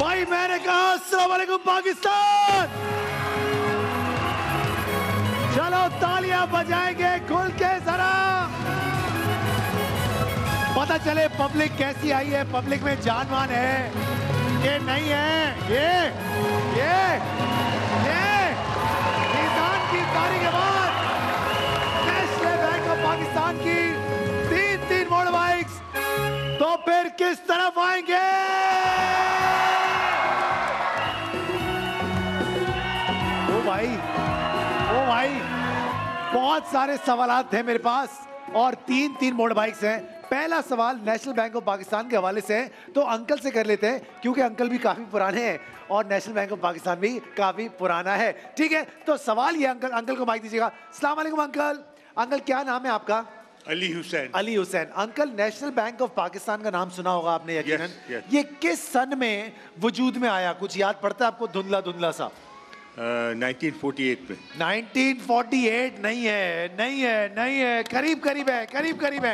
भाई मैंने कहा अस्सलाम वालेकुम पाकिस्तान। चलो तालियां बजाएंगे खुल के जरा, पता चले पब्लिक कैसी आई है, पब्लिक में जानवान है कि नहीं है। ये निशान की तारीख के बाद नेशनल बैंक ऑफ पाकिस्तान की तीन मोड़ बाइक्स तो फिर किस तरफ आएंगे? ओ भाई बहुत सारे सवाल थे मेरे पास और तीन मोड़ बाइक्स हैं। पहला सवाल नेशनल बैंक ऑफ पाकिस्तान के हवाले से है तो अंकल से कर लेते हैं क्योंकि अंकल भी काफ़ी पुराने हैं और नेशनल बैंक ऑफ पाकिस्तान भी काफ़ी पुराना है। ठीक है, तो सवाल ये, अंकल को माइक दीजिएगा। अस्सलाम वालेकुम अंकल, क्या नाम है आपका? Ali Hussain. Uncle, national bank of Pakistan का नाम सुना होगा आपने यकीनन। yes. ये किस सन में वजूद में आया, कुछ याद पड़ता है आपको? धुंधला सा 1948 में। 1948 नहीं है, करीब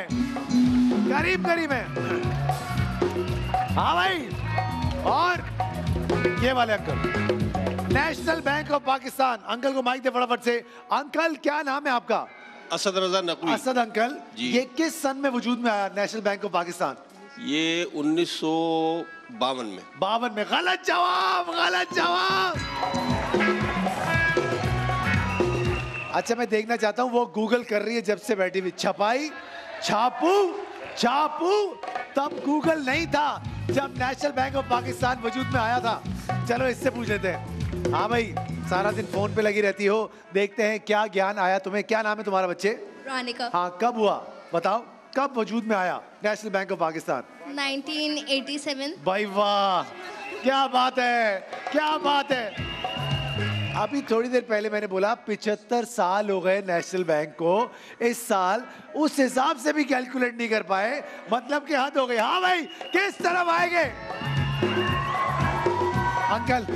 है। हाँ भाई, और ये वाले uncle, national bank of Pakistan. Uncle को माइक दे फटाफट से। अंकल, क्या नाम है आपका? असद रजा नकवी। असद अंकल, ये किस सन में वजूद में आया नेशनल बैंक ऑफ पाकिस्तान? ये 1952 में। गलत जवाब। अच्छा, मैं देखना चाहता हूँ, वो गूगल कर रही है जब से बैठी हुई। छपाई छापू तब गूगल नहीं था जब नेशनल बैंक ऑफ पाकिस्तान वजूद में आया था। चलो इससे पूछ लेते हैं। हाँ भाई, सारा दिन फोन पे लगी रहती हो, देखते हैं क्या ज्ञान आया तुम्हें। क्या नाम है तुम्हारा बच्चे? रानिका। हाँ, कब हुआ बताओ, कब वजूद में आया नेशनल बैंक ऑफ पाकिस्तान? 1987। भाई वाह, क्या बात है। अभी थोड़ी देर पहले मैंने बोला 75 साल हो गए नेशनल बैंक को, इस साल उस हिसाब से भी कैलकुलेट नहीं कर पाए, मतलब कि हद हो गई। हाँ भाई, किस तरफ आएंगे? अंकल,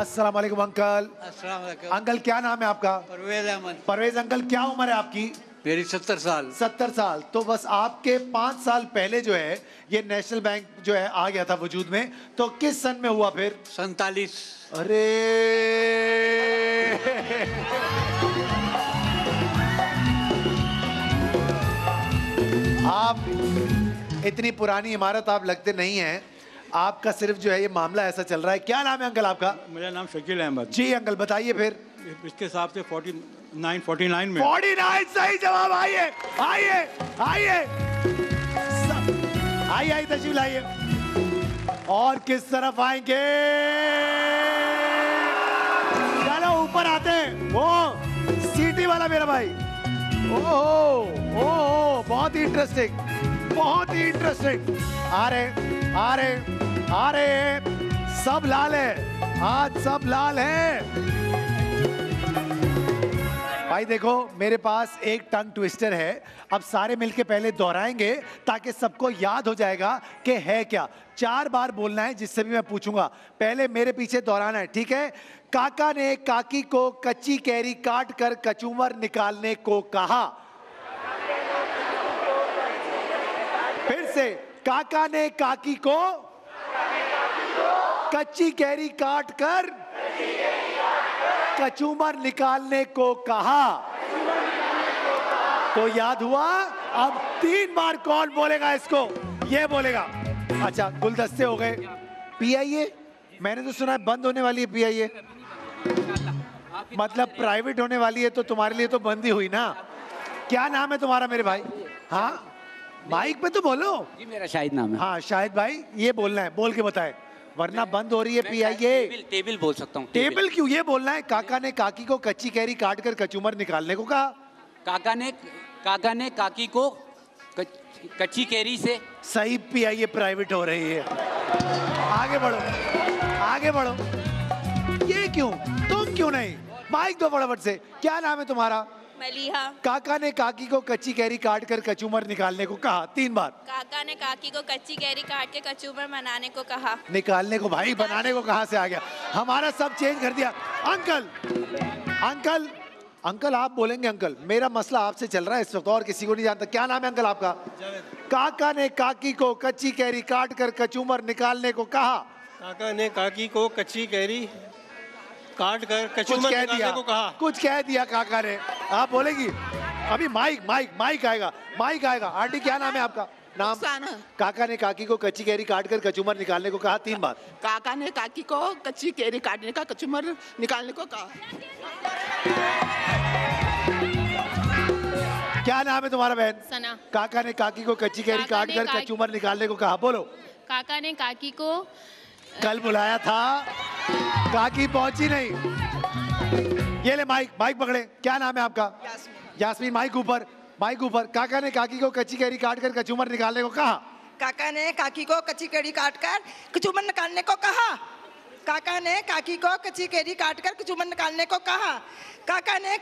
अस्सलाम वालेकुम अंकल। अस्सलाम वालेकुम। अंकल, क्या नाम है आपका? परवेज अहमद। परवेज अंकल, क्या उम्र है आपकी? मेरी 70 साल। तो बस आपके 5 साल पहले जो है ये नेशनल बैंक जो है आ गया था वजूद में, तो किस सन में हुआ फिर? 47। अरे आप इतनी पुरानी इमारत आप लगते नहीं हैं, आपका सिर्फ जो है ये मामला ऐसा चल रहा है। क्या नाम है अंकल आपका? मेरा नाम शकील अहमद। जी अंकल, बताइए फिर इसके हिसाब से 49 में। 49 सही जवाब। आइए तशरीफ लाइए। और किस तरफ आएंगे? चलो ऊपर आते हैं। वो सीटी वाला मेरा भाई। ओहो, बहुत ही इंटरेस्टिंग। आ रहे। आज सब लाल है। भाई देखो, मेरे पास एक टंग ट्विस्टर है, अब सारे मिलके पहले दोहराएंगे ताकि सबको याद हो जाएगा कि है क्या। 4 बार बोलना है, जिससे भी मैं पूछूंगा पहले मेरे पीछे दोहराना है, ठीक है? काका ने काकी को कच्ची कैरी काट कर कचूमर निकालने को कहा। फिर से, काका ने काकी को कच्ची कैरी काट कर कचूमर निकालने को कहा। तो याद हुआ? अब 3 बार कौन बोलेगा इसको? ये बोलेगा। अच्छा, गुलदस्ते हो गए। PIA, मैंने तो सुना है बंद होने वाली है। PIA मतलब प्राइवेट होने वाली है, तो तुम्हारे लिए तो बंद ही हुई ना। क्या नाम है तुम्हारा मेरे भाई? हाँ, माइक पे तो बोलो। ये मेरा शाहिद नाम है। हाँ शाहिद भाई, ये बोलना है, बोल के बताए वरना बंद हो रही है PIA। टेबल बोल सकता हूँ। टेबल क्यों? ये बोलना है, काका ने काकी को कच्ची कैरी काट कर कचूमर निकालने को कहा। काका ने काकी को कच्ची कैरी से। सही, PIA प्राइवेट हो रही है। आगे बढ़ो। ये क्यों, तुम क्यों नहीं? माइक दो फटाफट से। क्या नाम है तुम्हारा? मलिहा। काका ने काकी को कच्ची कैरी काट कर कचूमर निकालने को कहा। 3 बार। काका ने काकी को कच्ची कैरी काट के कचूमर बनाने को कहा। निकालने को भाई, बनाने को कहाँ से आ गया? हमारा सब चेंज कर दिया। अंकल अंकल आप बोलेंगे अंकल, मेरा मसला आपसे चल रहा है इस वक्त और किसी को नहीं जानता। क्या नाम है अंकल आपका? काका ने काकी को कच्ची कैरी काट कर कचूमर निकालने को कहा। काका ने काकी को कच्ची कैरी काट कर कचूमर निकालने को कहा। कुछ कह दिया काका ने। आप बोलेगी अभी, माइक माइक माइक आएगा, माइक आएगा। आंटी क्या नाम है आपका? नाम साना। काका ने काकी को कच्ची कैरी काट कर कचूमर निकालने को कहा, तीन बार। काका ने काकी को कच्ची कैरी काटने का कचूमर निकालने को कहा। क्या नाम है तुम्हारा बहन? सना। काका ने काकी को कच्ची कैरी काट कर कचूमर निकालने को कहा। बोलो। काका ने काकी को कल बुलाया था, काकी पहुंची नहीं। ये ले माइक, माइक पकड़े। क्या नाम है आपका? यास्मीन। माइक ऊपर, माइक ऊपर। काका ने काकी को कच्ची कैरी काट कर कचूमर निकालने को कहा। काका ने काकी को कच्ची कैरी काट कर कचूमर निकालने को कहा। काका ने काकी को कच्ची कैरी काट कर कचूमर निकालने को कहा। काका ने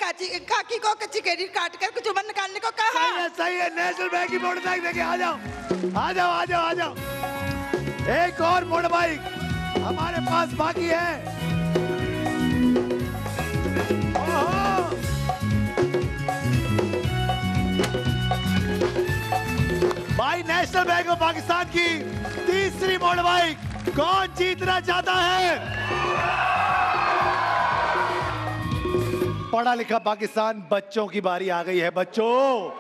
काकी को कच्ची कैरी काट कर कचूमर निकालने को कहा। सही है, सही है। नेशनल बैंक की मोटरसाइकिल लेके आ जाओ, आ जाओ, आ जाओ, आ जाओ। एक और मोटरबाइक हमारे पास बाकी है। भाई नेशनल बैंक ऑफ पाकिस्तान की तीसरी मोटरबाइक कौन जीतना चाहता है? पढ़ा लिखा पाकिस्तान, बच्चों की बारी आ गई है। बच्चों,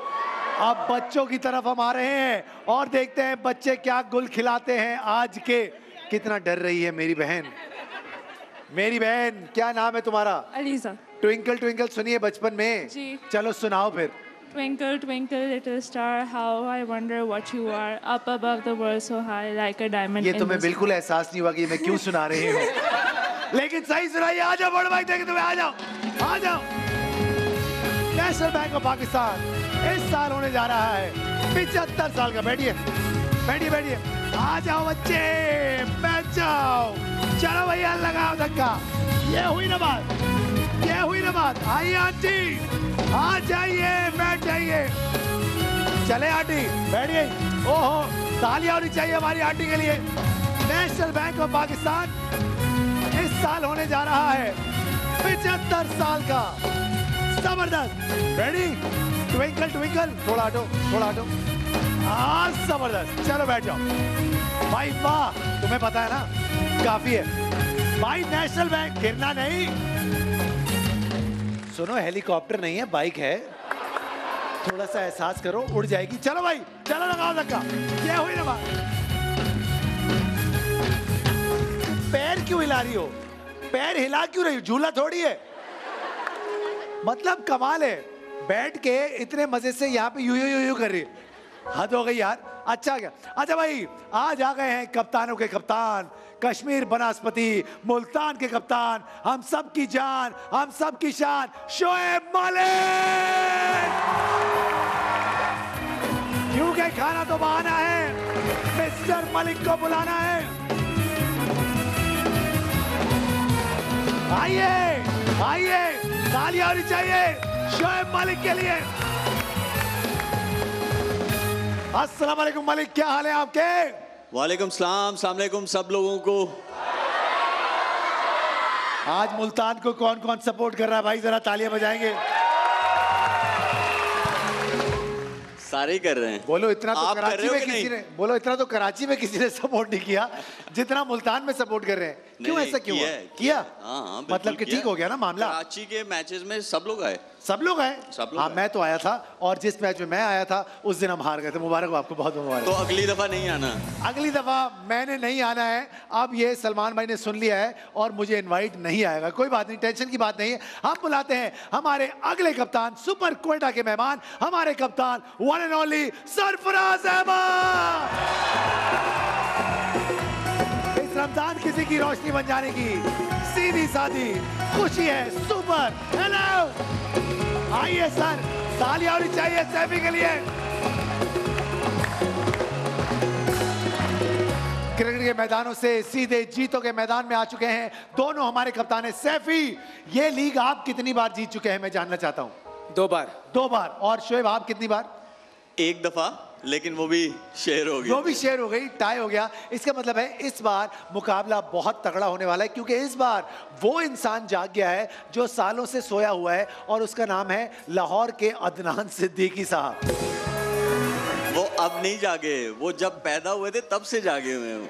अब बच्चों की तरफ हम आ रहे हैं और देखते हैं बच्चे क्या गुल खिलाते हैं आज के। कितना डर रही है मेरी बहन, मेरी बहन। क्या नाम है तुम्हारा? अलीजा। ट्विंकल ट्विंकल सुनिए बचपन में जी। चलो सुनाओ फिर। Twinkle, twinkle, little star, how I wonder what you are, up above the world so high, like a diamond. ये तुम्हें बिल्कुल एहसास नहीं हुआ कि मैं क्यों सुना रही हूँ, लेकिन सही सुनाइए। आ जाओ बड़ा भाई, देखे तुम्हें, आ जाओ, आ जाओ। नेशनल बैंक ऑफ पाकिस्तान इस साल होने जा रहा है 75 साल का। बैठिए, बैठिए, बैठिए। आ जाओ बच्चे, बैठ जाओ। चलो भैया लगाओ धक्का। ये हुई ना बात, ये हुई ना बात। आइए आंटी, आ जाइए, बैठ जाइए। चले आंटी, बैठिए। ओहो, तालियां होनी चाहिए हमारी आंटी के लिए। नेशनल बैंक ऑफ पाकिस्तान इस साल होने जा रहा है 75 साल का। जबरदस्त। रेडी? ट्विंकल ट्विंकल, थोड़ा हटो, थोड़ा हटो। हाँ, जबरदस्त। चलो बैठ जाओ भाई। वाह, तुम्हें पता है ना, काफी है भाई। नेशनल बैंक गिरना नहीं। सुनो, हेलीकॉप्टर नहीं है, बाइक है। थोड़ा सा एहसास करो, उड़ जाएगी। चलो भाई, चलो लगाओ धक्का। क्या हुई ना बात? पैर क्यों हिला रही हो? पैर हिला क्यों रही हो? झूला थोड़ी है। मतलब कमाल है, बैठ के इतने मजे से यहाँ पे यू यू यू यू कर रही है। हद हो गई यार। अच्छा क्या? अच्छा भाई, आज आ गए हैं कप्तानों के कप्तान, कश्मीर बनास्पति, मुल्तान के कप्तान, हम सब की जान, हम सब की शान, शोएब मालिक। क्योंकि खाना तो बहाना है, मिस्टर मलिक को बुलाना है। आइए, आइए, तालियां होनी चाहिए शोएब मालिक के लिए। अस्सलाम वालेकुम मलिक, क्या हाल है आपके? वालेकुम सलाम, अस्सलाम वालेकुम सब लोगों को। आज मुल्तान को कौन कौन सपोर्ट कर रहा है भाई? जरा तालियां बजाएंगे। सारे कर रहे हैं। बोलो, इतना तो कराची में किसी ने, बोलो इतना तो कराची में किसी ने सपोर्ट नहीं किया जितना मुल्तान में सपोर्ट कर रहे हैं। क्यों ऐसा क्यों है? किया। हाँ, मतलब कि ठीक हो गया ना मामला। कराची के मैचेस में सब लोग आए, सब लोग आए। हाँ, मैं तो आया था, और जिस मैच में मैं आया था उस दिन हम हार गए थे। मुबारक हो आपको, बहुत मुबारक। तो अगली दफा नहीं आना। अगली दफा मैंने नहीं आना है। अब ये सलमान भाई ने सुन लिया है और मुझे इनवाइट नहीं आएगा। कोई बात नहीं, टेंशन की बात नहीं है। हम बुलाते हैं हमारे अगले कप्तान, सुपर क्वेटा के मेहमान, हमारे कप्तान one and only Sarfaraz Ahmed. इस रमजान किसी की रोशनी बन जाने की सीधी साधी खुशी है। सुपर। हेलो, आइए सर, तालियां होनी चाहिए सैफी के लिए। क्रिकेट के मैदानों से सीधे जीतों के मैदान में आ चुके हैं दोनों हमारे कप्तान हैं। सैफी, ये लीग आप कितनी बार जीत चुके हैं, मैं जानना चाहता हूं? 2 बार। 2 बार। और शोएब, आप कितनी बार? 1 दफा। लेकिन वो भी शेयर हो गई, टाई हो गया। इसका मतलब है इस बार मुकाबला बहुत तगड़ा होने वाला है, क्योंकि इस बार वो इंसान जाग गया है जो सालों से सोया हुआ है, और उसका नाम है लाहौर के अदनान सिद्दीकी साहब। वो अब नहीं जागे, वो जब पैदा हुए थे तब से जागे हुए हैं।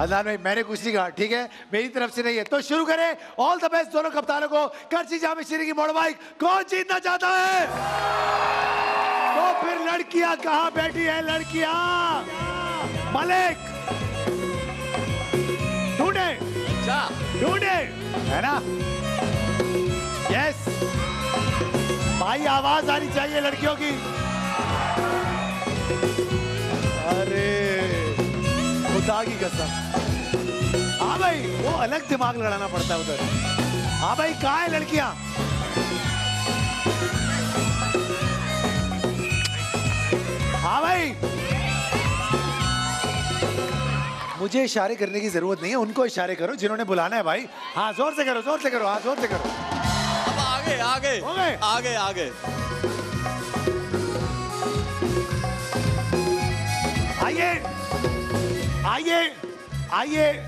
अदनान भाई मैंने कुछ नहीं कहा, ठीक है, मेरी तरफ से नहीं है। तो शुरू करें ऑल द बेस्ट दोनों कप्तानों को। कराची जामे शहर की मोटरबाइक कौन जीतना चाहता है? तो फिर लड़कियां कहाँ बैठी है? लड़कियां मलिक ढूंढे, अच्छा ढूंढे, है ना? यस भाई, आवाज आनी चाहिए लड़कियों की। अरे खुदा की कसम, हाँ भाई वो अलग दिमाग लड़ाना पड़ता है उधर। हाँ भाई कहाँ है लड़कियां? हाँ भाई, मुझे इशारे करने की जरूरत नहीं है, उनको इशारे करो जिन्होंने बुलाना है भाई। हाँ जोर से करो, जोर से करो, हाँ जोर से करो। अब आगे आगे आगे आगे आइए आइए आइए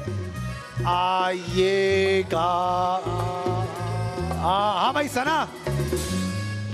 आइएगा। हाँ भाई सना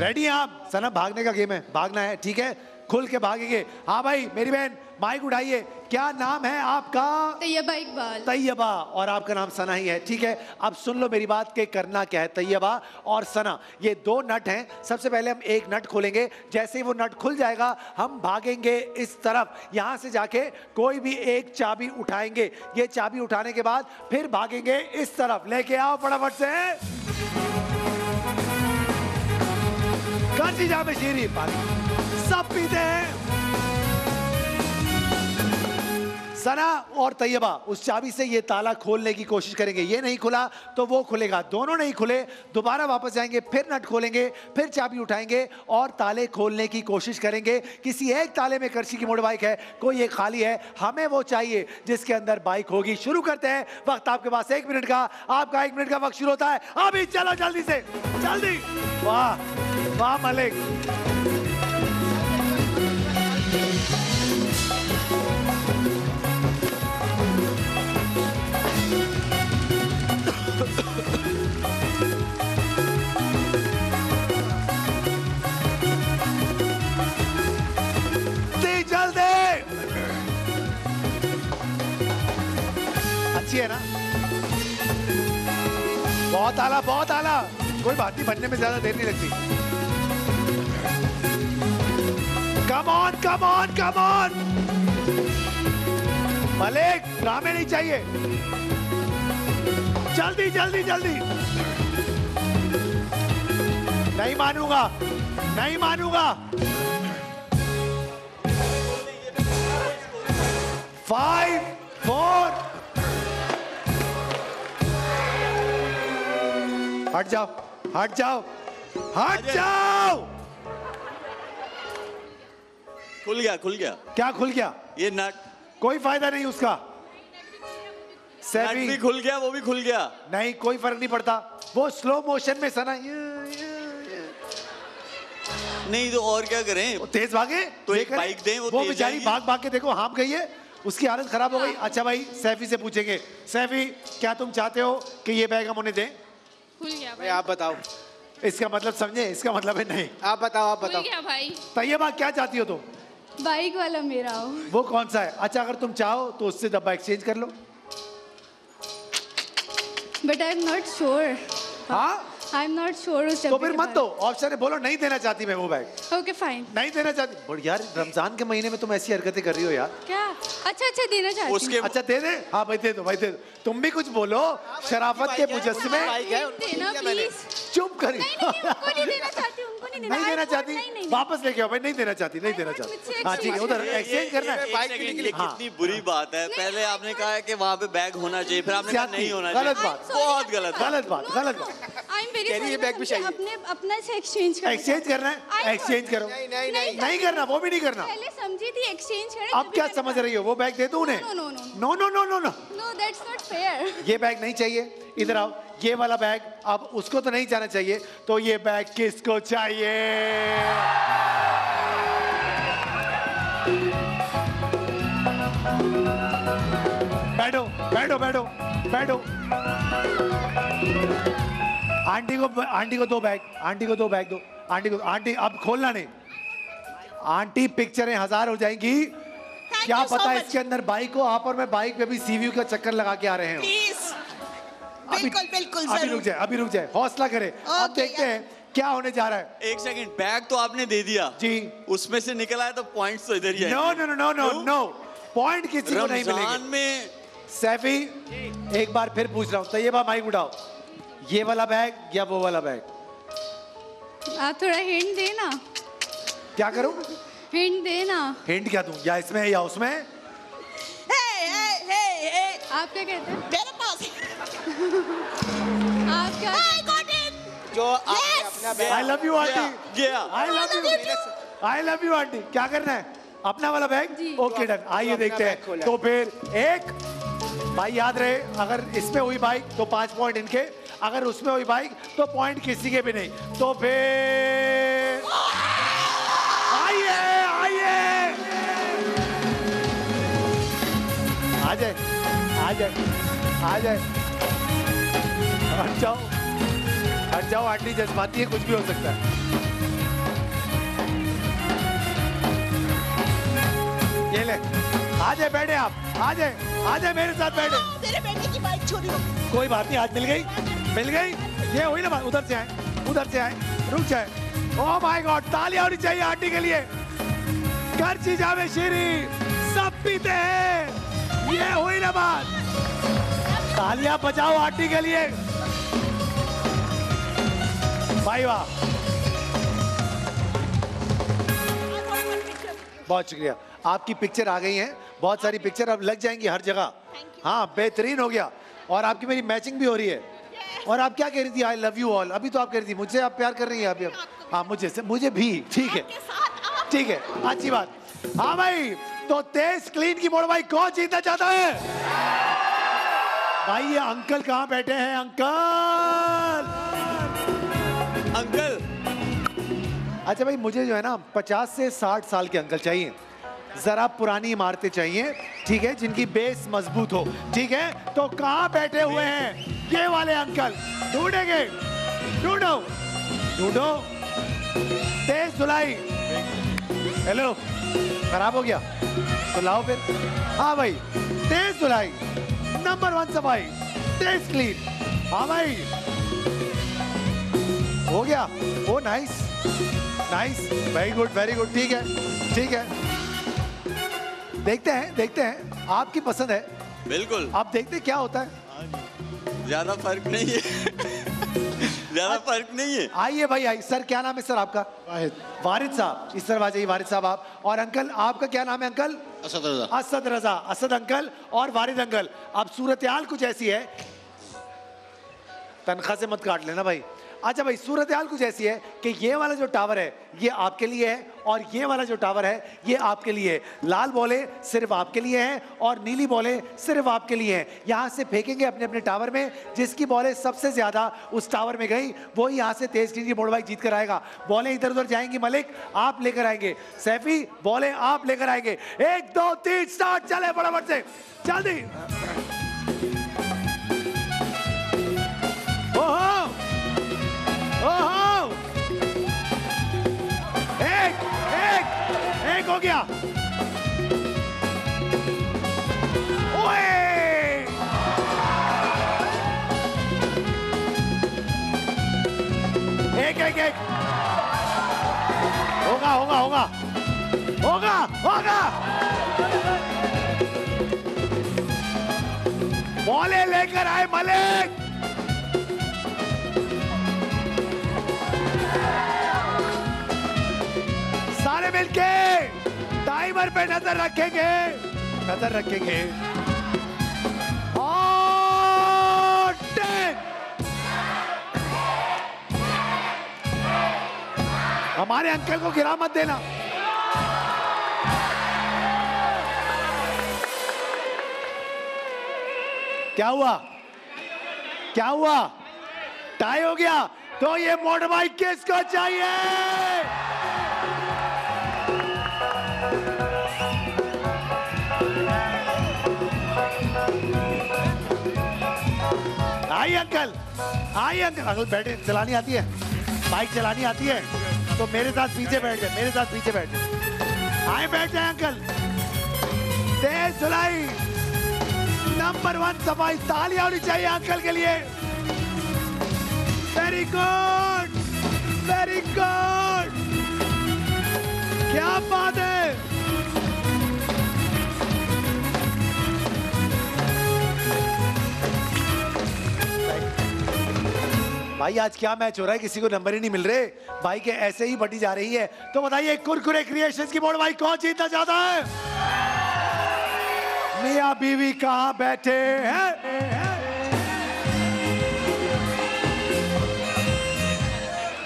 रेडी हैं आप? सना भागने का गेम है, भागना है, ठीक है, खुल के भागेंगे। हाँ भाई मेरी बहन माइक उठाइए। क्या नाम है आपका? तैयबा इकबाल। तैयबा, और आपका नाम सना ही है, ठीक है। अब सुन लो मेरी बात के करना क्या है। तैयबा और सना ये दो नट हैं। सबसे पहले हम एक नट खोलेंगे, जैसे ही वो नट खुल जाएगा हम भागेंगे इस तरफ। यहाँ से जाके कोई भी एक चाबी उठाएंगे, ये चाबी उठाने के बाद फिर भागेंगे इस तरफ। लेके आओ फटाफट से, कांची जामे शीरी सब पीते हैं। सना और तैयबा उस चाबी से ये ताला खोलने की कोशिश करेंगे, ये नहीं खुला तो वो खुलेगा। दोनों नहीं खुले, दोबारा वापस जाएंगे, फिर नट खोलेंगे, फिर चाबी उठाएंगे और ताले खोलने की कोशिश करेंगे। किसी एक ताले में कराची की मोटर बाइक है, कोई एक खाली है, हमें वो चाहिए जिसके अंदर बाइक होगी। शुरू करते हैं, वक्त आपके पास 1 मिनट का, आपका 1 मिनट का वक्त शुरू होता है अभी। चलो जल्दी से जल्दी। वाह वाह मलिक, है ना? बहुत आला, बहुत आला, कोई बात नहीं, बनने में ज्यादा देर नहीं लगती। Come on come on come on Malik, ड्रामे नहीं चाहिए, जल्दी जल्दी जल्दी। नहीं मानूंगा, नहीं मानूंगा। फाइव फोर, हट जाओ हट जाओ हट जाओ। खुल गया, खुल गया। क्या खुल गया? ये नट। कोई फायदा नहीं उसका, भी खुल गया वो भी खुल गया, नहीं कोई फर्क नहीं पड़ता। वो स्लो मोशन में सना नहीं तो और क्या करें, तेज भागे तो एक बाइक दें। वो बेचारी भाग भाग के देखो हाँप गई है, उसकी हालत खराब हो गई। अच्छा भाई सैफी से पूछेंगे, सैफी क्या तुम चाहते हो कि ये बैग हम उन्हें दें? खुल गया भाई। आप बताओ, इसका मतलब समझे, इसका मतलब है नहीं। आप बताओ, आप बताओ। खुल गया भाई। तैयबा क्या चाहती हो तुम? तो बाइक वाला मेरा हो। वो कौन सा है? अच्छा अगर तुम चाहो तो उससे डब्बा एक्सचेंज कर लो। But I am not sure. हाँ आई एम नॉट श्योर। तो फिर मत दो, ऑप्शन है, बोलो नहीं देना चाहती मैं वो बैग। ओके फाइन, नहीं देना चाहती। बट यार रमजान के महीने में तुम ऐसी हरकतें कर रही हो यार। क्या? अच्छा अच्छा देना चाहती उसके, अच्छा दे दे। हाँ भाई दे दो, भाई दे दो, तुम भी कुछ बोलो। शराफत के मुजस्मे देना प्लीज। चुप करी, नहीं देना चाहती। वापस लेके आओ भाई, नहीं देना चाहती, नहीं देना चाहती। हाँ ठीक है, उधर एक्सचेंज करना है। कितनी बुरी बात है, पहले आपने कहा है कि वहाँ पे बैग होना चाहिए, फिर आपने कहा नहीं होना चाहिए। गलत बात, बहुत गलत, गलत बात, गलत बात। ये बैग भी चाहिए। अपने अपना से एक्सचेंज करना है, एक्सचेंज करो। नहीं नहीं नहीं, नहीं करना, वो भी नहीं करना। पहले समझी थी एक्सचेंज करना, अब क्या समझ रही हो? वो बैग दे दो उन्हें। No no no no no no, that's not fair. ये बैग नहीं चाहिए, इधर आओ। ये वाला बैग अब उसको तो नहीं जाना चाहिए, तो ये बैग किसको चाहिए? बैठो बैठो बैठो बैठो। आंटी को दो बैग, आंटी को दो बैग दो, आंटी को। आंटी अब खोलना नहीं, आंटी पिक्चरें 1000 हो जाएंगी। क्या पता इसके अंदर बाइक हो, आप और मैं बाइक पे भी सीवीयू का चक्कर लगा के आ रहे हैं। बिल्कुल बिल्कुल, अभी रुक जाए, अभी रुक जाए, हौसला करें। अब देखते हैं क्या होने जा रहा है। एक सेकंड, बैग तो आपने दे दिया जी, उसमें से निकला है तो पॉइंट्स तो इधर ही है। No no no no no no, point किसी को नहीं मिलेंगे। सैफी एक बार फिर पूछ रहा हूँ, तैयबा माइक उठाओ, ये वाला बैग या वो वाला बैग? आप थोड़ा हिंट देना। क्या करूँ? हिंट देना। हिंट क्या दूँ, या इसमें या उसमें? आप क्या कहते हैं? मेरे पास जो I love you aunty, I love you aunty. क्या करना है? अपना वाला बैग। Okay done. आइए देखते हैं तो फिर एक भाई याद रहे, अगर इसमें हुई बाइक तो 5 पॉइंट इनके, अगर उसमें हुई बाइक तो पॉइंट किसी के भी नहीं। तो फिर आइए आइए आ जाए आ जाए आ जाए। अच्छा हट जाओ आंटी, जज्बाती है, कुछ भी हो सकता है। ये ले, आ जाए बैठे आप, आ जाए मेरे साथ बैठे। तेरे बेटे की बाइक चोरी हो गई। कोई बात नहीं, आज मिल गई, मिल गई। ये हुई ना बात। उधर से आए, उधर से आए, रुक जाए। ओह माय गॉड, तालियां होनी चाहिए आंटी के लिए। कराची जावे शीरी सब पीते हैं। ये हुई ना बात, तालियां बजाओ आंटी के लिए। भाई वाह, बहुत शुक्रिया। आपकी पिक्चर आ गई हैं, बहुत सारी पिक्चर अब लग जाएंगी हर जगह। हाँ बेहतरीन हो गया, और आपकी मेरी मैचिंग भी हो रही है। और आप क्या कह रही थी? I love you all. अभी तो आप कह रही थी मुझसे आप प्यार कर रही हैं अभी। हाँ मुझे, मुझे भी, ठीक है ठीक है, अच्छी बात। हाँ भाई, तो तेज क्लीन की मोड़ भाई कौन जीतना चाहता है? भाई ये अंकल कहाँ बैठे हैं? अंकल अंकल, अच्छा भाई मुझे जो है ना 50 से 60 साल के अंकल चाहिए, जरा पुरानी इमारतें चाहिए, ठीक है, जिनकी बेस मजबूत हो, ठीक है। तो कहाँ बैठे हुए हैं ये वाले अंकल? ढूंढेंगे, ढूंढो ढूंढो। तेज धुलाई, हेलो खराब हो गया तो लाओ फिर। हाँ भाई तेज धुलाई नंबर 1 सफाई, तेज क्लीन। हाँ भाई हो गया। Oh nice nice, very good very good, ठीक है ठीक है। देखते हैं देखते हैं, आपकी पसंद है बिल्कुल। आप देखते हैं क्या होता है, ज्यादा फर्क नहीं है ज्यादा फर्क नहीं है। आइए भाई आइए। सर क्या नाम है सर आपका? वाहिद। वारिद साहब इस तरफ आ जाइए, वारिद साहब आप। और अंकल आपका क्या नाम है अंकल? असद रजा। असद रजा, असद अंकल और वारिद अंकल। अब सूरत हाल कुछ ऐसी है, तनख्वाह से मत काट लेना भाई। अच्छा भाई सूरत हाल कुछ ऐसी है कि ये वाला जो टावर है ये आपके लिए है, और ये वाला जो टावर है ये आपके लिए है। लाल बॉले सिर्फ आपके लिए हैं और नीली बॉले सिर्फ आपके लिए हैं। यहाँ से फेंकेंगे अपने अपने टावर में, जिसकी बॉले सबसे ज़्यादा उस टावर में गई वही यहाँ से तेज टीम की बोर्ड बाइक जीत कर आएगा। बॉले इधर उधर जाएंगी, मलिक आप लेकर आएंगे, सैफी बॉले आप लेकर आएंगे। 1 2 3 स्टार्ट, चले बराबर से जल्दी। एक एक एक हो गया। ओए एक एक एक होगा होगा होगा होगा होगा। बॉले लेकर आए मलिक, मिलके टाइमर पे नजर रखेंगे, नजर रखेंगे। और 10 हमारे अंकल को गिरा मत देना। क्या हुआ क्या हुआ? टाई हो गया। तो ये मोटर बाइक किसको चाहिए? आइए अंकल, आइए अंकल। अंकल बैठे, चलानी आती है, बाइक चलानी आती है तो मेरे साथ पीछे बैठ जाए, मेरे साथ पीछे बैठ जाए। आए बैठ जाए अंकल। 23 जुलाई नंबर 1 सफाई, तालियां होनी चाहिए अंकल के लिए। वेरी गुड, वेरी गुड, क्या बात है। भाई आज क्या मैच हो रहा है, किसी को नंबर ही नहीं मिल रहे भाई के, ऐसे ही बटी जा रही है। तो बताइए कुरकुरे क्रिएशंस की बोर्ड भाई कौन जीतना चाहता है? मियां बीवी कहां बैठे हैं?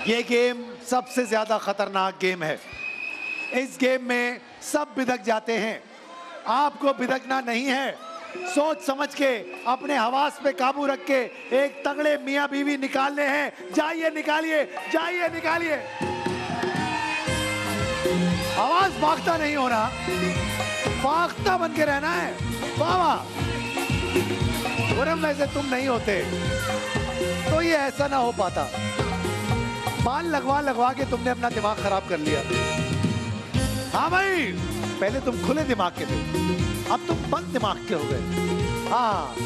ये गेम सबसे ज्यादा खतरनाक गेम है। इस गेम में सब बिदक जाते हैं, आपको बिदकना नहीं है। सोच समझ के अपने हवास पे काबू रख के एक तगड़े मियां बीवी निकालने हैं। जाइए निकालिए, जाइए निकालिए। आवाज भागता नहीं होना, भागता बन के रहना है। बाबा गुरम वैसे तुम नहीं होते तो ये ऐसा ना हो पाता। बाल लगवा लगवा के तुमने अपना दिमाग खराब कर लिया। हाँ भाई, पहले तुम खुले दिमाग के थे, अब तुम बंद दिमाग के हो गए। हाँ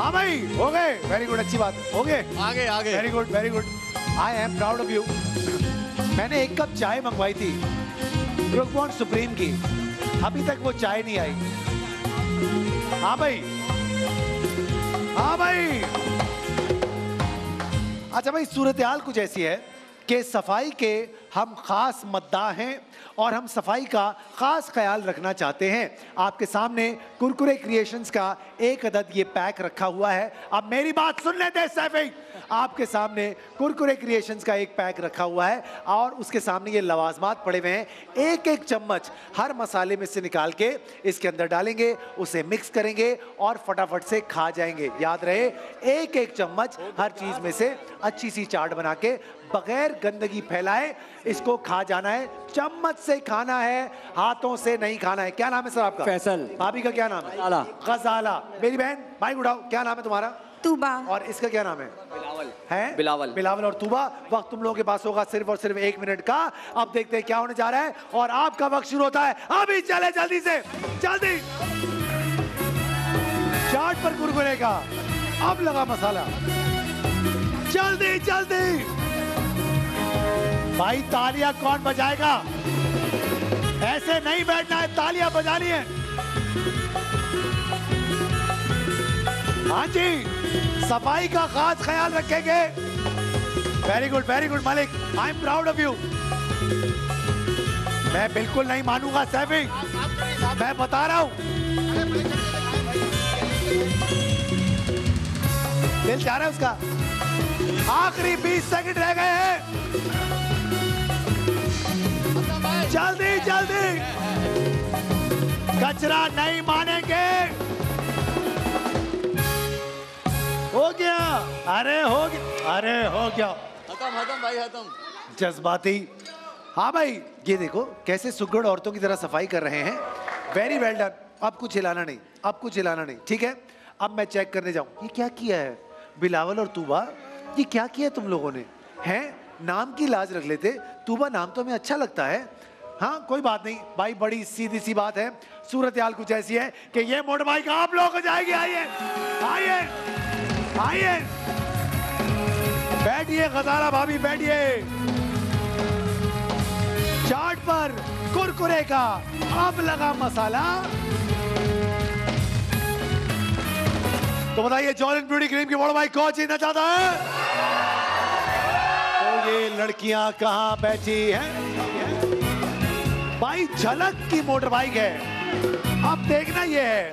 हाँ भाई, हो गए, वेरी गुड, अच्छी बात, हो गए आगे आगे, very good very good. I am proud of you. मैंने एक कप चाय मंगवाई थी ब्रूक बॉन्ड सुप्रीम की, अभी तक वो चाय नहीं आई। हाँ भाई, हाँ भाई। अच्छा भाई, सूरत हाल कुछ ऐसी है कि सफाई के हम ख़ास मद्दा हैं और हम सफाई का ख़ास ख्याल रखना चाहते हैं। आपके सामने कुरकुरे क्रिएशंस का एक अदद ये पैक रखा हुआ है। अब मेरी बात सुन लेते हैं सैफिक। आपके सामने कुरकुरे क्रिएशंस का एक पैक रखा हुआ है और उसके सामने ये लवाजमात पड़े हुए हैं। एक एक चम्मच हर मसाले में से निकाल के इसके अंदर डालेंगे, उसे मिक्स करेंगे और फटाफट से खा जाएंगे। याद रहे, एक एक चम्मच हर चीज़ में से अच्छी सी चाट बना के बगैर गंदगी फैलाए इसको खा जाना है। चम्मच से खाना है, हाथों से नहीं खाना है। क्या नाम है सर आपका? फैसल। भाभी का क्या नाम है? आला। गजाला। मेरी बहन, भाई उठाओ, क्या नाम है तुम्हारा? तुबा। और इसका क्या नाम है? बिलावल। हैं? बिलावल। बिलावल और तुबा। वक्त तुम लोगों के पास होगा सिर्फ और सिर्फ 1 मिनट का। अब देखते हैं क्या होने जा रहा है और आपका वक्त शुरू होता है अभी। चले जल्दी से जल्दी, चाट पर कुरकुरे का अब लगा मसाला। जल्दी जल्दी भाई, तालियां कौन बजाएगा? ऐसे नहीं बैठना है, तालियां बजानी है। हाँ जी, सफाई का खास ख्याल रखेंगे। Very good Malik, I am proud of you. मैं बिल्कुल नहीं मानूंगा सैफिक, मैं बता रहा हूं। दिल जा रहा है उसका। आखिरी 20 सेकंड रह गए हैं। जल्दी जल्दी, कचरा नहीं मानेंगे। हो गया, अरे हो गया, अरे हो गया। खत्म खत्म भाई खत्म, जज्बाती। हाँ भाई, ये देखो कैसे सुगढ़ औरतों की तरह सफाई कर रहे हैं। Very well done. अब कुछ हिलाना नहीं, अब कुछ हिलाना नहीं, ठीक है। अब मैं चेक करने जाऊं, ये क्या किया है बिलावल और तुबा, ये क्या किया तुम लोगों ने? हैं, नाम की लाज रख लेते। तुबा नाम तो हमें अच्छा लगता है। हाँ कोई बात नहीं भाई, बड़ी सीधी सी बात है। सूरत हाल कुछ ऐसी है कि ये मोटर बाइक आप लोगों को जाएगी। आइए आइए आइए, बैठिए गजाला भाभी, बैठिए। चाट पर कुरकुरे का अब लगा मसाला। तो बताइए जॉल एंड ब्यूटी क्रीम की मोटर बाइक कौन जीतना चाहता है? तो ये लड़कियां कहाँ बैठी हैं? भाई झलक की मोटर बाइक है। अब देखना यह है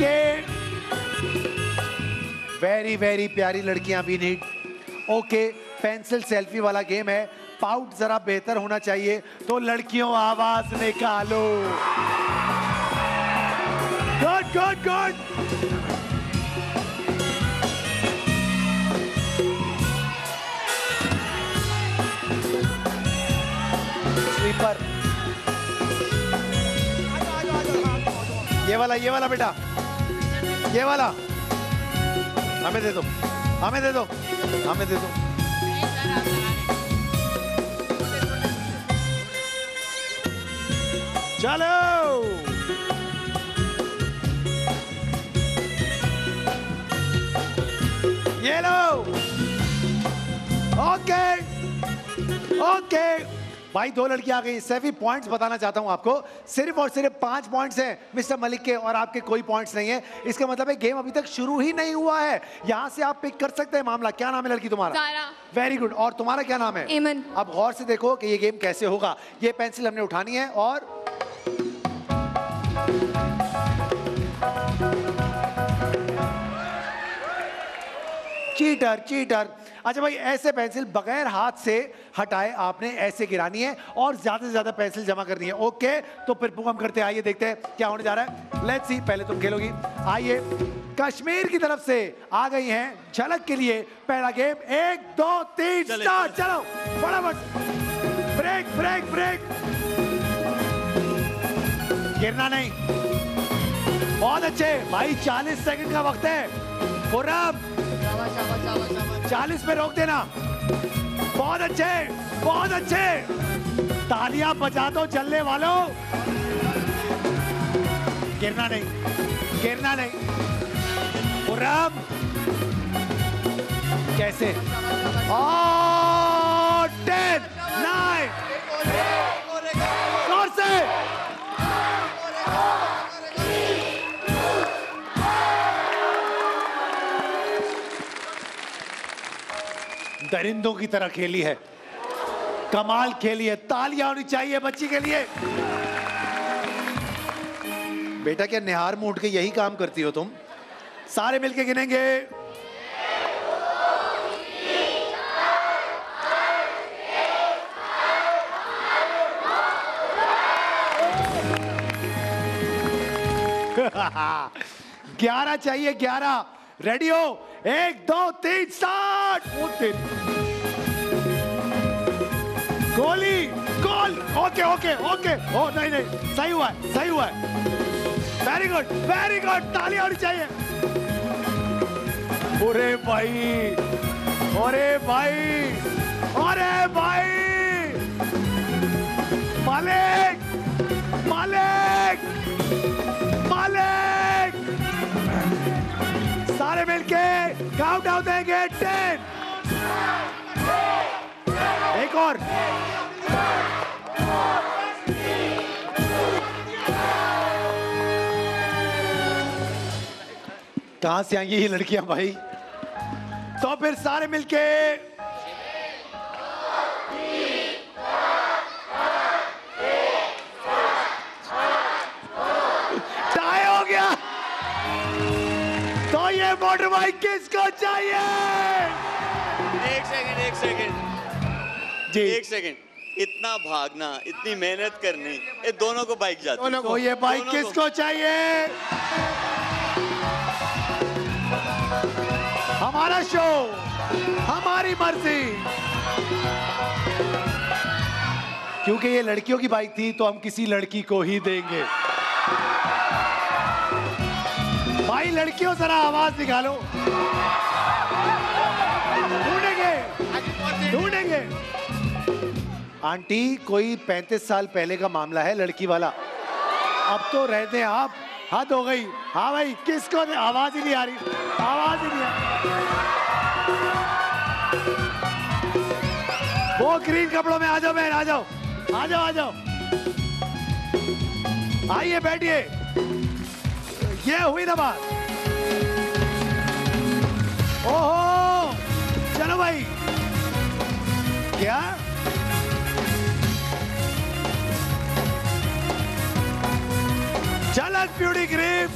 कि वेरी वेरी प्यारी लड़कियां भी नीड। ओके, पेंसिल सेल्फी वाला गेम है, पाउट जरा बेहतर होना चाहिए। तो लड़कियों आवाज निकालो। Good good good. ये वाला बेटा, ये वाला हमें दे दो, हमें दे दो, हमें दे दो। चलो ये लो। ओके ओके भाई, दो लड़की आ गई। सैफी पॉइंट्स बताना चाहता हूं आपको, सिर्फ और सिर्फ 5 पॉइंट्स हैं मिस्टर मलिक के और आपके कोई पॉइंट्स नहीं है। इसका मतलब है गेम अभी तक शुरू ही नहीं हुआ है। यहां से आप पिक कर सकते हैं मामला। क्या नाम है लड़की तुम्हारा? Very good. और तुम्हारा क्या नाम है? एमन। अब गौर से देखो कि ये गेम कैसे होगा। ये पेंसिल हमने उठानी है और चीटर चीटर। अच्छा भाई, ऐसे पेंसिल बगैर हाथ से हटाए आपने ऐसे गिरानी है और ज्यादा से ज्यादा पेंसिल जमा करनी है। ओके, तो फिर पूरा हम करते हैं। आइए देखते हैं क्या होने जा रहा है। लेट्स सी, पहले तुम खेलोगी। आइए, कश्मीर की तरफ से आ गई हैं झलक के लिए पहला गेम। 1 2 3 स्टार्ट। चलो फटाफट, ब्रेक ब्रेक ब्रेक। गिरना नहीं। बहुत अच्छे भाई, 40 सेकंड का वक्त है। खुर्रम 40 पे रोक देना। बहुत अच्छे, बहुत अच्छे। तालियां बजा दो चलने वालों। गिरना नहीं, गिरना नहीं। उराम कैसे? 10 9 जोर से। दरिंदों की तरह खेली है, कमाल खेली है। तालियां होनी चाहिए बच्ची के लिए। बेटा क्या निहार में उठ के यही काम करती हो तुम? सारे मिलके गिनेंगे। 11 चाहिए, 11। रेडी हो? 1 2 3 स्टार्ट। गोली गोल। Okay okay okay. ओ नहीं नहीं, सही हुआ है, सही हुआ है। वेरी गुड वेरी गुड, तालियां होनी चाहिए। अरे भाई, अरे भाई, अरे भाई। मालिक मालिक मालिक। सारे मिलके काउंटडाउन देंगे। 10। एक और। कहां से आएंगी ये लड़कियां भाई? तो फिर सारे मिलके टाई हो गया। तो ये मोटर बाइक किसको चाहिए? एक सेकंड जी, एक सेकंड। इतना भागना, इतनी मेहनत करनी, ये दोनों को बाइक जाती है। तो ये बाइक किसको चाहिए? हमारा शो, हमारी मर्जी। क्योंकि ये लड़कियों की बाइक थी तो हम किसी लड़की को ही देंगे। भाई लड़कियों जरा आवाज निकालो। ढूंढेंगे ढूंढेंगे। आंटी कोई 35 साल पहले का मामला है लड़की वाला, अब तो रहते हैं आप। हद हो गई। हाँ भाई, किसको? आवाज ही नहीं आ रही, आवाज ही नहीं आ रही। वो ग्रीन कपड़ों में आ जाओ बहन, आ जाओ आ जाओ आ जाओ। आइए बैठिए। ये हुई ना बात। ओहो, चलो भाई। क्या झलक beauty cream.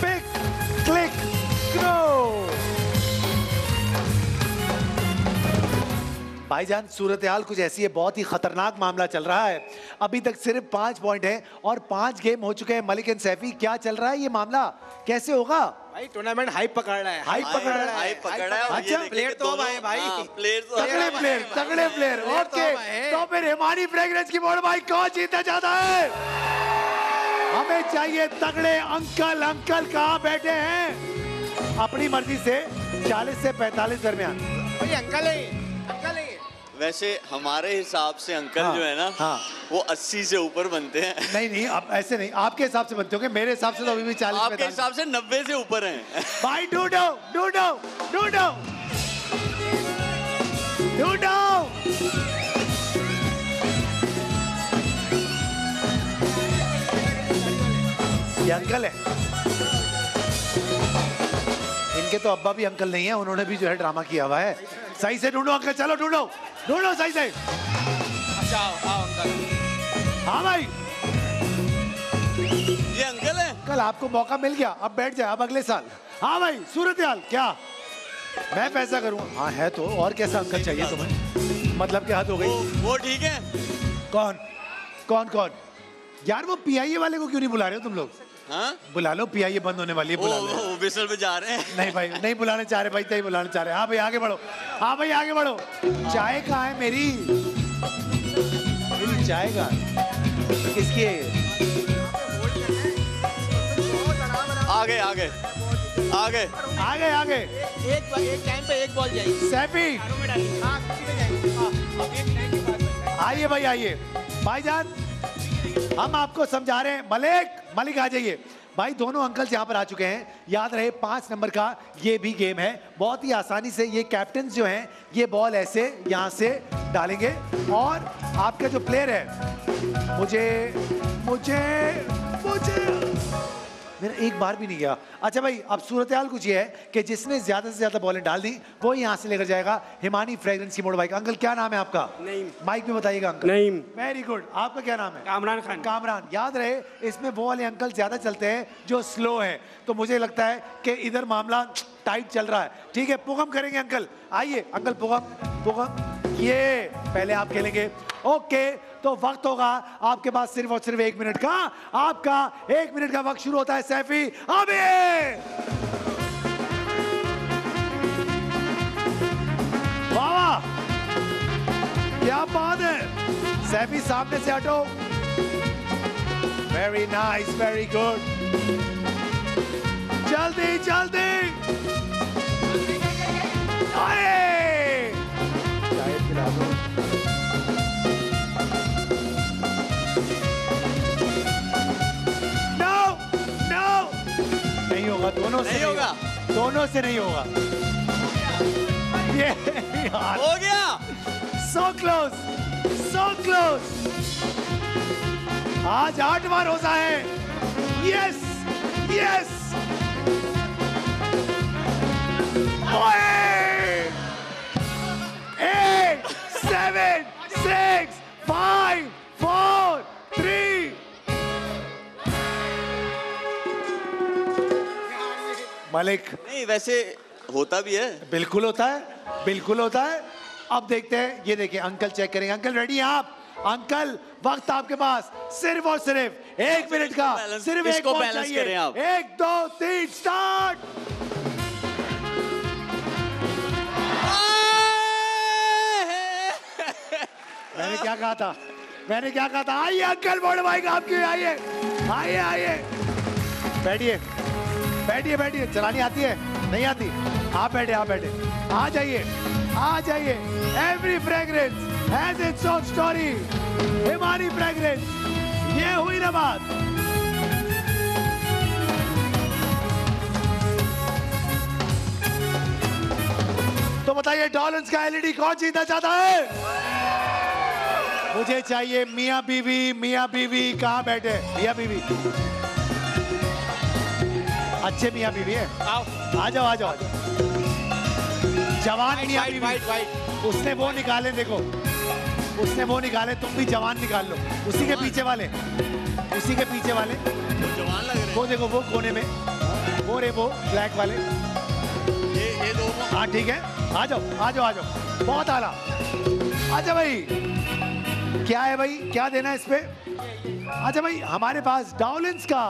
Pick click grow. भाईजान सूरत हाल कुछ ऐसी है, बहुत ही ख़तरनाक मामला चल रहा है। अभी तक सिर्फ 5 पॉइंट हैं और 5 गेम हो चुके हैं। मलिक एंड सैफी, क्या चल रहा है ये मामला, कैसे होगा? भाई टूर्नामेंट हाइप पकड़ रहा है, हाइप पकड़ रहा है, अच्छा प्लेयर तो आए भाई, प्लेयर तगड़े प्लेयर। ओके, तो फिर हिमानी फ्रेगरेंस की बोर्ड भाई कौन जीता जाता है? हमें चाहिए तगड़े अंकल। अंकल कहाँ बैठे हैं? अपनी मर्जी से 40 से 45 दरमियान अंकल है, अंकल है। वैसे हमारे हिसाब से अंकल हाँ, जो है ना हाँ, वो 80 से ऊपर बनते हैं। नहीं नहीं, आप ऐसे नहीं, आपके हिसाब से बनते होंगे, मेरे हिसाब से तो अभी भी 40। आपके हिसाब से 90 से ऊपर हैं भाई। ढूंढो ढूंढो ढूंढो ढूंढो, ये अंकल है। इनके तो अब्बा भी अंकल नहीं है, उन्होंने भी जो है ड्रामा किया हुआ है। सही से ढूंढो अंकल, चलो ढूंढो ढूंढो सही से। अच्छा आओ अंकल। हाँ भाई ये अंकल है। कल आपको मौका मिल गया, अब बैठ जाए, अब अगले साल। हाँ भाई सूरत हाल क्या, मैं पैसा करूँगा। हाँ है तो, और कैसा अंकल चाहिए तुम्हें? मतलब क्या हद हो गई। वो ठीक है। कौन कौन कौन यार, वो PIA वाले को क्यों नहीं बुला रहे हो तुम लोग? हाँ? बुला लो, PIA बंद होने वाली है, बुला लो। विसल पे जा रहे हैं। नहीं भाई नहीं बुलाने चाह रहे भाई, नहीं बुलाने चाह रहे। हाँ भाई आगे बढ़ो, हाँ भाई आगे बढ़ो। चाय कहाँ है मेरी, मेरी चाय कहाँ है? किसकी है? आगे आगे आगे आगे आगे। एक टाइम पे एक बॉल जाएगी। सैफी आइए भाई, आइए भाईजान, हम आपको समझा रहे हैं। मलिक मलिक आ जाइए भाई। दोनों अंकल यहाँ पर आ चुके हैं। याद रहे 5 नंबर का ये भी गेम है, बहुत ही आसानी से। ये कैप्टन जो हैं ये बॉल ऐसे यहाँ से डालेंगे और आपका जो प्लेयर है, मुझे मुझे मुझे मेरा एक बार भी नहीं गया। अच्छा भाई, अब सूरत हाल कुछ ये है कि जिसने ज़्यादा से ज़्यादा बॉलें डाल दी वो यहाँ से लेकर जाएगा। हिमानी फ्रेगरेंस की मोड़ भाई। अंकल क्या नाम है आपका? नईम। माइक में बताइएगा अंकल। नईम। Very good. आपका क्या नाम है? कामरान खान। कामरान। याद रहे इसमें वो वाले अंकल ज़्यादा चलते हैं जो स्लो हैं, तो मुझे लगता है कि इधर मामला टाइट चल रहा है। ठीक है, पुगम करेंगे अंकल। आइए अंकल, पुगम पुगम ये पहले आप खेलेंगे। ओके, तो वक्त होगा आपके पास सिर्फ और सिर्फ 1 मिनट का। आपका 1 मिनट का वक्त शुरू होता है। सैफी अबे वाह, क्या बात है। सैफी सामने से हटो। Very nice, very good. जल्दी जल्दी, अरे दोनों से नहीं होगा, दोनों से नहीं होगा। ये हो गया। So close, so close। आज 8वां रोजा है। Yes, yes। Eight, 8, 7, 6, 5, 4, 3। मलिक नहीं, वैसे होता भी है। बिल्कुल होता है, बिल्कुल होता है। अब देखते हैं, ये देखिए अंकल चेक करेंगे। अंकल रेडी हैं आप? अंकल वक्त आपके पास सिर्फ और सिर्फ 1 मिनट का। सिर्फ एक बॉल चाहिए। 1, 2, 3 स्टार्ट। मैंने क्या कहा था, मैंने क्या कहा था? आइए अंकल, बोर्ड भाई आप क्यों, आइए आइए आइए, बैठिए बैठिए बैठिए। चलानी आती है? नहीं आती। आप बैठे, आप बैठे, आ जाइए आ जाइए। Every fragrance has its own story. Himani fragrance, ये हुई ना बात। तो बताइए डॉलेंस का LED कौन जीतना चाहता है? मुझे चाहिए मियाँ बीवी। मियाँ बीवी कहाँ बैठे? मियाँ बीवी अच्छे मियाँ बीवी है। आओ आ जाओ आ जाओ। जवान मियाँ बीवी, उसने वो निकाले, देखो उसने वो निकाले, तुम भी जवान निकाल लो। उसी के पीछे वाले, उसी के पीछे वाले जवान लग रहे हैं। वो देखो वो कोने में, वो रे वो ब्लैक वाले, ये दो। हाँ ठीक है, आ जाओ आ जाओ आ जाओ। बहुत आला। अच्छा भाई क्या है भाई, क्या देना है इस पे? अच्छा भाई हमारे पास डाउलेंस का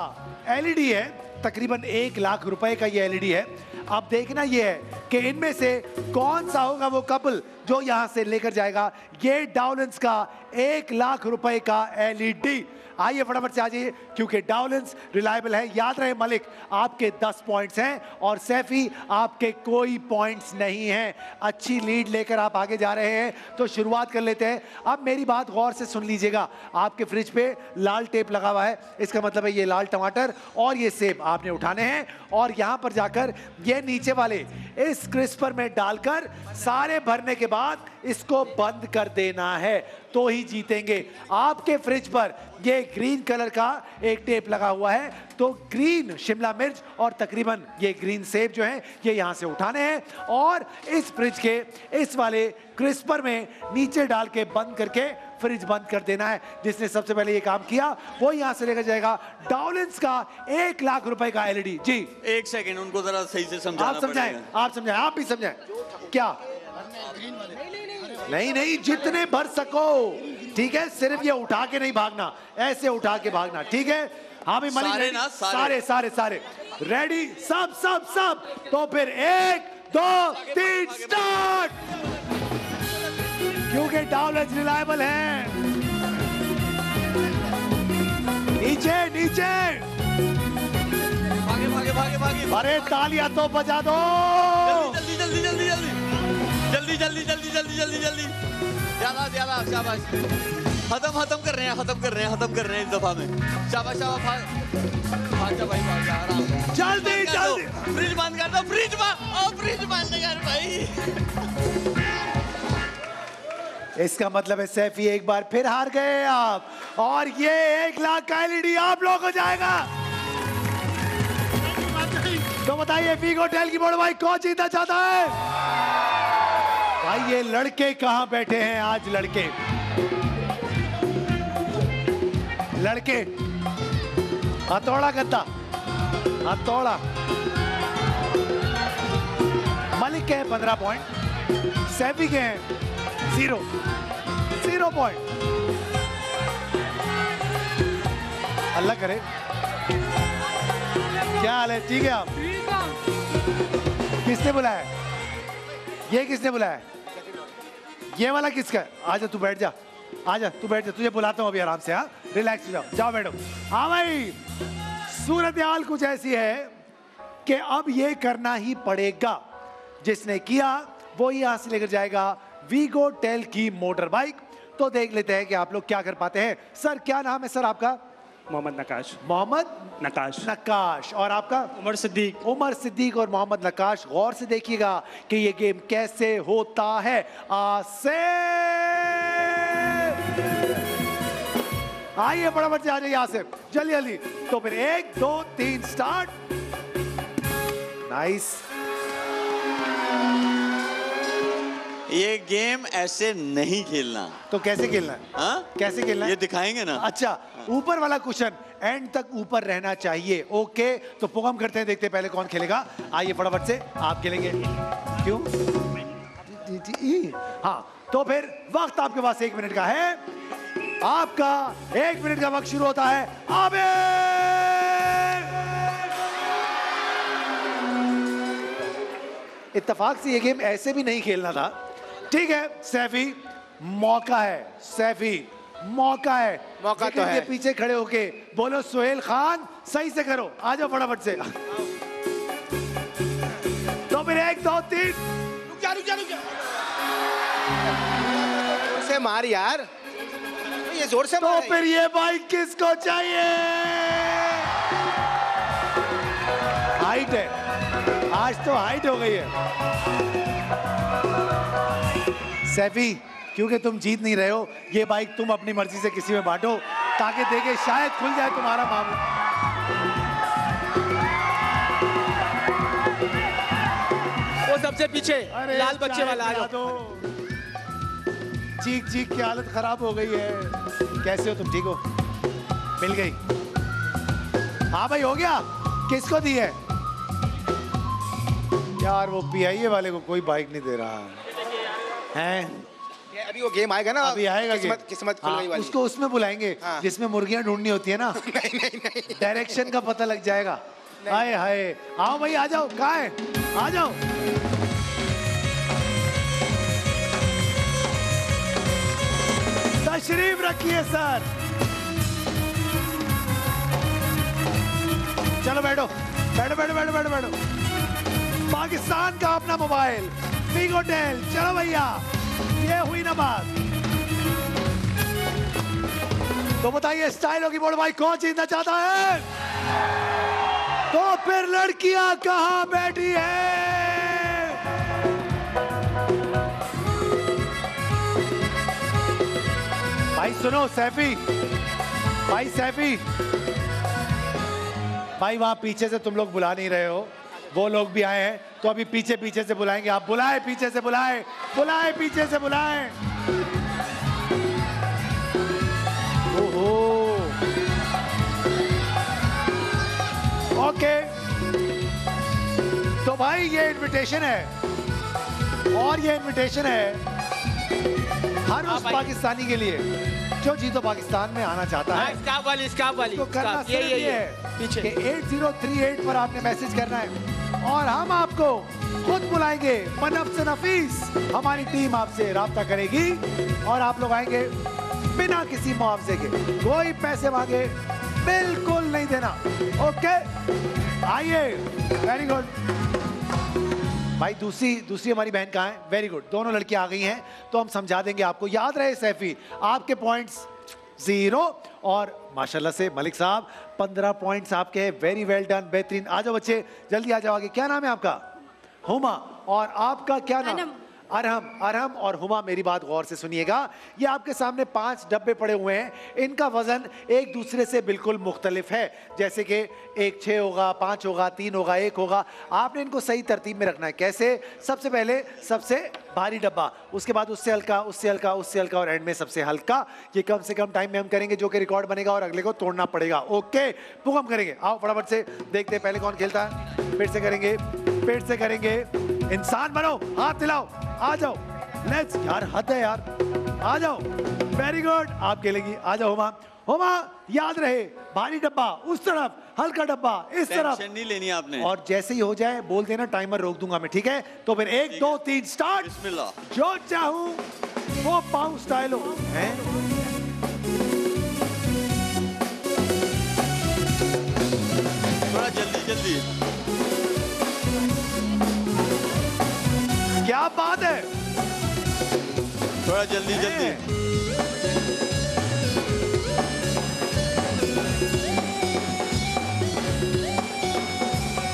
एलईडी है, तकरीबन 1 लाख रुपए का ये एलईडी है। अब देखना ये है कि इनमें से कौन सा होगा वो कपल जो यहाँ से लेकर जाएगा ये डाउलेंस का 1 लाख रुपए का एलईडी। आइए फटाफट से आ जाइए क्योंकि डाउलेंस रिलायबल है। याद रहे मलिक आपके 10 पॉइंट्स हैं और सैफी आपके कोई पॉइंट्स नहीं हैं। अच्छी लीड लेकर आप आगे जा रहे हैं तो शुरुआत कर लेते हैं। अब मेरी बात गौर से सुन लीजिएगा, आपके फ्रिज पे लाल टेप लगा हुआ है, इसका मतलब है ये लाल टमाटर और ये सेब आपने उठाने हैं और यहाँ पर जाकर ये नीचे वाले इस क्रिस्पर में डालकर सारे भरने के बाद इसको बंद कर देना है तो ही जीतेंगे। आपके फ्रिज पर ये ग्रीन कलर का एक टेप लगा हुआ है तो ग्रीन शिमला मिर्च और तकरीबन ये ग्रीन सेब जो हैं ये यहाँ से उठाने हैं और इस फ्रिज के इस वाले क्रिस्पर में नीचे डाल के बंद करके फ्रिज बंद कर देना है। जिसने सबसे पहले ये काम किया वो यहाँ से लेकर जाएगा डाउलेंस का 1 लाख रुपए का एलईडी। जी एक सेकेंड, उनको जरा सही से समझाएं। आप भी समझाएं क्या? नहीं नहीं, जितने भर सको, ठीक है? सिर्फ ये उठा के नहीं भागना, ऐसे उठा के भागना, ठीक है? हाँ भाई मलिक, सारे सारे सारे रेडी, सब सब सब। तो फिर 1 2 3 स्टार्ट, क्योंकि डाउलेंस रिलायबल है। नीचे नीचे भागे भागे भागे भागे, अरे तालियां तो बजा दो। जल्दी जल्दी जल्दी जल्दी जल्दी जल्दी जल्दी जल्दी जल्दी जल्दी, ज्यादा ज्यादा, शाबाश। खत्म कर रहे हैं, खत्म कर रहे हैं इस दफा में। शाबाश शाबाश भाई, आराम, जल्दी जल्दी। फ्रिज बंद कर दो, फ्रिज बंद, फ्रिज बंद यार भाई। इसका मतलब है सैफी एक बार फिर हार गए आप और ये 1 लाख का एलईडी आप लोग को जाएगा। तो बताइए पीक होटल की बोर्ड भाई कौन जीतना चाहता है? भाई ये लड़के कहाँ बैठे हैं आज? लड़के लड़के हथौड़ा गद्दा हथौड़ा। मलिक के हैं 15 पॉइंट, सैफी के हैं 0 0 पॉइंट। अल्लाह करे। क्या हाल है? ठीक है आप? किसने बुलाया? ये किसने बुलाया? ये वाला किसका? आजा तू बैठ जा, आजा तू बैठ जा, तुझे बुलाता हूँ अभी आराम से। हाँ रिलैक्स हो जाओ, जाओ बैठो। हाँ भाई सूरत हाल कुछ ऐसी है कि अब ये करना ही पड़ेगा। जिसने किया वो यहाँ से लेकर जाएगा वीगो टेल की मोटर बाइक। तो देख लेते हैं कि आप लोग क्या कर पाते हैं। सर क्या नाम है सर आपका? मोहम्मद नकाश। मोहम्मद नकाश। नकाश। और आपका? उमर सिद्दीक। उमर सिद्दीक और मोहम्मद नकाश। गौर से देखिएगा कि ये गेम कैसे होता है। आसिफ आइए फटाफट से आ जाइए आसिफ, जल्दी जल्दी। तो फिर 1 2 3 स्टार्ट। नाइस। ये गेम ऐसे नहीं खेलना। तो कैसे खेलना है? हाँ कैसे खेलना है ये दिखाएंगे ना। अच्छा ऊपर वाला कुशन एंड तक ऊपर रहना चाहिए। ओके तो पोगम करते हैं, देखते हैं पहले कौन खेलेगा। आइए फटाफट से, आप खेलेंगे क्यों? हाँ तो फिर वक्त आपके पास 1 मिनट का है। आपका 1 मिनट का वक्त शुरू होता है अब। इत्तेफाक से ये गेम ऐसे भी नहीं खेलना था, ठीक है? सैफी मौका है, सैफी मौका है, मौका तो है। पीछे खड़े होके बोलो सोहेल खान, सही से करो। आ जाओ फटाफट से। तो फिर 1 2 3 जोर से मार यार, ये जोर से मार। तो फिर ये बाइक किसको चाहिए? हाइट है आज तो, हाइट हो गई है सैफी। क्योंकि तुम जीत नहीं रहे हो, ये बाइक तुम अपनी मर्जी से किसी में बांटो ताकि देखे शायद खुल जाए तुम्हारा मामला। वो सबसे पीछे लाल बच्चे वाला आ जाओ। चीख चीख की हालत खराब हो गई है। कैसे हो तुम? ठीक हो? मिल गई? हाँ भाई हो गया। किसको दी है यार? वो PIA वाले को कोई बाइक नहीं दे रहा है। अभी अभी वो गेम आएगा ना, अभी आएगा किस्मत, किस्मत खुल गई वाली। उसको उसमें बुलाएंगे जिसमें मुर्गियां ढूंढनी होती है ना। डायरेक्शन का पता लग जाएगा। हाय हाय, आओ भाई आ जाओ, कहाँ है, आ जाओ। शरीफ रखिए सर, चलो बैठो बैठो बैठो बैठो बैठो बैठो। पाकिस्तान का अपना मोबाइल फिंगोटेल, चलो भैया, ये हुई ना बात। तो बताइए स्टाइलों की बोर्ड भाई कौन जीतना चाहता है? तो फिर लड़कियां कहां बैठी है? भाई सुनो सैफी, भाई सैफी भाई, वहाँ पीछे से तुम लोग बुला नहीं रहे हो, वो लोग भी आए हैं तो अभी पीछे पीछे से बुलाएंगे। आप बुलाए पीछे से, बुलाए बुलाए पीछे से बुलाए। ओहो ओके, तो भाई ये इनविटेशन है और ये इनविटेशन है हर उस पाकिस्तानी के लिए जो जीतो पाकिस्तान में आना चाहता है। स्काफ वाली तो करना सिर्फ ये है पीछे कि 8038 पर आपने मैसेज करना है और हम आपको खुद बुलाएंगे। मनफ से नफीस हमारी टीम आपसे राब्ता करेगी और आप लोग आएंगे बिना किसी मुआवजे के, कोई पैसे मांगे बिल्कुल नहीं देना। ओके आइए, वेरी गुड भाई। दूसरी हमारी बहन कहाँ है? वेरी गुड, दोनों लड़कियाँ आ गई हैं तो हम समझा देंगे आपको। याद रहे सैफी, आपके पॉइंट्स 0 और माशाल्लाह से मलिक साहब 15 पॉइंट्स आपके हैं। वेरी वेल डन, बेहतरीन। आ जाओ बच्चे, जल्दी आ जाओ आगे। क्या नाम है आपका? हुमा। और आपका क्या नाम? अरहम। अरहम और हुमा मेरी बात गौर से सुनिएगा। ये आपके सामने 5 डब्बे पड़े हुए हैं, इनका वज़न एक दूसरे से बिल्कुल मुख्तलिफ है। जैसे कि एक 6 होगा, 5 होगा, 3 होगा, 1 होगा। आपने इनको सही तरतीब में रखना है। कैसे? सबसे पहले सबसे भारी डब्बा, उसके बाद उससे हल्का, उससे हल्का, उससे हल्का और एंड में सबसे हल्का। ये कम से कम टाइम में हम करेंगे जो कि रिकॉर्ड बनेगा और अगले को तोड़ना पड़ेगा। ओके पुकम करेंगे, आओ फटाफट से देखते हैं पहले कौन खेलता है। फिर से करेंगे, फिर से करेंगे। इंसान बनो, हाथ हिलाओ, आ जाओ। लेट्स यार, हद है यार, आ जाओ। वेरी गुड, आप खेलेंगी, आ जाओ हुमा। हुमा याद रहे, भारी डब्बा उस तरफ, हल्का डब्बा इस तरफ, नहीं लेनी आपने। और जैसे ही हो जाए बोल देना, टाइमर रोक दूंगा मैं, ठीक है? तो फिर 1 2 3 स्टार्ट। बिस्मिल्लाह, जो चाहूं वो पाऊं स्टाइल हो। थोड़ा जल्दी जल्दी, क्या बात है, थोड़ा जल्दी जल्दी।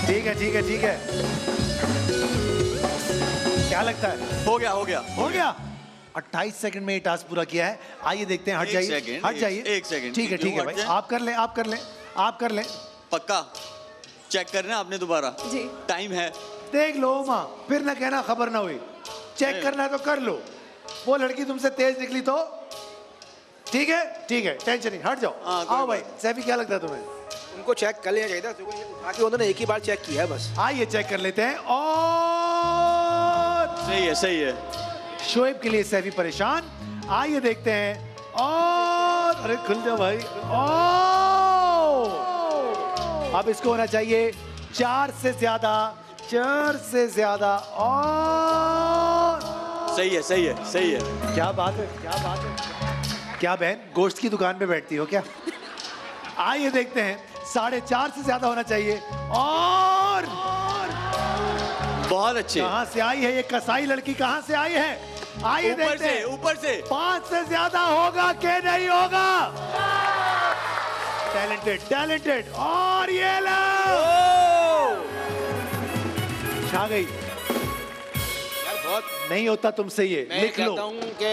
ठीक है ठीक है ठीक है, क्या लगता है? हो गया हो गया हो गया। 28 सेकंड में ये टास्क पूरा किया है। आइए देखते हैं, हट जाइए हट जाइए। एक सेकंड, ठीक है भाई, आप कर लें आप कर लें आप कर लें। पक्का चेक करना आपने दोबारा, टाइम है। देख लो माँ, फिर ना कहना खबर ना हुई। चेक करना है तो कर लो। वो लड़की तुमसे तेज निकली तो ठीक है ठीक है, टेंशन नहीं, हट जाओ। आओ भाई सैफी, क्या लगता है तुम्हें? उनको चेक कर लेना चाहिए था, बाकी उन्होंने एक ही बार चेक किया है बस। आइए चेक कर लेते हैं। और सही है सही है, शोएब के लिए सैफी परेशान। आइए देखते हैं। और अरे खुल जाओ भाई। और अब इसको होना चाहिए 4 से ज्यादा। और सही है सही है सही है, क्या बात है क्या बात है। क्या बहन गोश्त की दुकान पे बैठती हो क्या? आइए देखते हैं, 4.5 से ज्यादा होना चाहिए। और बहुत अच्छे, कहाँ से आई है ये कसाई लड़की, कहाँ से आई है? आइए देखते हैं, ऊपर से 5 से ज्यादा होगा क्या नहीं होगा? Talented talented. और ये लो आ गई यार, बहुत नहीं होता तुमसे ये, लिख लो। मैं कहता हूं कि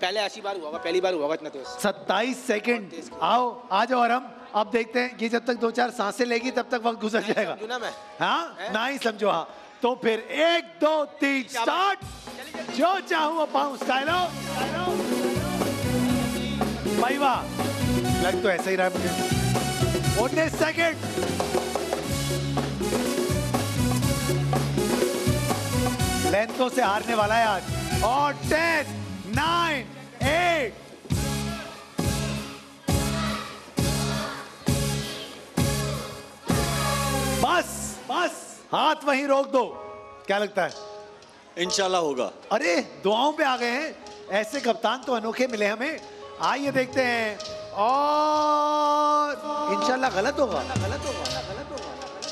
पहले ऐसी बार हुआ होगा, पहली बार हुआ होगा इतना तेज। 27 सेकंड। आओ आ जाओ आराम। अब देखते हैं ये जब तक 2-4 सांसें लेगी तब तक वक्त गुजर जाएगा। हाँ ना ही समझो, हाँ तो फिर 1 2 3 स्टार्ट। जो चाहूँ वो पाऊँ स्टाइलो। भाई वाह, लग तो ऐसा ही रहा मुझे। 19 सेकेंड। लेंथों से हारने वाला है आज। और 10 9, 8. बस बस हाथ वहीं रोक दो। क्या लगता है? इंशाल्लाह होगा। अरे दुआओं पे आ गए हैं, ऐसे कप्तान तो अनोखे मिले हमें। आइए देखते हैं और इंशाल्लाह गलत होगा।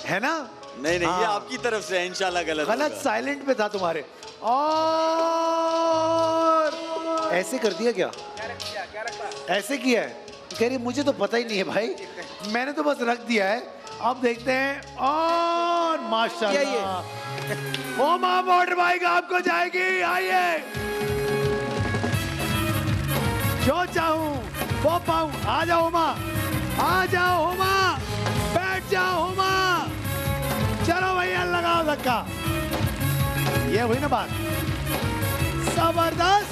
है ना? नहीं नहीं, ये आपकी तरफ से है, इंशाल्लाह गलत। गलत साइलेंट पे था तुम्हारे। और ऐसे कर दिया क्या? ऐसे किया है? कह रही मुझे तो पता ही नहीं है भाई, मैंने तो बस रख दिया है। अब देखते हैं और माशाल्लाह ओ मां मोटर बाइक आपको जाएगी। आइए, जो चाहूं वो पाऊं। आ जाओ मां, आ जाओ मां, बैठ जाओ मां। चलो भैया लगाओ धक्का। ये हुई ना बात, जबरदस्त।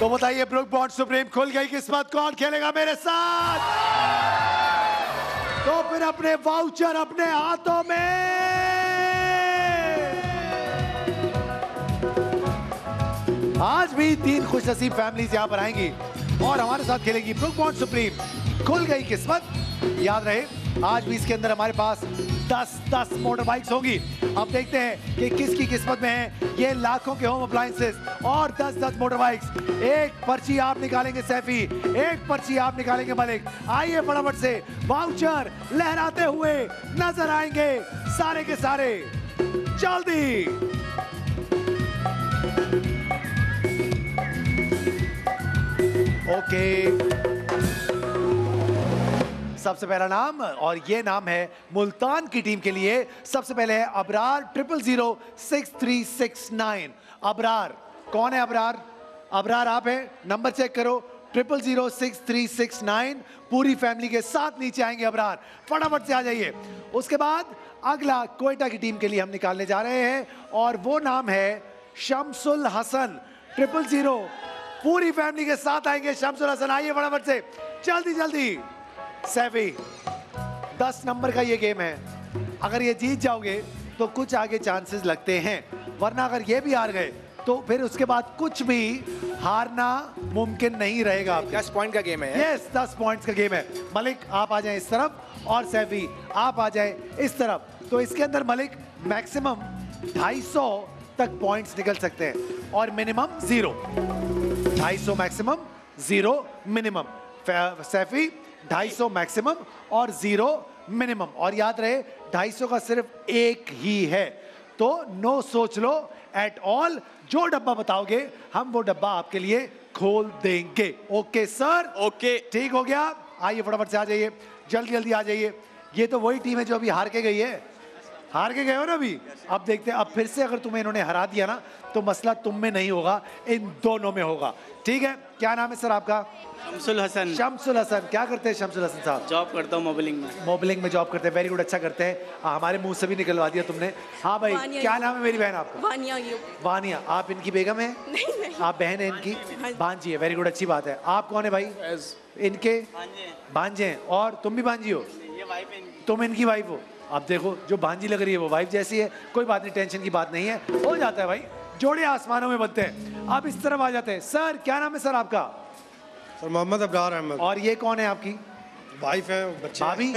तो बताइए ब्रूक बॉन्ड सुप्रीम खुल गई किस्मत, कौन खेलेगा मेरे साथ? तो फिर अपने वाउचर अपने हाथों में। आज भी 3 खुश नसीब फैमिलीज यहां पर आएंगी और हमारे साथ खेलेगी ब्रूक बॉन्ड सुप्रीम खुल गई किस्मत। याद रहे आज भी इसके अंदर हमारे पास 10-10 मोटर बाइक्स होगी। अब देखते हैं कि किसकी किस्मत में है ये लाखों के होम अप्लायंसेस और 10-10 मोटर बाइक्स। एक पर्ची आप निकालेंगे सैफी, एक पर्ची आप निकालेंगे मलिक। आइए फटाफट से वाउचर लहराते हुए नजर आएंगे सारे के सारे। जल्दी ओके, सबसे पहला नाम और ये नाम है मुल्तान की टीम के लिए। सबसे पहले है अबरार 00063669। अबरार कौन है? अबरार, अबरार आप हैं? नंबर चेक करो 00063669। पूरी फैमिली के साथ नीचे आएंगे अबरार, फटाफट से आ जाइए। उसके बाद अगला क्वेटा की टीम के लिए हम निकालने जा रहे हैं और वो नाम है शमसुल हसन 000। पूरी फैमिली के साथ आएंगे शमसुल हसन। आइए फटाफट से, जल्दी जल्दी। सैफी 10 नंबर का ये गेम है, अगर ये जीत जाओगे तो कुछ आगे चांसेस लगते हैं, वरना अगर ये भी हार गए तो फिर उसके बाद कुछ भी हारना मुमकिन नहीं रहेगा। 10 पॉइंट का गेम है। यस 10 पॉइंट्स का गेम है। मलिक आप आ जाएं इस तरफ और सैफी आप आ जाएं इस तरफ। तो इसके अंदर मलिक मैक्सिमम 250 तक पॉइंट्स निकल सकते हैं और minimum 0। 250 maximum, 0 minimum. Saifi 250 maximum और 0 मिनिमम। और याद रहे 250 का सिर्फ एक ही है, तो नो सोच लो एट ऑल। जो डब्बा बताओगे हम वो डब्बा आपके लिए खोल देंगे। Okay sir? ओके, ठीक हो गया। आइए फटाफट से आ जाइए, जल्दी जल्दी आ जाइए। ये तो वही टीम है जो अभी हार के गई है। हार के गए हो ना अभी? अब देखते हैं, अब फिर से अगर तुम्हें इन्होंने हरा दिया ना तो मसला तुम में नहीं होगा, इन दोनों में होगा। ठीक है, क्या नाम है सर आपका? शमसुल हसन। शमसुल हसन क्या करते हैं शमसुल हसन साहब? जॉब करता हूँ मोबलिंग में। मोबलिंग में जॉब करते हैं, वेरी गुड, अच्छा करते हैं। हमारे मुंह से भी निकलवा दिया तुमने। हाँ भाई, क्या नाम है मेरी बहन आपका? वानिया। वानिया आप इनकी बेगम है? नहीं, आप बहन है इनकी, भांजी है, वेरी गुड, अच्छी बात है। आप कौन है भाई? इनके भांजे हैं। और तुम भी भांजी हो? तुम इनकी वाइफ हो। अब देखो जो भांजी लग रही है वो वाइफ जैसी है। कोई बात नहीं, टेंशन की बात नहीं है, हो जाता है भाई, जोड़े आसमानों में बनते हैं। आप इस तरफ आ जाते हैं। सर क्या नाम है सर आपका? सर मोहम्मद अबरार अहमद। और ये कौन है आपकी? वाइफ है, बच्चे। भाभी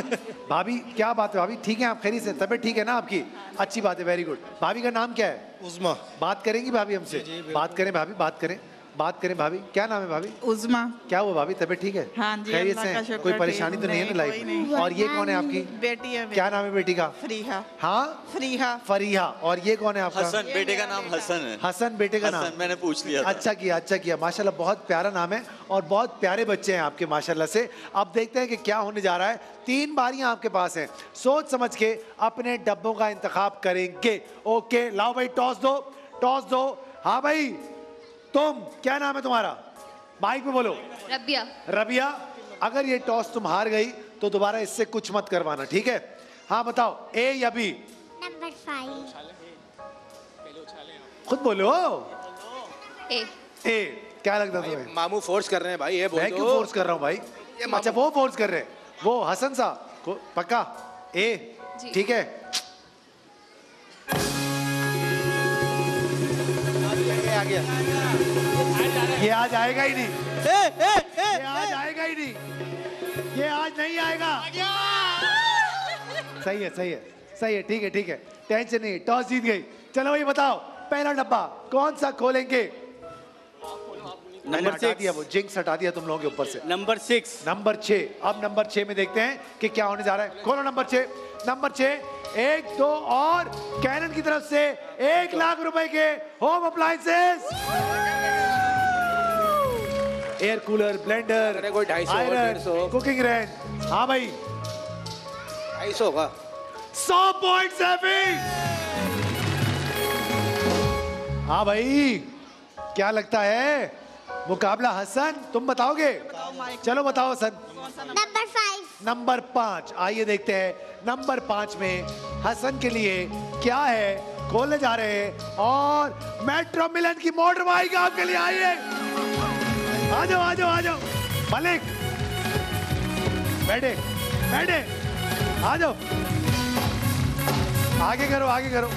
भाभी क्या बात है भाभी, ठीक है आप? खैरियत से? तबीयत ठीक है ना आपकी? अच्छी बात है, वेरी गुड। भाभी का नाम क्या है? उज़्मा। बात करेंगी भाभी हमसे? बात करें भाभी, बात करें, बात करें भाभी। क्या नाम है भाभी? उज़्मा। क्या हुआ भाभी, तबीयत ठीक है? हाँ जी, खैरियत से? कोई परेशानी तो नहीं है ना लाइफ में? और ये कौन है आपकी बेटी? है क्या नाम है बेटी का? फरीहा। हाँ फरीहा, फरीहा। और ये कौन है आपका? हसन। बेटे का नाम हसन है। हसन बेटे का नाम, मैंने पूछ लिया। अच्छा किया, अच्छा किया, माशाल्लाह बहुत प्यारा नाम है और बहुत प्यारे बच्चे हैं आपके माशाल्लाह से। अब देखते हैं कि क्या होने जा रहा है। 3 बारियां आपके पास हैं, सोच समझ के अपने डब्बों का इंतखाब करेंगे। ओके लाओ भाई, टॉस दो, टॉस दो। हाँ भाई तुम, क्या नाम है तुम्हारा? माइक में बोलो। रबिया। रबिया अगर ये टॉस तुम हार गई तो दोबारा इससे कुछ मत करवाना, ठीक है? हाँ बताओ, ए या बी? नंबर 5। खुद बोलो। ए। ए क्या लगता है तुम्हें? मामू फोर्स कर रहे हैं भाई, ये बोलो। मैं क्यों फोर्स कर रहा हूँ भाई? अच्छा वो फोर्स कर रहे हैं, वो हसन साहब। पक्का ए? ठीक है। ये आज आएगा ही नहीं, ये आज आएगा ही नहीं, ये आज नहीं आएगा। सही है सही है सही है, ठीक है ठीक है, टेंशन नहीं, टॉस जीत गई। चलो भाई बताओ पहला डब्बा कौन सा खोलेंगे? नंबर 6 दिया, वो जिंक्स हटा दिया तुम लोगों के ऊपर से। नंबर 6, अब नंबर 6 में देखते हैं कि क्या होने जा रहा है। खोलो नंबर 6, 1, 2 और कैनन की तरफ से 1 लाख रुपए के home appliances, air cooler, blender, iron, cooking range. हाँ भाई 250 होगा, 100 पॉइंट्स है भी। हाँ भाई क्या लगता है मुकाबला? हसन तुम बताओगे? चलो बताओ हसन। नंबर 5, आइए देखते हैं नंबर 5 में हसन के लिए क्या है। खोलने जा रहे हैं और मेट्रो मिलन की मोटर बाइक आपके लिए। आइए आ जाओ मलिक, बैठे आ जाओ, आगे करो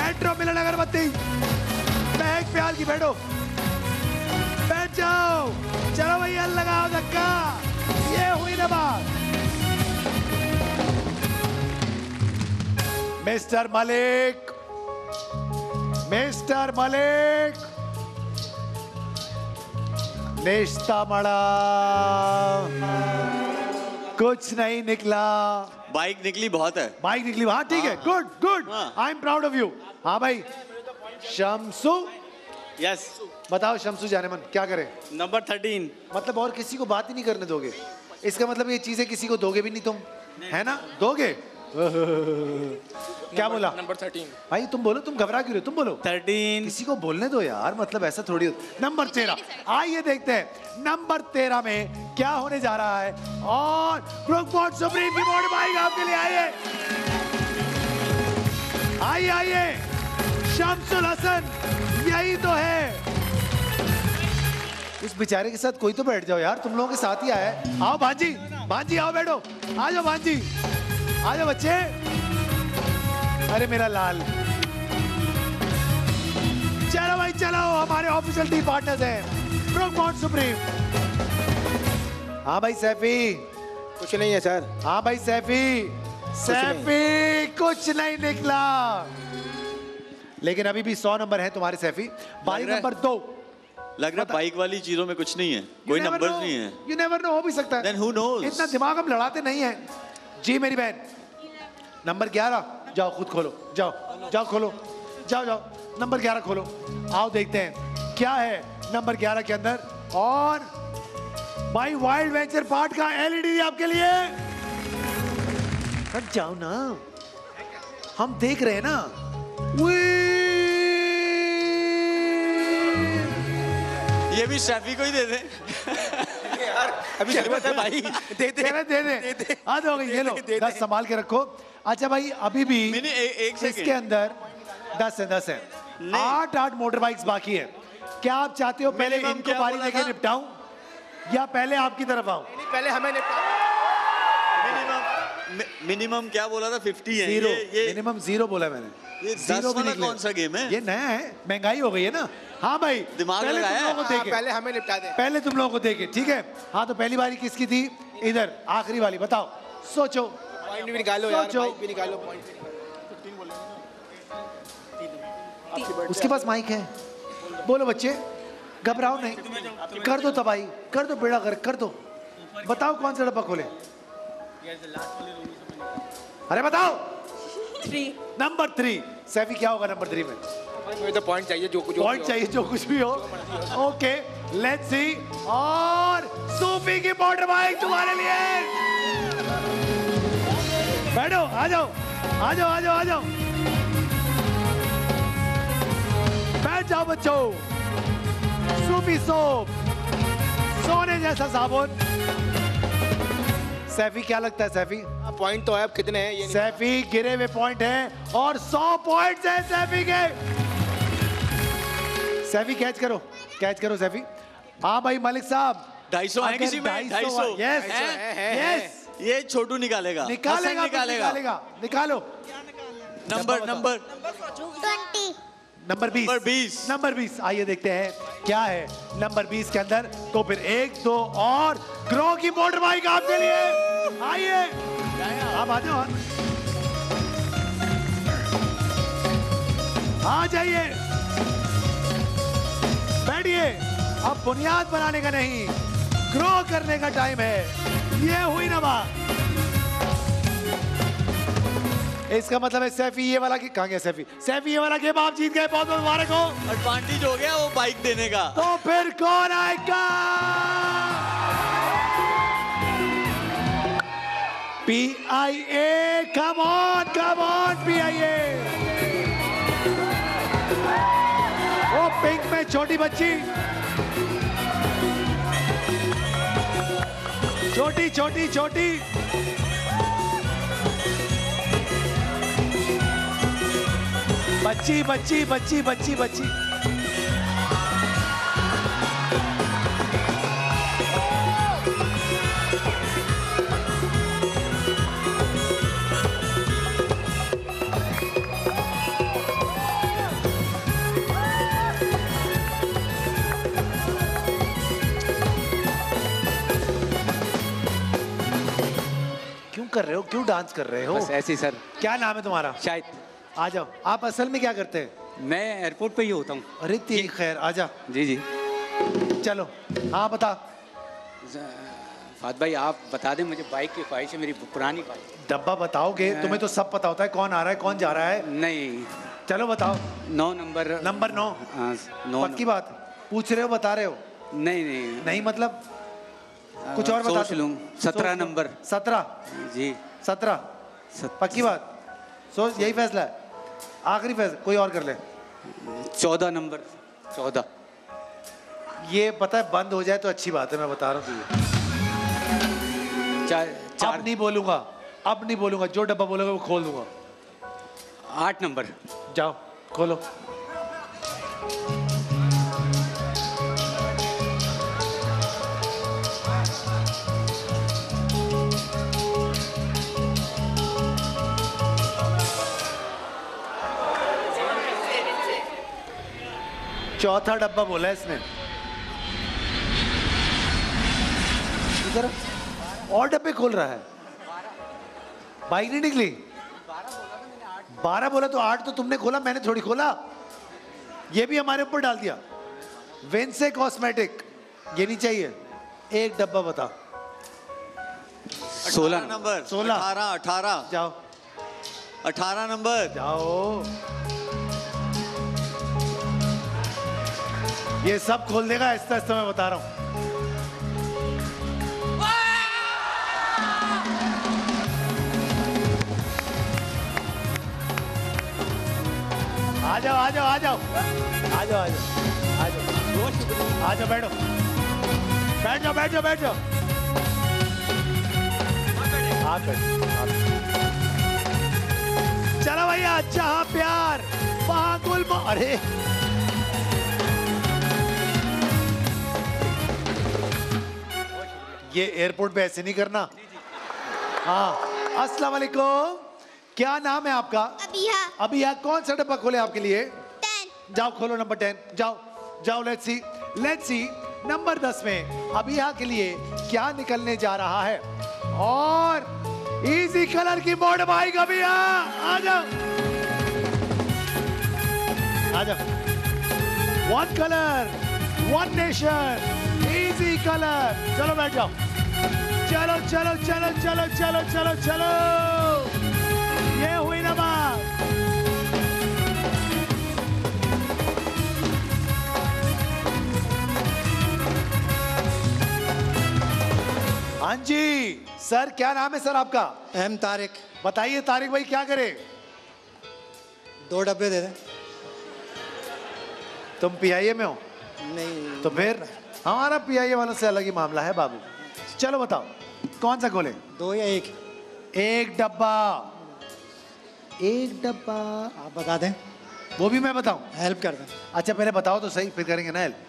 मेट्रो मिलन अगरबत्ती महक प्याल की, बैठ जाओ। चलो भैया लगाओ धक्का, ये हुई ना बात। मिस्टर मलिक नेश्ता मड़ा, कुछ नहीं निकला। बाइक निकली, बहुत है बाइक निकली। हाँ ठीक है, good, I am proud of you. हाँ भाई शम्सू, यस बताओ शम्सू जानेमन क्या करें? नंबर 13, मतलब और किसी को बात ही नहीं करने दोगे? इसका मतलब ये चीजें किसी को दोगे भी नहीं तुम, है ना? दोगे? क्या बोला? नंबर 13। भाई तुम बोलो, तुम घबरा क्यों रहे हो? तुम बोलो 13, किसी को बोलने दो यार, मतलब ऐसा थोड़ी होता। नंबर 13, आइए देखते हैं नंबर 13 में क्या होने जा रहा है। और ब्रूक बॉन्ड सुप्रीम की मोटर बाइक आपके लिए। आइए शम्सुल हसन, यही तो है। उस बेचारे के साथ कोई तो बैठ जाओ यार, तुम लोगों के साथ ही आया है। आओ भांजी आओ, बैठो, आ जाओ भांजी, आ जाओ बच्चे। अरे मेरा लाल, चलो भाई चलो, हमारे ऑफिशियल टीम पार्टनर्स हैं ब्रूक बॉन्ड सुप्रीम। हाँ भाई सैफी, कुछ नहीं है सर। हाँ भाई सैफी कुछ नहीं निकला, लेकिन अभी भी 100 नंबर है तुम्हारे सैफी। नंबर 2, लग रहा है बाइक वाली चीजों में कुछ नहीं है, कोई नंबर नहीं है। यू नेवर नो, हो भी सकता है। Then who knows? इतना दिमाग हम लड़ाते नहीं है जी मेरी बहन। नंबर 11, जाओ खुद खोलो, जाओ नंबर 11 खोलो। आओ देखते हैं क्या है नंबर 11 के अंदर। और भाई वाइल्ड वेंचर पार्ट का LED आपके लिए। हट जाओ ना, हम देख रहे हैं ना। ये भी शैफी को ही दे दे। यार अभी जरूरत है भाई, दे दे। आ जाओ, ये लो 10 संभाल के रखो। अच्छा भाई अभी भी इसके अंदर 10 है। 8 मोटर बाइक्स बाकी है। क्या आप चाहते हो पहले इनको पारी लेके निपटाऊं या पहले आपकी तरफ आऊं? पहले हमें मिनिमम क्या बोला था? 50 है। मिनिमम 0 बोला मैंने। ये 10 वाला कौन सा गेम है? ये नया है, महंगाई हो गई है ना। हाँ भाई दिमाग लगाया, पहले हमें निपटा दे, पहले तुम लोगों को देखे, ठीक है। हाँ तो पहली बारी किसकी थी? इधर आखिरी वाली, बताओ, सोचो, पॉइंट भी निकालो यार, पॉइंट भी निकालो। उसके पास माइक है, बोलो बच्चे, घबराओ नहीं, कर दो तबाही, कर दो बेड़ा गर्क, कर दो। बताओ कौन सा डब्बा खोले? अरे बताओ। नंबर 3, सैफी क्या होगा नंबर 3 में? मुझे तो पॉइंट चाहिए, जो कुछ भी हो। Okay let's see. और सूफी की मोटर बाइक तुम्हारे लिए। बैठो, आ जाओ, बैठ जाओ बच्चों। सूफी सोप, सोने जैसा साबुन। सैफी क्या लगता है? सैफी पॉइंट तो है, अब कितने हैं ये? सैफी गिरे हुए पॉइंट हैं और 100 पॉइंट्स हैं सैफी के। सैफी कैच करो सैफी। हाँ भाई मलिक साहब, 250 है किसी में, 250। यस ये छोटू निकालेगा, निकालेगा, निकालेगा, निकालेगा, निकालो। Number number 20, number 20, number 20। आइए देखते हैं क्या है नंबर 20 के अंदर। तो फिर 1, 2 और ग्रो की मोटर बाइक आपके लिए। आइए आप आ जाओ, आ जाइए, बैठिए। अब बुनियाद बनाने का नहीं, ग्रो करने का टाइम है। ये हुई ना बात, इसका मतलब है सैफी ये वाला कहाँ गया? सैफी ये वाला गेम आप जीत गए, बहुत बहुत मुबारक हो। एडवांटेज हो गया वो बाइक देने का। तो फिर कौन आएगा? PIA, come on come on PIA। वो पिंक में छोटी बच्ची, छोटी छोटी छोटी, बच्ची बच्ची बच्ची बच्ची बच्ची। कर रहे हो क्यों डांस कर रहे हो? बस ऐसे ही सर। क्या नाम है तुम्हारा? शायद। आ जाओ। आप असल में क्या करते हैं? मैं एयरपोर्ट पे ही होता हूँ। अरे ठीक, खैर आ जा। जी जी चलो। हाँ बता फात भाई, आप बता दें मुझे। बाइक की ख्वाहिश है मेरी, पुरानी बाइक। डब्बा बताओगे? तुम्हें तो सब पता होता है कौन आ रहा है कौन जा रहा है। नहीं चलो बताओ। 9 नंबर। नंबर 9? नो। पक्की बात पूछ रहे हो? बता रहे हो? नहीं नहीं नहीं, मतलब कुछ और बता लूँ। 17 नंबर। 17 जी, 17। पक्की बात? सोच, यही फैसला है, आखिरी फैसला, कोई और कर ले। 14 नंबर। 14 ये पता है बंद हो जाए तो अच्छी बात है, मैं बता रहा हूँ। अब नहीं बोलूँगा, अब नहीं बोलूँगा। जो डब्बा बोलोगे वो खोल दूंगा। 8 नंबर। जाओ खोलो। चौथा डब्बा बोला है इसने। इधर और डब्बे खोल रहा है। बाइक नहीं निकली। 12 बोला तो 8 तो तुमने खोला, मैंने थोड़ी खोला। ये भी हमारे ऊपर डाल दिया। वेंसे कॉस्मेटिक, ये नहीं चाहिए। एक डब्बा बता। 16 नंबर। 16। 18। जाओ 18 नंबर। जाओ, ये सब खोल देगा आहिस्ता आहिस्ता, मैं बता रहा हूँ। आ जाओ आ जाओ आ जाओ आ जाओ आ जाओ आ जाओ, बैठो बैठ जाओ बैठ जाओ बैठ जाओ। आप बैठो। चलो भैया, जहाँ प्यार वहाँ गुल। अरे ये एयरपोर्ट पे ऐसे नहीं करना। हाँ। अस्सलाम वालेकुम, क्या नाम है आपका? अभिया। अभिया, कौन सा डब्बा खोले आपके लिए? 10। जाओ खोलो नंबर 10। जाओ जाओ। लेट्स सी नंबर 10 में अभिया के लिए क्या निकलने जा रहा है। और इजी कलर की मोड बाइक। अभिया आ जाओ आ जाओ। One colour one nation, easy colour. चलो बैठ जाओ। चलो चलो चलो चलो चलो चलो चलो। ये हुई ना बात। हाँ जी सर, क्या नाम है सर आपका? अहम तारिक। बताइए तारिक भाई क्या करें? 2 डब्बे दे दें। तुम PIA में हो? नहीं। तो फिर हमारा PIA वालों से अलग ही मामला है बाबू। चलो बताओ कौन सा खोले? 2 या 1? एक डब्बा। एक डब्बा आप बता दें। वो भी मैं बताऊं? हेल्प कर दें। अच्छा पहले बताओ तो सही, फिर करेंगे ना हेल्प।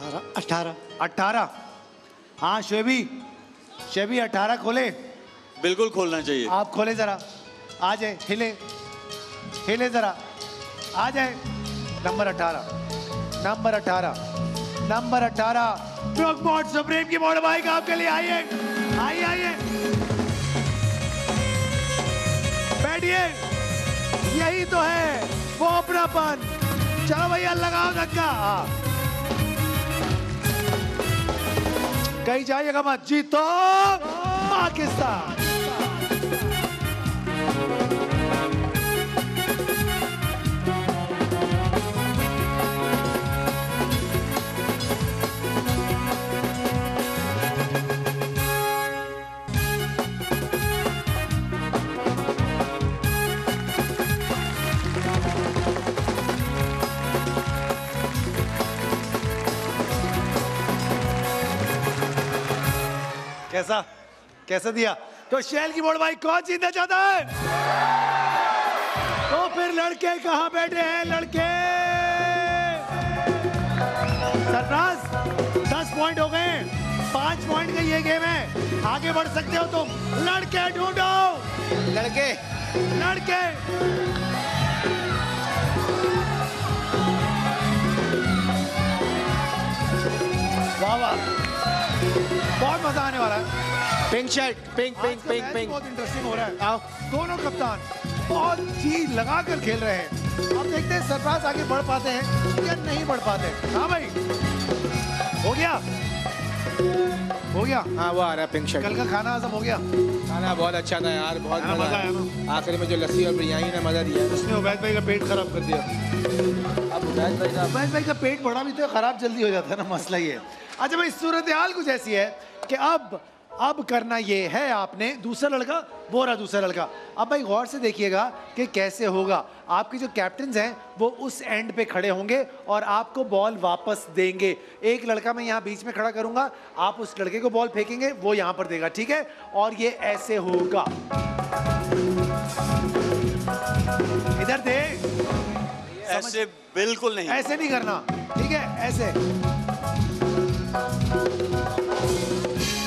18। 18। 18। हाँ शोएबी शेबी 18 खोले? बिल्कुल खोलना चाहिए। आप खोले जरा, आ जाए, हिले हिले जरा, आ जाए। नंबर 18 ब्रूक बॉन्ड सुप्रीम की मोड़ बाइक आपके लिए। आइए आइए आइए, बैठिए, यही तो है वो अपनापन। चलो भैया लगाओ धक्का, कहीं जाइएगा मत। जीतो पाकिस्तान। कैसा कैसा दिया? तो शैल की बोर्ड भाई कौन जीतना चाहता है? तो फिर लड़के कहाँ बैठे हैं? लड़के सरफराज 10 पॉइंट हो गए, 5 पॉइंट का ये गेम है, आगे बढ़ सकते हो तुम। लड़के ढूंढो, लड़के लड़के वाह वाह, बहुत मजा आने वाला है। Pink shirt, pink pink pink pink, बहुत इंटरेस्टिंग हो रहा है। आओ, दोनों कप्तान बहुत जी लगा कर खेल रहे हैं। अब देखते हैं सरफराज आगे बढ़ पाते हैं या नहीं बढ़ पाते। हाँ भाई, हो गया हो गया। हाँ वो आ रहा है पिंक शर्ट। कल का खाना सब हो गया? खाना बहुत अच्छा था यार, बहुत मजा आया। आखिर में जो लस्सी और बिरयानी ने मजा दिया, उसने उबैद भाई का पेट खराब कर दिया। अब उबैद भाई का पेट बड़ा भी तो खराब जल्दी हो जाता है ना, मसला ये है। अच्छा भाई, सूरत हाल कुछ ऐसी है कि अब करना ये है, आपने दूसरा लड़का वो रहा दूसरा लड़का। अब भाई गौर से देखिएगा कि कैसे होगा। आपके जो कैप्टन्स हैं वो उस एंड पे खड़े होंगे और आपको बॉल वापस देंगे। एक लड़का मैं यहाँ बीच में खड़ा करूँगा, आप उस लड़के को बॉल फेंकेंगे, वो यहाँ पर देगा, ठीक है? और ये ऐसे होगा। इधर दे, ऐसे बिल्कुल नहीं, ऐसे नहीं करना, ठीक है? ऐसे,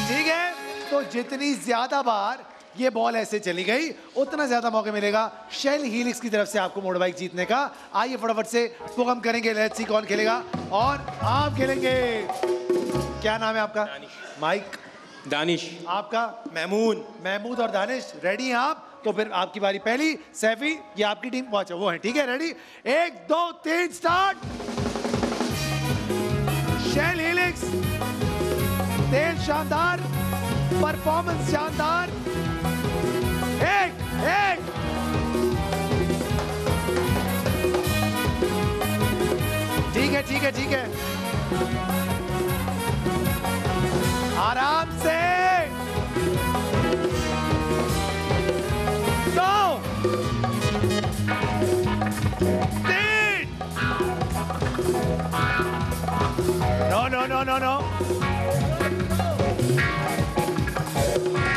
ठीक है? तो जितनी ज्यादा बार ये बॉल ऐसे चली गई, उतना ज्यादा मौके मिलेगा शेल हीलिक्स की तरफ से आपको मोड़ बाइक जीतने का। आइए फटाफट से प्रोग्राम करेंगे, लेट्स सी कौन खेलेगा। और आप खेलेंगे, क्या नाम है आपका? माइक। दानिश। आपका? महमूद। महमूद और दानिश, रेडी हैं आप? तो फिर आपकी बारी पहली। सैफी, ये आपकी टीम पहुंचा वो है, ठीक है? Ready, 1 2 3 start. शेल हेलिक्स, तेज शानदार, परफॉर्मेंस शानदार। एक एक ठीक है, ठीक है, ठीक है, आराम से। No.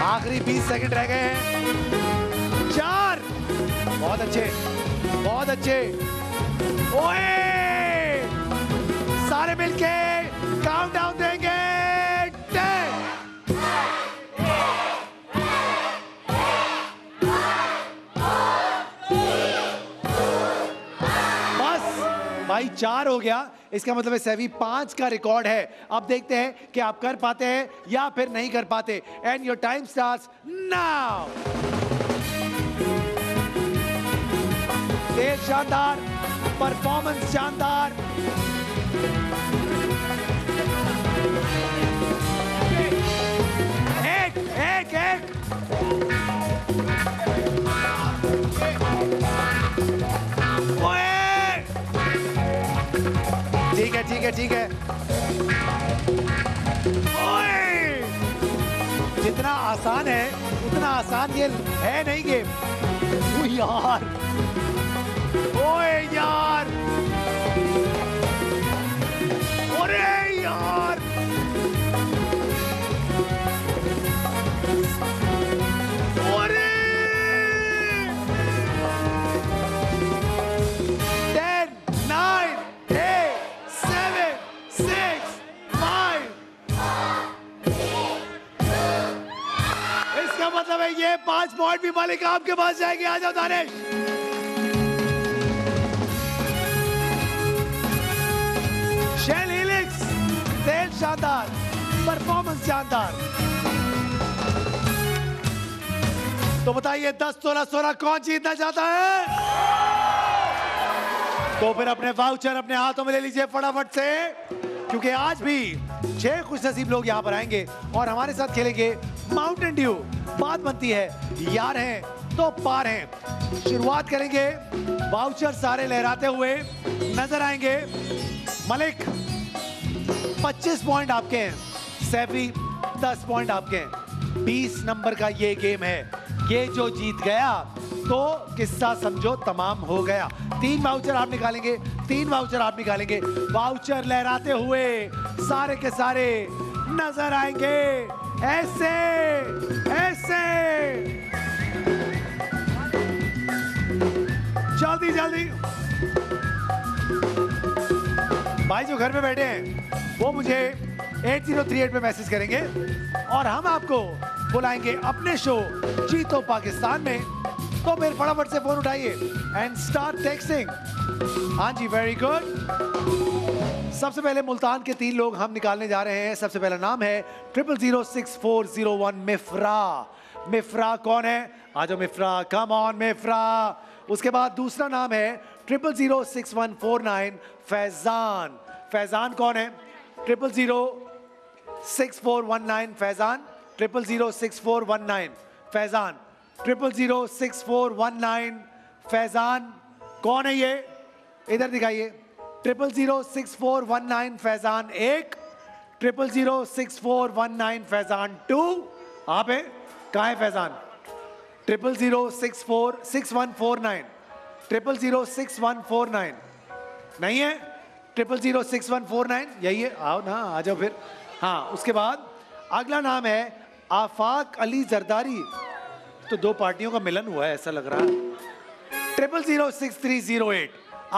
आखिरी 20 सेकंड रह गए हैं। 4, बहुत अच्छे, बहुत अच्छे। ओए, सारे मिलके काउंटडाउन देंगे। 10। बस भाई, 4 हो गया, इसका मतलब है सेवी 5 का रिकॉर्ड है। अब देखते हैं कि आप कर पाते हैं या फिर नहीं कर पाते। And your time starts now. तेज शानदार, परफॉर्मेंस शानदार। एक एक एक, ठीक है, ठीक है, ठीक है। ओए, जितना आसान है उतना आसान ये है नहीं गेम। ओ यार, ओए यार, अरे यार, अरे 10 9 8 7 6 5 4 3 2 हैं, 5 पॉइंट भी मालिक आपके पास जाएंगे। आ जाओ दानिश। शेल हेलिक्स, सेल शानदार, परफॉर्मेंस शानदार। तो बताइए 10, 16, 16 कौन जीतना चाहता है? तो फिर अपने वाउचर अपने हाथों में ले लीजिए फटाफट से, क्योंकि आज भी 6 खुश नसीब लोग यहाँ पर आएंगे और हमारे साथ खेलेंगे माउंटेन ड्यू। बात बनती है, यार हैं तो पार हैं। शुरुआत करेंगे, वाउचर सारे लहराते हुए नजर आएंगे। मलिक 25 पॉइंट आपके हैं, सैफी 10 पॉइंट आपके हैं। 20 नंबर का ये गेम है, ये जो जीत गया तो किस्सा समझो तमाम हो गया। 3 वाउचर आप निकालेंगे। वाउचर लहराते हुए सारे के सारे नजर आएंगे, ऐसे ऐसे। जल्दी जल्दी भाई जो घर में बैठे हैं वो मुझे 8038 पे मैसेज करेंगे और हम आपको बुलाएंगे अपने शो जीतो पाकिस्तान में। तो फिर फटाफट से फोन उठाइए एंड स्टार्ट टेक्स्टिंग। हाँ जी, वेरी गुड। सबसे पहले मुल्तान के 3 लोग हम निकालने जा रहे हैं। सबसे पहला नाम है 0006-401 मिफ्रा। मिफ्रा कौन है? आ जाओ मिफ्रा, कम ऑन मिफ्रा। उसके बाद दूसरा नाम है 0006-149 फैजान। फैजान कौन है? 0006-419 फैजान। 0006-419 फैजान। 0006-419 फैजान कौन है? ये इधर दिखाइए। 0006-419 फैजान 1। 0006-419 फैजान 2। आप है कहाँ है फैजान? 0006-46149। 0006-149 नहीं है। 0006-149 यही है। आओ ना, आ जाओ फिर। हाँ, उसके बाद अगला नाम है आफाक अली जरदारी। तो 2 पार्टियों का मिलन हुआ है ऐसा लग रहा है। 0006-308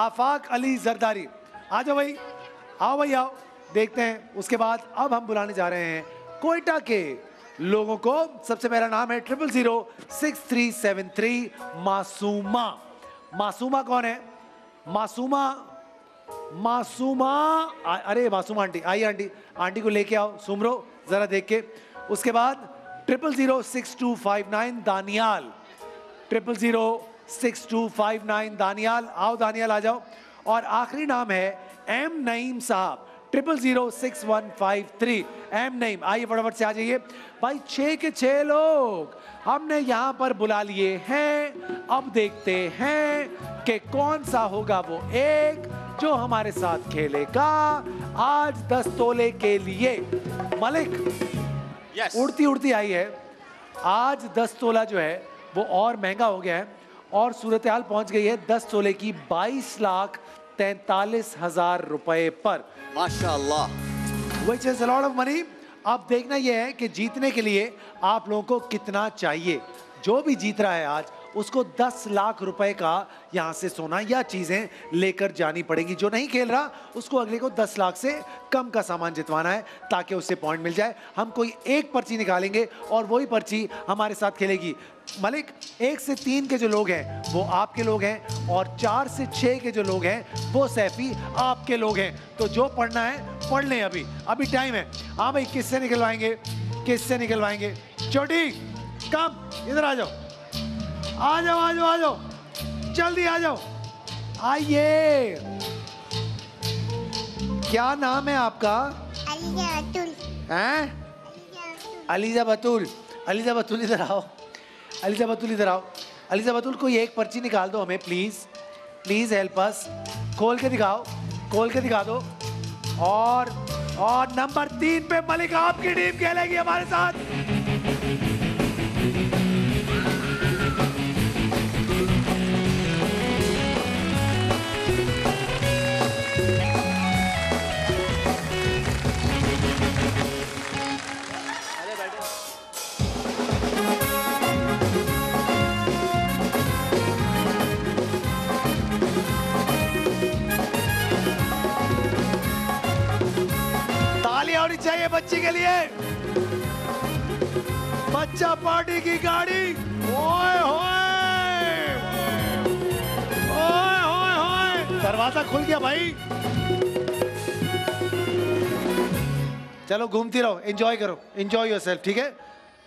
आफाक अली जरदारी। आ जाओ भाई, आओ भाई आओ, देखते हैं। उसके बाद अब हम बुलाने जा रहे हैं क्वेटा के लोगों को। सबसे पहला नाम है 0006-373 मासूमा। मासूमा कौन है? मासूमा, मासूमा, अरे मासूमा आंटी आई, आंटी आंटी को लेके आओ सुमरो जरा देख के। उसके बाद 0006-259 दानियाल। 0006-259 दानियाल। आओ दानियाल आ जाओ। और आखिरी नाम है एम नईम साहब। 0006-153 एम नईम। आइए फटाफट से आ जाइए भाई। 6 के 6 लोग हमने यहाँ पर बुला लिए हैं। अब देखते हैं कि कौन सा होगा वो एक जो हमारे साथ खेलेगा आज 10 तोले के लिए। मलिक, yes, उड़ती उड़ती आई है। आज 10 तोला जो है वो और महंगा हो गया है और सूरत हाल पहुंच गई है 10 तोले की 22,43,000 रुपए पर। माशाल्लाह, which is a lot of money. अब देखना यह है कि जीतने के लिए आप लोगों को कितना चाहिए। जो भी जीत रहा है आज उसको 10 लाख रुपए का यहाँ से सोना या चीज़ें लेकर जानी पड़ेगी। जो नहीं खेल रहा उसको अगले को 10 लाख से कम का सामान जितवाना है ताकि उससे पॉइंट मिल जाए। हम कोई एक पर्ची निकालेंगे और वही पर्ची हमारे साथ खेलेगी। मलिक, 1 से 3 के जो लोग हैं वो आपके लोग हैं और 4 से 6 के जो लोग हैं वो सैफी आपके लोग हैं। तो जो पढ़ना है पढ़ लें, अभी अभी टाइम है। हाँ भाई, किससे निकलवाएंगे, किससे निकलवाएंगे? छोटी कम इधर आ जाओ, आ जाओ आ जाओ आ जाओ, जल्दी आ जाओ। आइए, क्या नाम है आपका? अलीजा बतूल। हैं? अलीजा बतूल। अलीजा बतूल इधर आओ, अलीजा बतूल इधर आओ। अलीजा बतूल, कोई एक पर्ची निकाल दो हमें प्लीज़, प्लीज़ हेल्प अस। खोल के दिखाओ, खोल के दिखा दो। और नंबर 3 पे मलिक आपकी टीम खेलेगी हमारे साथ। चाहिए बच्ची के लिए, बच्चा पार्टी की गाड़ी। ओए होए दरवाजा खुल गया भाई। चलो घूमती रहो, एंजॉय करो, एंजॉय योरसेल्फ, ठीक है।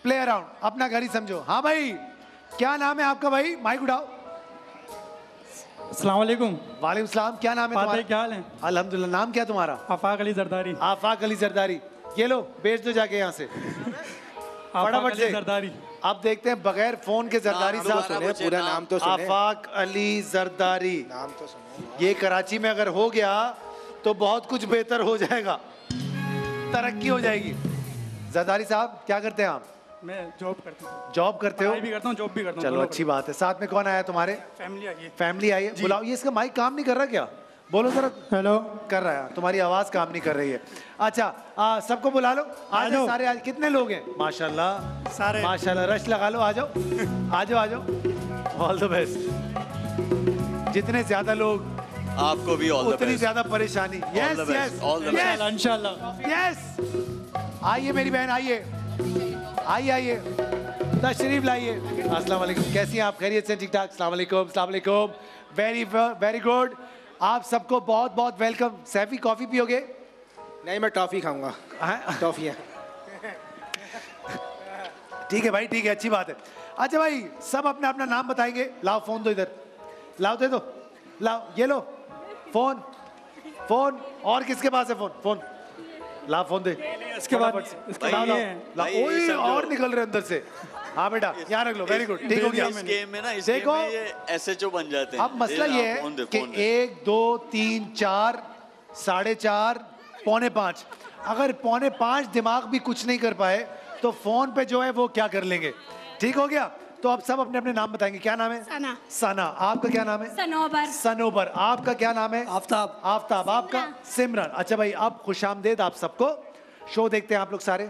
प्ले अराउंड, अपना घर ही समझो। हाँ भाई, क्या नाम है आपका भाई? माइक उठाओ। अस्सलाम वालेकुम। वालेकुम सलाम। क्या नाम है तुम्हारा? क्या हाल है? अल्हम्दुलिल्लाह। नाम क्या तुम्हारा? आफाक अली जरदारी। आफाक अली जरदारी, ये लो बेच दो जाके यहाँ से फटाफट से। जरदारी, आप देखते हैं बगैर फोन के जरदारी साहब। पूरा नाम तो सुने, आफाक अली जरदारी, नाम तो सुनो। ये कराची में अगर हो गया तो बहुत कुछ बेहतर हो जाएगा, तरक्की हो जाएगी। जरदारी साहब, क्या करते हैं आप? मैं जॉब करता हूँ। जॉब करते हो? भी करता हूँ, जॉब भी करता हूँ। चलो अच्छी बात है। साथ में कौन आया तुम्हारे? फैमिली आई है। फैमिली आई है। बुलाओ। ये इसका माइक काम नहीं कर रहा क्या? बोलो जरा। हेलो। कर रहा है, तुम्हारी आवाज़ काम नहीं कर रही है। अच्छा, सबको बुला लो। आ जाओ सारे। आज कितने लोग हैं? माशाल्लाह सारे, माशाल्लाह रश लगा लो। आ जाओ आ जाओ आ जाओ। All the best. जितने ज़्यादा लोग आपको भी उतनी ज़्यादा परेशानी। आइए मेरी बहन, आइए आइए आइए, तशरीफ लाइए। अस्सलाम वालेकुम, कैसी हैं आप? खैरियत से? ठीक ठाक। अस्सलाम वालेकुम, अस्सलाम वालेकुम। Very very good. आप सबको बहुत बहुत वेलकम। सैफी, कॉफ़ी पियोगे? नहीं, मैं टॉफ़ी खाऊंगा। टॉफ़ी है, ठीक है भाई, ठीक है, अच्छी बात है। अच्छा भाई, सब अपना अपना नाम बताएंगे। लाओ फ़ोन दो, इधर लाओ, दे दो, लाओ, ये लो फ़ोन। फ़ोन और किसके पास है? फ़ोन फ़ोन ला, फोन दे। इसके बाद ओए और निकल रहे अंदर से। हाँ बेटा, यहाँ रख लो। वेरी गुड, ठीक हो गया। इस गेम में ना, इस देखो एसएचओ बन जाते हैं। अब मसला ये है कि 1 2 3 4 4:30 4:45, अगर 4:45 दिमाग भी कुछ नहीं कर पाए तो फोन पे जो है वो क्या कर लेंगे। ठीक हो गया। तो आप सब अपने अपने नाम बताएंगे। क्या नाम है? सना। सना, आपका क्या नाम है? सनोबर। सनोबर, आपका क्या नाम है? आफताब। आफताब, आपका? सिमरन। अच्छा भाई, आप खुशामदेद आप सबको। शो देखते हैं आप लोग सारे,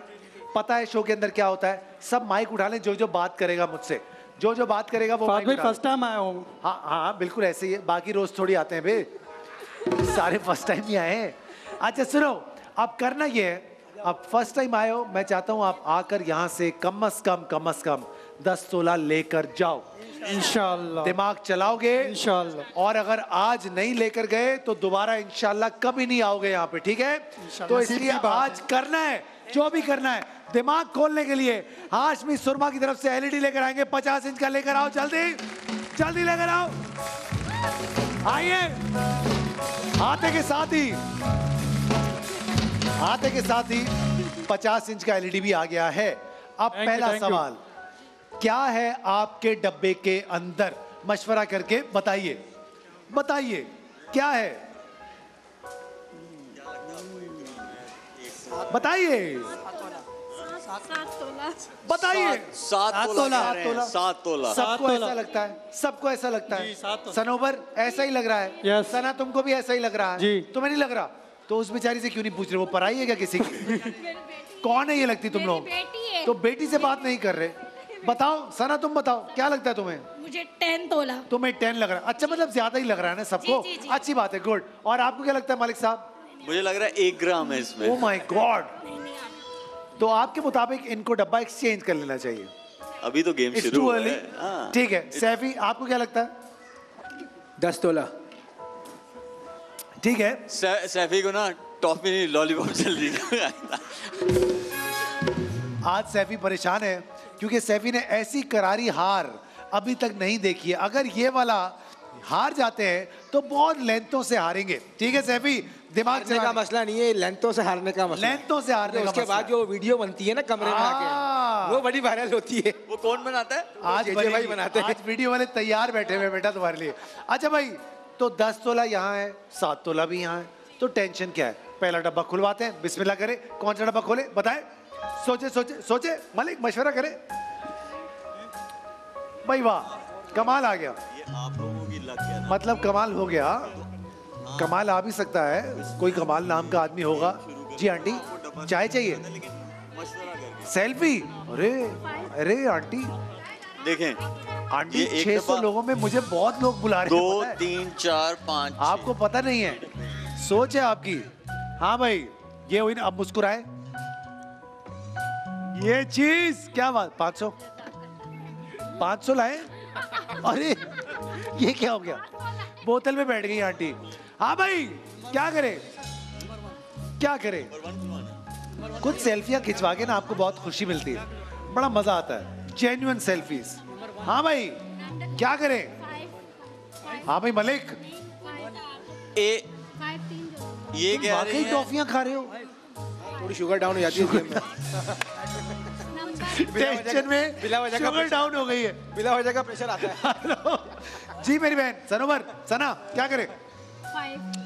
पता है शो के अंदर क्या होता है। सब माइक उठा लें, जो जो बात करेगा मुझसे, जो जो बात करेगा वो। फर्स्ट टाइम आया हूँ। हाँ हाँ बिल्कुल, ऐसे ही है। बाकी रोज थोड़ी आते हैं भाई, सारे फर्स्ट टाइम ही आए हैं। अच्छा सुनो, अब करना ये है, आप फर्स्ट टाइम आए हो, मैं चाहता हूँ आप आकर यहाँ से कम अज कम 10-16 लेकर जाओ। इंशाल्लाह दिमाग चलाओगे इंशाल्लाह। और अगर आज नहीं लेकर गए तो दोबारा इंशाल्लाह कभी नहीं आओगे यहाँ पे, ठीक है। तो इसलिए आज करना है, जो भी करना है दिमाग खोलने के लिए। हाशमी सुरमा की तरफ से LED लेकर आएंगे, 50 इंच का लेकर आओ, जल्दी जल्दी लेकर आओ। आइए, हाथे के साथ ही 50 इंच का LED भी आ गया है। अब पहला सवाल क्या है आपके डब्बे के अंदर? मशवरा करके बताइए, बताइए क्या है, बताइए बताइए। 7 तोला। सबको ऐसा लगता है, सबको ऐसा लगता है। सनोबर, ऐसा ही लग रहा है। सना, तुमको भी ऐसा ही लग रहा है? तुम्हें नहीं लग रहा तो उस बेचारी से क्यों नहीं पूछ रहे? वो पराई है क्या किसी की? कौन है ये लगती तुम लोग? तो बेटी से बात नहीं कर रहे। बताओ सना, तुम बताओ क्या लगता है तुम्हें? मुझे 10 तोला। तुम्हें 10 लग रहा है? अच्छा, मतलब ज्यादा ही लग रहा है ना सबको। अच्छी बात है, गुड। और आपको क्या लगता है मालिक साहब? मुझे लग रहा है 1 ग्राम है इसमें। Oh my god. तो आपके मुताबिक इनको डब्बा एक्सचेंज कर लेना चाहिए। अभी तो गेम शुरू हुआ है। ठीक है सैफी, आपको क्या लगता है? 10 तोला। ठीक है, सैफी को ना टॉप में लॉलीपॉप चल रही। आज सैफी परेशान है क्योंकि सैफी ने ऐसी करारी हार अभी तक नहीं देखी है। अगर ये वाला हार जाते हैं तो बहुत लेंथों से हारेंगे। ठीक है सैफी, दिमाग से का मसला नहीं है, लेंथों से हारने का मसला। लेंथों से हारने का उसके बाद जो वीडियो बनती है ना कमरे में आके, वो बड़ी वायरल होती है। वो कौन बनाता है? आज जे भाई बनाते हैं। आज वीडियो वाले तैयार बैठे हुए बेटा तुम्हारे लिए। अच्छा भाई, तो 10 तोला यहाँ है, 7 तोला भी यहाँ है, तो टेंशन क्या है? पहला डब्बा खुलवाते हैं, बिस्मिल्लाह करें। कौन सा डब्बा खोले बताएं? सोचे सोचे सोचे मालिक, मशवरा करे भाई। वाह, कमाल आ गया। ये आप लोगों की लक है ना, मतलब कमाल हो गया। कमाल आ भी सकता है, कोई कमाल नाम का आदमी होगा। जी आंटी, चाय चाहिए? सेल्फी? अरे अरे आंटी, देखें आंटी, 600 लोगों में मुझे बहुत लोग बुला रहे हैं। 2 3 4 5 आपको पता नहीं है, सोच है आपकी। हाँ भाई, ये हुई ना। अब मुस्कुराए, ये चीज क्या बात 500 लाए। अरे ये क्या हो गया, बोतल में बैठ गई आंटी। हाँ भाई क्या करे क्या करे, कुछ सेल्फियां खिंचवा के ना आपको बहुत खुशी मिलती है, बड़ा मजा आता है, जेन्युइन सेल्फीज। हाँ भाई क्या करे। हाँ भाई मलिक ये क्या वाकई टॉफियां खा रहे हो, थोड़ी शुगर डाउन हो जाती है टेंशन में, शुगर डाउन हो गई है, बिला वजह का प्रेशर आता है। जी मेरी बहन सनोवर सना क्या करे,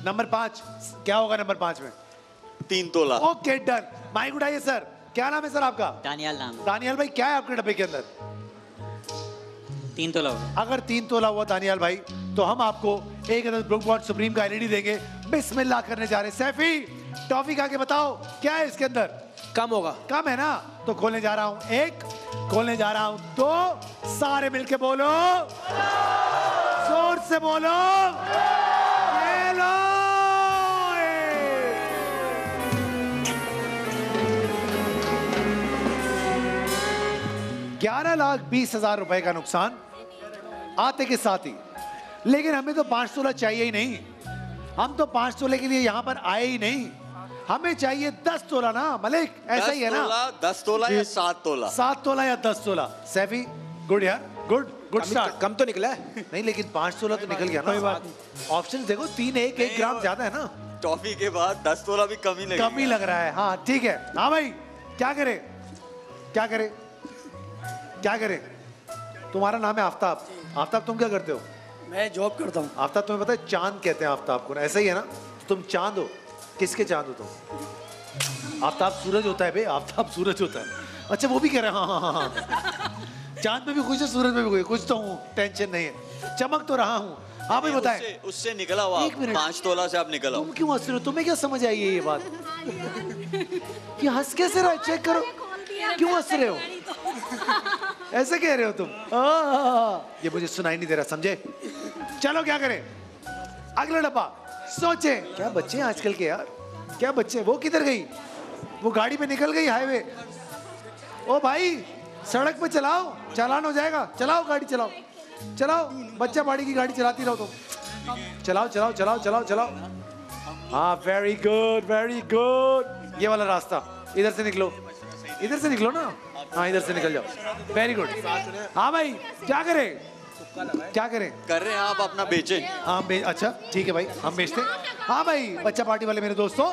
नंबर 5 क्या होगा नंबर 5 में? 3 तोला। Okay done. माइक उठाइए सर, क्या नाम है सर आपका? दानियाल नाम। दानियाल भाई क्या है आपके डब्बे के अंदर? 3 तोला। अगर 3 तोला हुआ दानियाल भाई तो हम आपको एक ब्रूक बॉन्ड सुप्रीम का एलईडी देंगे। बिस्मिल्लाह करने जा रहे। सैफी टॉफी खा के बताओ क्या है इसके अंदर? कम होगा। कम है ना, तो खोलने जा रहा हूँ 1, खोलने जा रहा हूँ 2, सारे मिलके बोलो, जोर से बोलो। ₹11,20,000 का नुकसान आते के साथ ही, लेकिन हमें तो 5 तोला चाहिए ही नहीं, हम तो 5 तोले के लिए यहाँ पर आए ही नहीं, हमें चाहिए 10 तोला ना मलिक, ऐसा ही है ना? 10 तोला या 7 तोला? 7 तोला या 10 तोला। सैफी गुड यार, गुड गुड स्टार्ट। कम तो निकला है नहीं, लेकिन 5 तोला तो निकल गया ना। ऑप्शन देखो 3 1 1 ग्राम ज्यादा है ना, टॉफी के बाद 10 तोला भी कमी लग रहा है। हाँ ठीक है। हाँ भाई क्या करे क्या करे क्या करें? तुम्हारा नाम है आफ्ताब। आफ्ताब तुम क्या करते हो? मैं जॉब करता हूँ। आफ्ताब तुम्हें पता है चांद कहते हैं आफ्ताब को, ऐसा ही है ना? तुम चांद हो, किसके चांद हो तुम? आफ्ताब सूरज होता है भाई, आफ्ताब सूरज होता है। अच्छा वो भी कह रहे हैं। हाँ। चांद में भी खुश है, सूरज में भी खुश है, कुछ तो हूँ, टेंशन नहीं है, चमक तो रहा हूँ। हाँ भाई बताए उससे निकला हुआ 5 तोला से आप निकला, तुम क्यों हंस रहे हो? तुम्हें क्या समझ आई है ये बात कि हंस कैसे रहा? चेक करो क्यों हंस रहे हो, ऐसे कह रहे हो तुम? ये मुझे सुनाई नहीं दे रहा, समझे? चलो क्या करें, अगला डब्बा सोचे। क्या बच्चे हैं आजकल के यार, क्या बच्चे। वो किधर गई? वो गाड़ी में निकल गई हाईवे। ओ भाई सड़क पे चलाओ, चालान हो जाएगा। चलाओ गाड़ी, चलाओ चलाओ, बच्चा बाड़ी की गाड़ी चलाती रहो तुम। चलाओ चलाओ चलाओ चलाओ चलाओ। हाँ वेरी गुड वेरी गुड। ये वाला रास्ता, इधर से निकलो, इधर से निकलो ना। हाँ इधर से निकल जाओ, वेरी गुड। हाँ भाई क्या करें क्या करें? कर रहे हैं आप अपना बेचें। हाँ अच्छा ठीक है भाई, हम बेचते हैं। हाँ भाई बच्चा पार्टी वाले मेरे दोस्तों,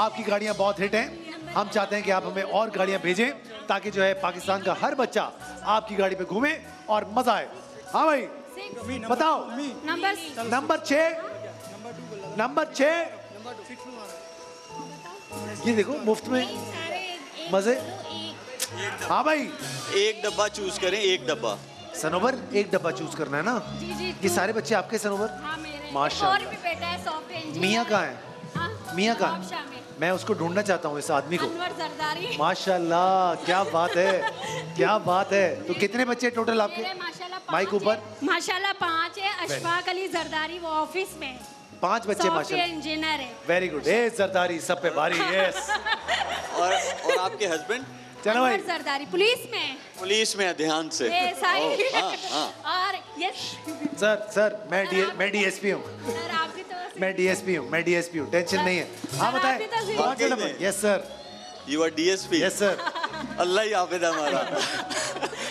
आपकी गाड़ियाँ बहुत हिट हैं, हम चाहते हैं कि आप हमें और गाड़ियाँ भेजें ताकि जो है पाकिस्तान का हर बच्चा आपकी गाड़ी पे घूमे और मजा आए। हाँ भाई बताओ नंबर 6। ये देखो मुफ्त में मजे। हाँ भाई एक डब्बा चूज करें, एक डब्बा। सनोवर एक डब्बा चूज करना है ना? जी जी। ये सारे बच्चे आपके सनोवर? हाँ मेरे। माशाल्लाह। मियाँ कहाँ है? मियाँ कहाँ? मैं उसको ढूंढना चाहता हूँ, इस आदमी को। माशाल्लाह क्या बात है क्या बात है। तो कितने बच्चे टोटल आपके? माइक ऊपर। माशाल्लाह 5 है। अशफाक अली जरदारी वो ऑफिस में है। 5 बच्चे माशाल्लाह, इंजीनियर है। Very good. ए जरदारी सब पे भारी। यस। और आपके हस्बैंड? चलो भाई सरदारी पुलिस में ध्यान से। और यस सर मैं डीएसपी हूँ। मैं डीएसपी हूँ, टेंशन नहीं है। हाँ बताए। Yes sir you are DSP. Yes sir. अल्लाह ही हाफिज़ है हमारा,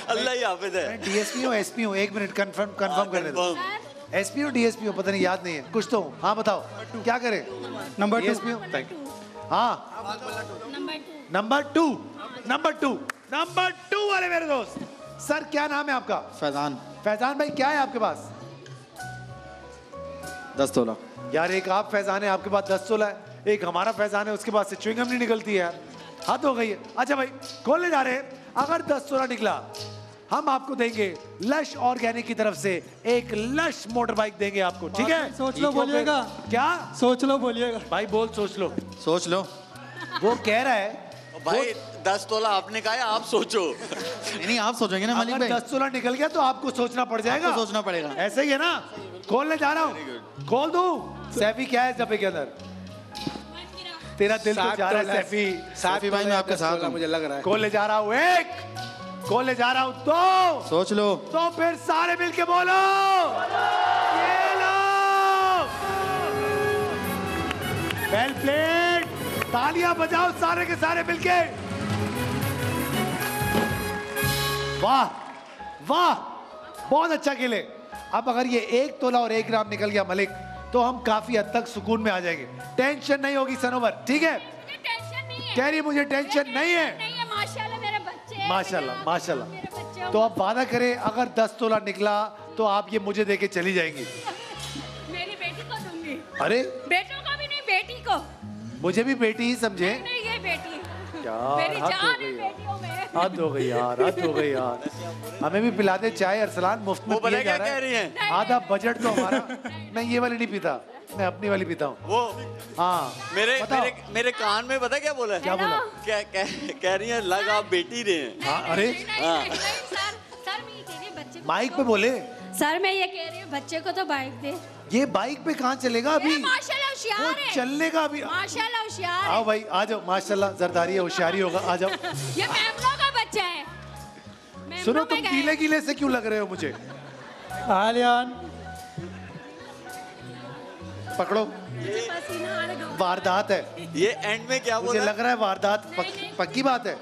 अल्लाह ही हाफिज़ है। मैं डीएसपी हूँ एसपी हूँ, 1 मिनट कंफर्म करने दो। एसपी हूँ डीएसपी हूँ पता नहीं, याद नहीं है, कुछ तो हूँ। हाँ बताओ क्या करें? नंबर 2। Thank you. हाँ नंबर 2 वाले मेरे दोस्त। सर क्या नाम है आपका? फैजान। फैजान भाई क्या है आपके पास? 10 तोला। यार एक आप फैजान है, आपके पास 10 तोला है, एक हमारा फैजान है, उसके पास से च्युइंगम नहीं निकलती है यार, हद हो गई है। अच्छा भाई खोलने जा रहे हैं, अगर 10 तोला निकला हम आपको देंगे लश ऑर्गेनिक की तरफ से एक लश मोटरबाइक देंगे आपको, ठीक है? सोच लो बोलिएगा। क्या सोच लो बोलिएगा? भाई बोल, सोच लो। वो कह रहा है भाई 10 तोला आपने कहा है, आप सोचो। नहीं आप सोचेंगे ना मलिक भाई, 10 तोला निकल गया तो आपको सोचना पड़ जाएगा, सोचना पड़ेगा, ऐसे ही है ना? खोलने जा रहा हूँ, खोल दूं। सैफी क्या है डब्बे के अंदर? तेरा दिल तो जा रहा है सैफी, सैफी भाई मैं आपके साथ हूं, मुझे लग रहा है। कोले जा रहा हूं एक, कोले जा रहा हूं दो, सोच लो तो फिर सारे मिल के बोलो ये लो। वेल प्लेड, तालियां बजाओ सारे के सारे मिल के। वाह वाह, बहुत अच्छा खेले। अब अगर ये 1 तोला और 1 ग्राम निकल गया मलिक तो हम काफी हद तक सुकून में आ जाएंगे, टेंशन नहीं होगी सनोवर, ठीक है? कह रही मुझे टेंशन नहीं है, माशाल्लाह मेरे बच्चे, माशाल्लाह माशाल्लाह। तो आप वादा करें अगर 10 तोला निकला तो आप ये मुझे देके चली जाएंगी। मेरी बेटी को दूंगी। अरे बेटों को भी नहीं, बेटी को, मुझे भी बेटी ही समझे। नहीं ये बेटी, हद हो गई यार, हद हो गई यार। हमें भी पिला दे चाय अरसलान, मुफ्त में पिला जा रहा है, आधा बजट तो हमारा। मैं ये वाली नहीं पीता, मैं अपनी वाली पीता हूँ वो। हाँ मेरे कान में पता क्या बोला है? क्या बोला? कह रही है लग आप बेटी रहे हैं। अरे माइक पे बोले सर, मैं ये कह रही हूँ बच्चे को तो बाइक दे। ये बाइक पे कहाँ चलेगा अभी, माशाल्लाह होशियार है, चलेगा अभी माशाल्लाह होशियार। आओ भाई आ जाओ, माशाल्लाह जरदारी है, होशियारी होगा, आ जाओ। ये मेमनों का बच्चा है। सुनो तुम गीले गीले से क्यों लग रहे हो मुझे? आलियान पकड़ो, वारदात है ये। एंड में क्या मुझे लग रहा है वारदात, पक्की बात है,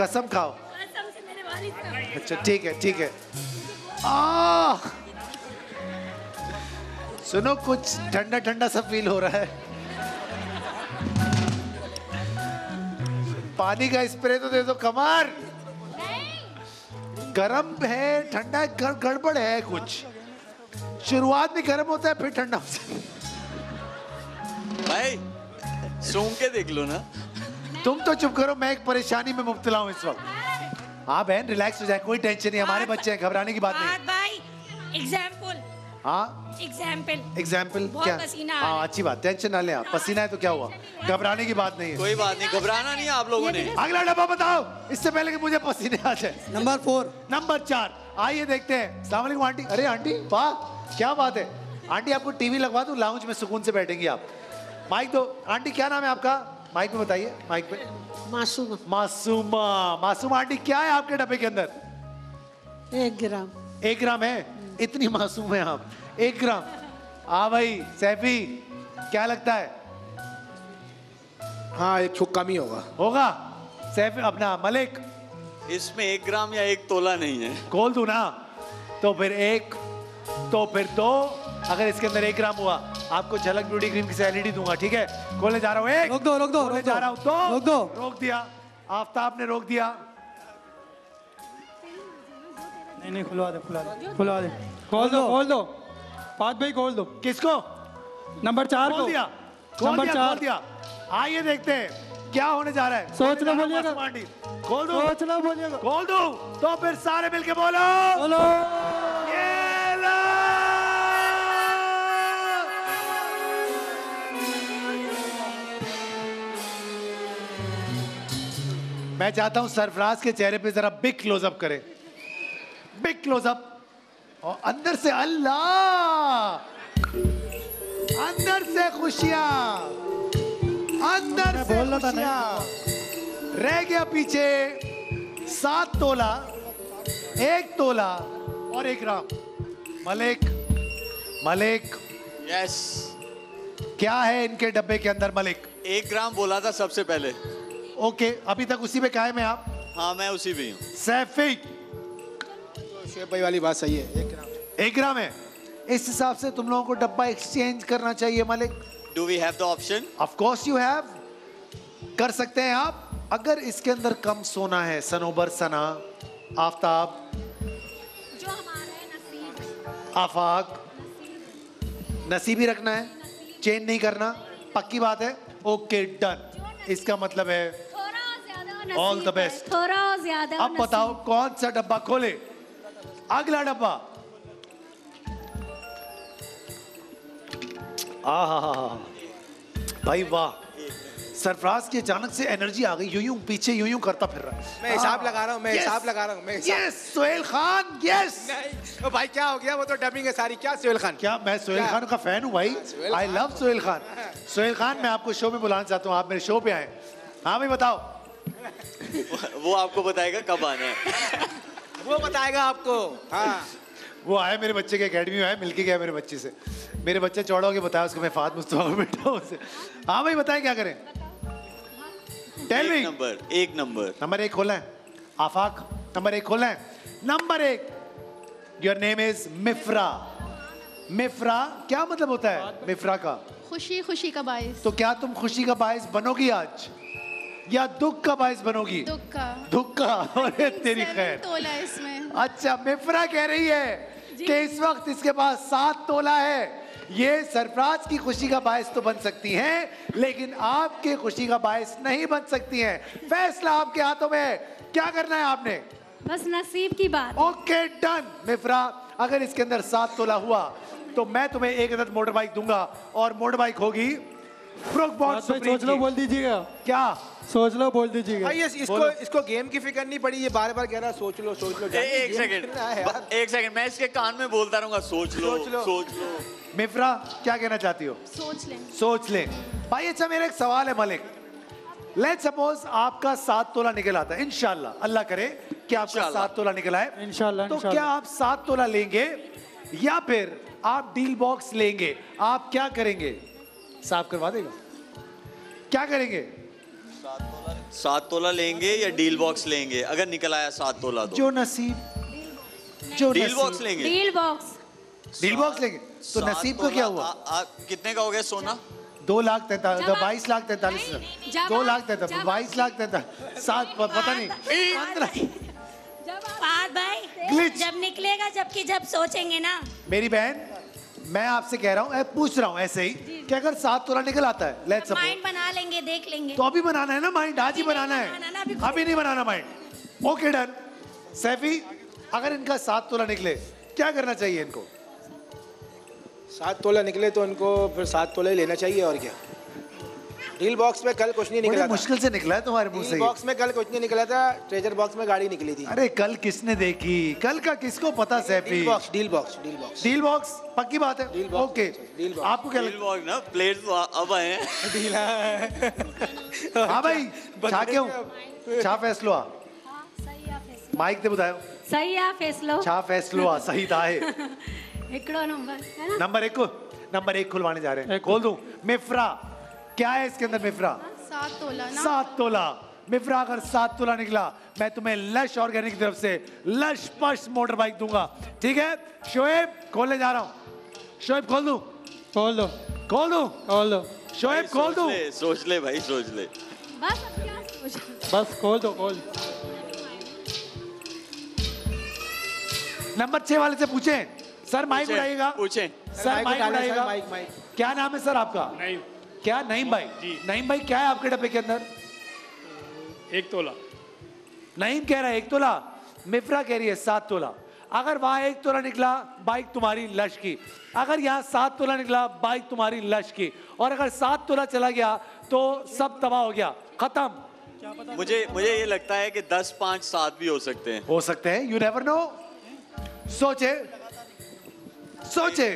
कसम खाओ। अच्छा ठीक है ठीक है। सुनो कुछ ठंडा ठंडा सा फील हो रहा है, पानी का स्प्रे तो दे दो। कमार गरम है, ठंडा गड़बड़ है कुछ, शुरुआत में गर्म होता है फिर ठंडा होता है। भाई सूंघ के देख लो ना। तुम तो चुप करो, मैं एक परेशानी में मुब्तला हूँ इस वक्त। हाँ बहन रिलैक्स हो जाए, कोई टेंशन नहीं, हमारे बच्चे हैं, घबराने की बात नहीं। भाई एग्जाम्पल, हाँ एग्जाम्पल, एग्जाम्पल क्या? हाँ अच्छी बात, टेंशन ना लें आप, पसीना है तो क्या हुआ, घबराने की बात नहीं है। कोई बात नहीं, घबराना नहीं आप लोगों ने। अगला डब्बा बताओ इससे पहले कि मुझे पसीने आ जाए। नंबर 4, नंबर 4, आइए देखते हैं। अस्सलाम वालेकुम आंटी। अरे आंटी वाह क्या बात है, आंटी आपको टीवी लगवा दूं, लाउंज में सुकून से बैठेंगी आप। माइक दो आंटी, क्या नाम है आपका? माइक पे बताइए, माइक पे। मासूमा, मासूमा, मासूमा आंटी क्या है आपके डब्बे के अंदर? 1 ग्राम। 1 ग्राम है, इतनी मासूम है आप, 1 ग्राम। हाँ भाई सैफी क्या लगता है? हाँ एक छुक कम ही होगा, होगा सैफी अपना मलिक। इसमें 1 ग्राम या 1 तोला नहीं है। खोल दूं ना तो फिर 1, तो फिर 2, अगर इसके अंदर 1 ग्राम हुआ आपको झलक ब्यूटी क्रीम की एलईडी दूंगा, ठीक है? खोलने जा रहा हूँ एक, रोक दो रोक दो, खोलने जा रहा हूँ दो, रोक दो, रोक दिया, आफ्ताब ने रोक दिया। नहीं नहीं खुलवा दे, खुलवा दे, खुलवा दे, खोल दो, खोल दो पाद भाई, खोल दो। किसको? नंबर 4 को दिया, नंबर 4 दिया। आइए देखते हैं क्या होने जा रहा है, सोचना बोलिएगा। खोल दो, सोचना बोलिएगा, खोल दो तो फिर सारे मिल के बोलो बोलो। मैं चाहता हूं सरफराज के चेहरे पे जरा बिग क्लोजअप करें, बिग क्लोजअप, और अंदर से अल्लाह, अंदर से खुशियां, अंदर से खुशियां। रह गया पीछे 7 तोला, 1 तोला और 1 ग्राम। मलिक, मलिक यस, क्या है इनके डब्बे के अंदर मलिक? 1 ग्राम बोला था सबसे पहले। ओके अभी तक उसी पे कायम है आप? हाँ मैं उसी पे हूँ। सैफी तो शेफ भाई वाली बात सही है, 1 ग्राम, 1 ग्राम है। इस हिसाब से तुम लोगों को डब्बा एक्सचेंज करना चाहिए Malik. Do we have the option? Of course you have, कर सकते हैं आप। अगर इसके अंदर कम सोना है सनोबर, सना, आफ्ताब, जो हमारा है नसीब, आफाक, नसीब ही रखना है, चेंज नहीं करना, पक्की बात है। ओके डन, इसका मतलब है ऑल द बेस्ट, थोड़ा ज्यादा। अब बताओ कौन सा डब्बा खोले? अगला डब्बा, आहा भाई वाह, सरफराज की अचानक से एनर्जी आ गई, यूं यूं पीछे यूं यूं करता फिर रहा है। मैं हिसाब लगा रहा हूँ, मैं हिसाब लगा रहा हूँ, मैं यस सोहेल खान यस। नहीं भाई क्या हो गया, वो तो डबिंग है सारी। क्या सोहेल खान, क्या मैं सोहेल खान का फैन हूँ भाई, आई लव सोहेल खान। सोहेल खान मैं आपको शो में बुलाना चाहता हूँ, आप मेरे शो पे आए। हाँ भाई बताओ। वो आपको बताएगा कब आना है। वो बताएगा आपको। हाँ वो आया मेरे बच्चे के अकेडमी में, आया मिलके गया मेरे बच्चे से। मेरे बच्चे चौड़ा होकर बताया उसको मैं फात मुस्तफा में बैठा हूँ उससे। हाँ भाई बताएं क्या करें। टेल मी नंबर एक खोला है आफाक, नंबर 1 खोला है। Number 1 your name is Mifra. Mifra क्या मतलब होता है मिफ्रा का? खुशी, खुशी का बायस। तो क्या तुम खुशी का बायस बनोगी आज या दुख का बायस बनोगी? दुख का। अरे तेरी खैर। तोला इसमें। अच्छा मिफ्रा कह रही है कि इस वक्त इसके पास 7 तोला है। ये सरफराज की खुशी का बायस तो बन सकती हैं, लेकिन आपके खुशी का बायस नहीं बन सकती हैं। फैसला आपके हाथों में है, क्या करना है आपने, बस नसीब की बात। ओके डन मिफ्रा, अगर इसके अंदर 7 तोला हुआ तो मैं तुम्हें एक अदद मोटर बाइक दूंगा और मोटर बाइक होगी ब्रूक बॉन्ड सुप्रीम। सोच लो बोल दीजिएगा। क्या सोच लो बोल दीजिएगा। इसको गेम की फिक्र नहीं पड़ी, ये बार-बार कह रहा सोच लो। एक सेकंड मैं इसके कान में बोलता रहूंगा सोच लो। मिफ्रा क्या कहना चाहती हो? सोच लें भाई। अच्छा मेरा एक सवाल है मलिक, लेट्स सपोज आपका 7 तोला निकल आता है, इंशाल्लाह अल्लाह करे कि आपका 7 तोला निकला है इंशाल्लाह, तो क्या आप 7 तोला लेंगे या फिर आप डील बॉक्स लेंगे? आप क्या करेंगे? साफ करवा देगा, क्या करेंगे? 7 तोला लेंगे या डील बॉक्स लेंगे? अगर निकल आया 7 तोला तो जो नसीब, जो डील बॉक्स लेंगे। डील बॉक्स लेंगे तो नसीब को क्या हुआ? कितने का हो गया सोना? 2,42,43,000 सात पता नहीं। भाई जब निकलेगा, जबकि जब सोचेंगे ना मेरी बहन, मैं आपसे कह रहा हूँ, पूछ रहा हूँ ऐसे ही कि अगर 7 तोला निकल आता है, लेट्स सपोज माइंड बना लेंगे, देख लेंगे। तो अभी बनाना है ना माइंड, आज ही बनाना है, अभी नहीं बनाना माइंड। Okay done. सैफी अगर इनका 7 तोला निकले क्या करना चाहिए इनको? 7 तोला निकले तो इनको फिर 7 तोला ही लेना चाहिए और क्या। डील बॉक्स में कल कुछ नहीं निकला, मुश्किल से निकला है तुम्हारे मुंह से। बॉक्स में कल कुछ नहीं निकला था, ट्रेजर बॉक्स में गाड़ी निकली थी। अरे कल किसने देखी, कल का किसको पता सैफी? डील बॉक्स पक्की बात है। ओके आपको क्या लगता है? प्लेट अब आए हैं। हाँ भाई क्या फैसलो आ? माइक दे बुधायो। सही आ फैसलो, क्या फैसलो आ? सही था। नंबर 1 खुलवाने जा रहे हैं, खोल दूं। मिफ्रा क्या है इसके अंदर? मिफ्रा 7 तोला। मिफ्रा अगर 7 तोला निकला मैं तुम्हें लश ऑर्गेनिक की तरफ से लश पश मोटर बाइक दूंगा, ठीक है? शोएब खोलने जा रहा हूँ, शोएब खोल दो। शोएब खोल दो। सोच ले भाई सोच ले, बस खोल दो। नंबर 6 वाले से पूछे। सर माइक उठाइएगा, पूछे सर माइक उठाइएगा। क्या नाम है सर आपका? क्या नईम भाई? नईम भाई क्या है आपके डब्बे के अंदर? 1 तोला। नईम कह रहा है 1 तोला, मिफ्रा कह रही है 7 तोला। अगर वहाँ 1 तोला निकला बाइक तुम्हारी लश की, अगर यहाँ 7 तोला निकला बाइक तुम्हारी लश की, और अगर 7 तोला चला गया तो सब तबाह हो गया, खत्म। मुझे ये लगता है कि 10, 5, 7 भी हो सकते हैं। You never know. सोचे 6।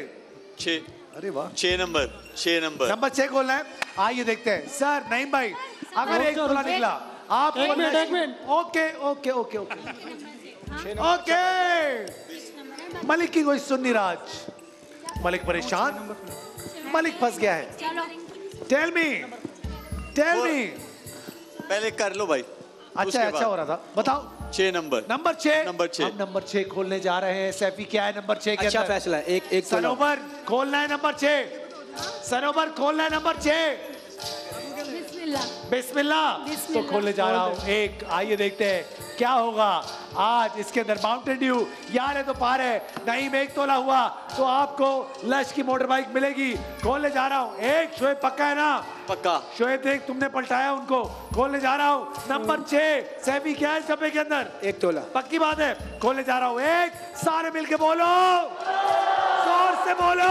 अरे वाह 6 नंबर खोलना है, आइए देखते हैं। सर नईम भाई अगर 1 तोला निकला आप ओके। मलिक की कोई सुन नहीं रहा आज, मलिक परेशान, मलिक फंस गया है। टेल मी पहले कर लो भाई। अच्छा हो रहा था, बताओ। 6 नंबर खोलने जा रहे हैं। सैफी क्या है नंबर 6 के? अच्छा फैसला है, एक सनोबर खोलना है नंबर 6। सनोबर खोलना है नंबर 6। बिस्मिल्लाह तो खोलने जा रहा हूँ एक, आइए देखते हैं क्या होगा आज इसके अंदर। माउंटेन ड्यू यार है तो पार है। नहीं में 1 तोला हुआ तो आपको लश की मोटर बाइक मिलेगी। खोलने जा रहा हूँ एक। शोएब पक्का है ना? पक्का। शोएब देख तुमने पलटाया उनको। खोलने जा रहा हूँ नंबर 6। सैफी क्या है डब्बे के अंदर? 1 तोला पक्की बात है। खोलने जा रहा हूँ एक। सारे मिलके बोलो, जोर से बोलो।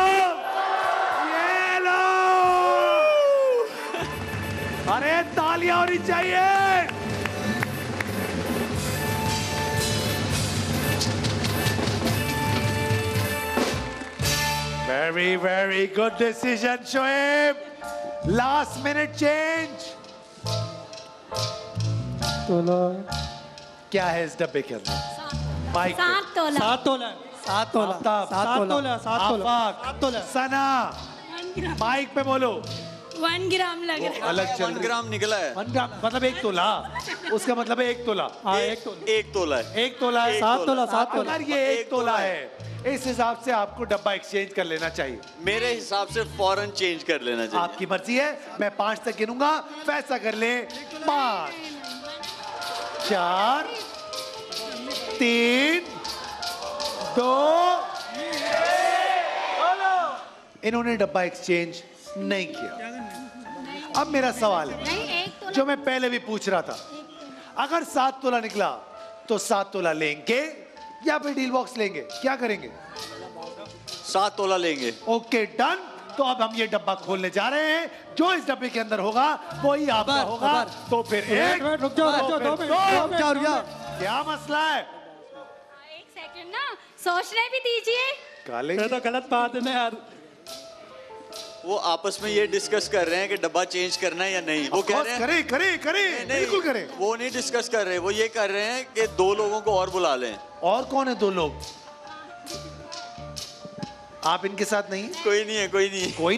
ये लो अरे तालियां होनी चाहिए। Very, very good decision, Shoaib. Last minute change. तोला क्या है इस डब्बे के अंदर? माइक सात तोला सात तोला सना माइक पे बोलो। 1 ग्राम लग रहा है। अलग 1 ग्राम निकला है। 1 ग्राम मतलब 1 तोला। उसका मतलब है 1 तोला। हाँ 1 तोला है। 1 तोला है। 7 तोला। ये 1 तोला है। इस हिसाब से आपको डब्बा एक्सचेंज कर लेना चाहिए। मेरे हिसाब से फौरन चेंज कर लेना चाहिए। आपकी मर्जी है। मैं 5 तक गिनूंगा, फैसला कर ले। 5 4 3 2। इन्होंने डब्बा एक्सचेंज नहीं किया। अब मेरा सवाल है जो मैं पहले भी पूछ रहा था, अगर 7 तोला निकला तो 7 तोला लेंगे या फिर डील बॉक्स लेंगे? क्या करेंगे? 7 तोला लेंगे। Okay done. तो अब हम ये डब्बा खोलने जा रहे हैं। जो इस डब्बे के अंदर होगा वो ही आपका होगा। तो फिर क्या मसला है? एक सेकंड ना, सोचने भी दीजिए। ये तो गलत बात है ना यार। वो आपस में ये डिस्कस कर रहे हैं कि डब्बा चेंज करना है या नहीं। वो कह रहे हैं करें बिल्कुल करें। वो नहीं डिस्कस कर रहे, वो ये कर रहे हैं कि 2 लोगों को और बुला लें। और कौन है 2 लोग? आप इनके साथ नहीं? कोई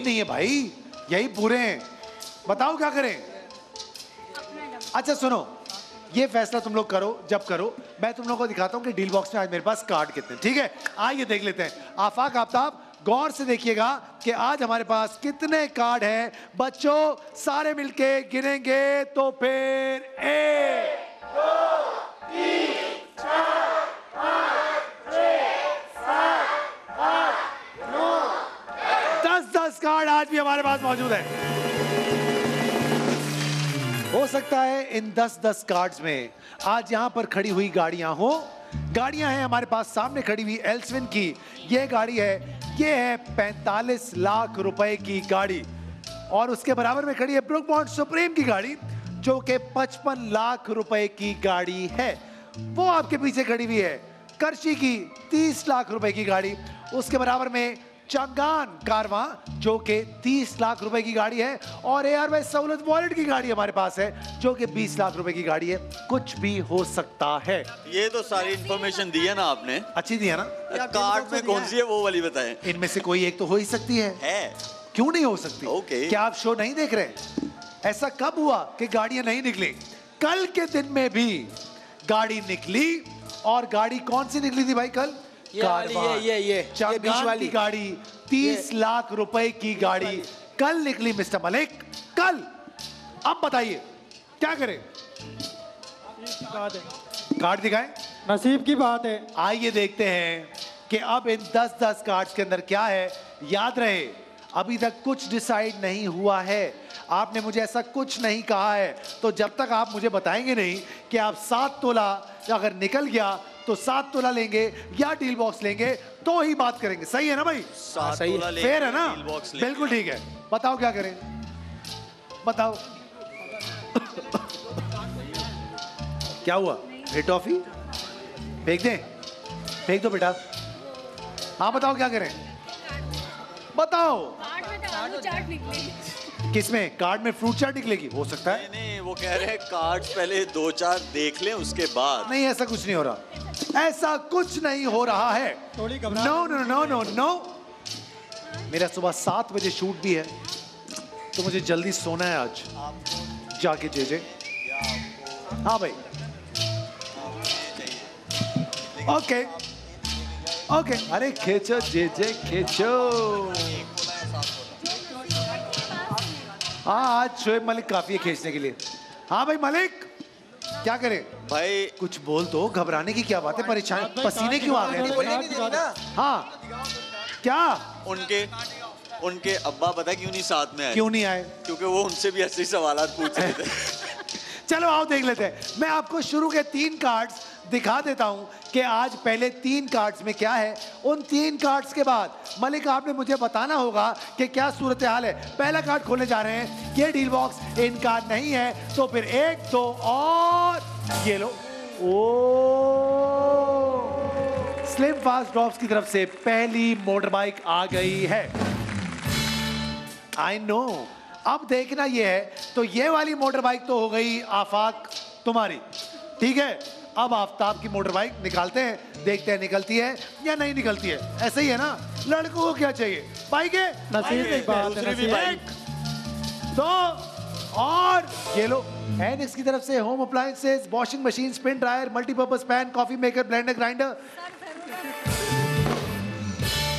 नहीं है भाई, यही पूरे हैं। बताओ क्या करें। अच्छा सुनो, ये फैसला तुम लोग करो जब करो। मैं तुम लोगों को दिखाता हूँ कि डील बॉक्स में आज मेरे पास कार्ड कितने। ठीक है, आइए देख लेते हैं। आफाक आफ्ताब गौर से देखिएगा कि आज हमारे पास कितने कार्ड हैं। बच्चों सारे मिलके गिनेंगे तो फिर 1 2 3 4 5 6 7 8 9 10 कार्ड आज भी हमारे पास मौजूद है। हो सकता है इन 10 कार्ड्स में आज यहाँ पर खड़ी हुई गाड़ियाँ हो। गाड़ियाँ हैं हमारे पास। सामने खड़ी हुई एल्सविन की ये गाड़ी है। ये है 45 लाख रुपए की गाड़ी। और उसके बराबर में खड़ी है ब्रूक बॉन्ड सुप्रीम की गाड़ी जो कि 55 लाख रुपए की गाड़ी है। वो आपके पीछे खड़ी हुई है करची की 30 लाख रुपए की गाड़ी। उसके बराबर में चंगान कारवा जो कि 30 लाख रुपए की गाड़ी है। और ARY सहूलत वॉलेट की गाड़ी हमारे पास है जो कि 20 लाख रुपए की गाड़ी है। कुछ भी हो सकता है। ये तो सारी इंफॉर्मेशन दी है ना आपने, अच्छी दी है ना। कार्ड में कौन सी है वो वाली बताएं। इनमें से कोई एक तो हो ही सकती है। क्यों नहीं हो सकती? ओके। क्या आप शो नहीं देख रहे? ऐसा कब हुआ कि गाड़ियां नहीं निकली? कल के दिन में भी गाड़ी निकली। और गाड़ी कौन सी निकली थी भाई कल? ये बीच वाली गाड़ी 30 लाख रुपए की गाड़ी कल निकली मिस्टर मलिक, कल। अब बताइए क्या करें? कार्ड दिखाएं। नसीब की बात है। आइए देखते हैं कि अब इन 10 कार्ड्स के अंदर क्या है। याद रहे अभी तक कुछ डिसाइड नहीं हुआ है। आपने मुझे ऐसा कुछ नहीं कहा है। तो जब तक आप मुझे बताएंगे नहीं कि आप 7 तोला अगर निकल गया तो 7 तोला लेंगे या डील बॉक्स लेंगे तो ही बात करेंगे। सही है ना भाई? सही है, फेयर है ना? बिल्कुल ठीक है। बताओ क्या करें, बताओ। क्या हुआ? टॉफी फेंक दें? फेंक दो बेटा। हाँ बताओ क्या करें, बताओ। किसमें? कार्ड में फ्रूट चाट निकलेगी। हो सकता है। नहीं वो कह रहे हैं कार्ड पहले 2-4 देख लें उसके बाद। नहीं ऐसा कुछ नहीं हो रहा, ऐसा कुछ नहीं हो रहा है। नो। मेरा सुबह 7 बजे शूट भी है तो मुझे जल्दी सोना है आज जाके। जे हाँ भाई ओके ओके। अरे खेचो जे खेचो। हाँ आज शोएब मलिक काफी है खींचने के लिए। हाँ भाई मलिक क्या करें भाई? कुछ बोल दो, घबराने की क्या बात है? परेशान पसीने क्यों आ गए? हाँ क्या? उनके अब्बा पता क्यों नहीं साथ में आए? क्यों नहीं आए? क्योंकि वो उनसे भी ऐसे ही सवाल पूछ रहे थे। चलो आओ देख लेते हैं। मैं आपको शुरू के 3 कार्ड्स दिखा देता हूं कि आज पहले 3 कार्ड्स में क्या है। उन 3 कार्ड्स के बाद मलिक आपने मुझे बताना होगा कि क्या सूरत हाल है। पहला कार्ड खोलने जा रहे हैं ये डील बॉक्स इनका नहीं है, तो फिर एक दो और ये लो। ओ स्लिम फास्ट ड्रॉप्स की तरफ से पहली मोटर बाइक आ गई है। आई नो, अब देखना ये है तो ये वाली मोटर बाइक तो हो गई आफाक तुम्हारी, ठीक है। अब आफ्ताब की मोटर बाइक निकालते हैं, देखते हैं निकलती है या नहीं निकलती है। ऐसे ही है ना, लड़कों को क्या चाहिए, बाइक दो और ये लो। एंड इसकी तरफ से home appliances, washing machine, spin dryer, multipurpose pan, coffee maker, blender, grinder.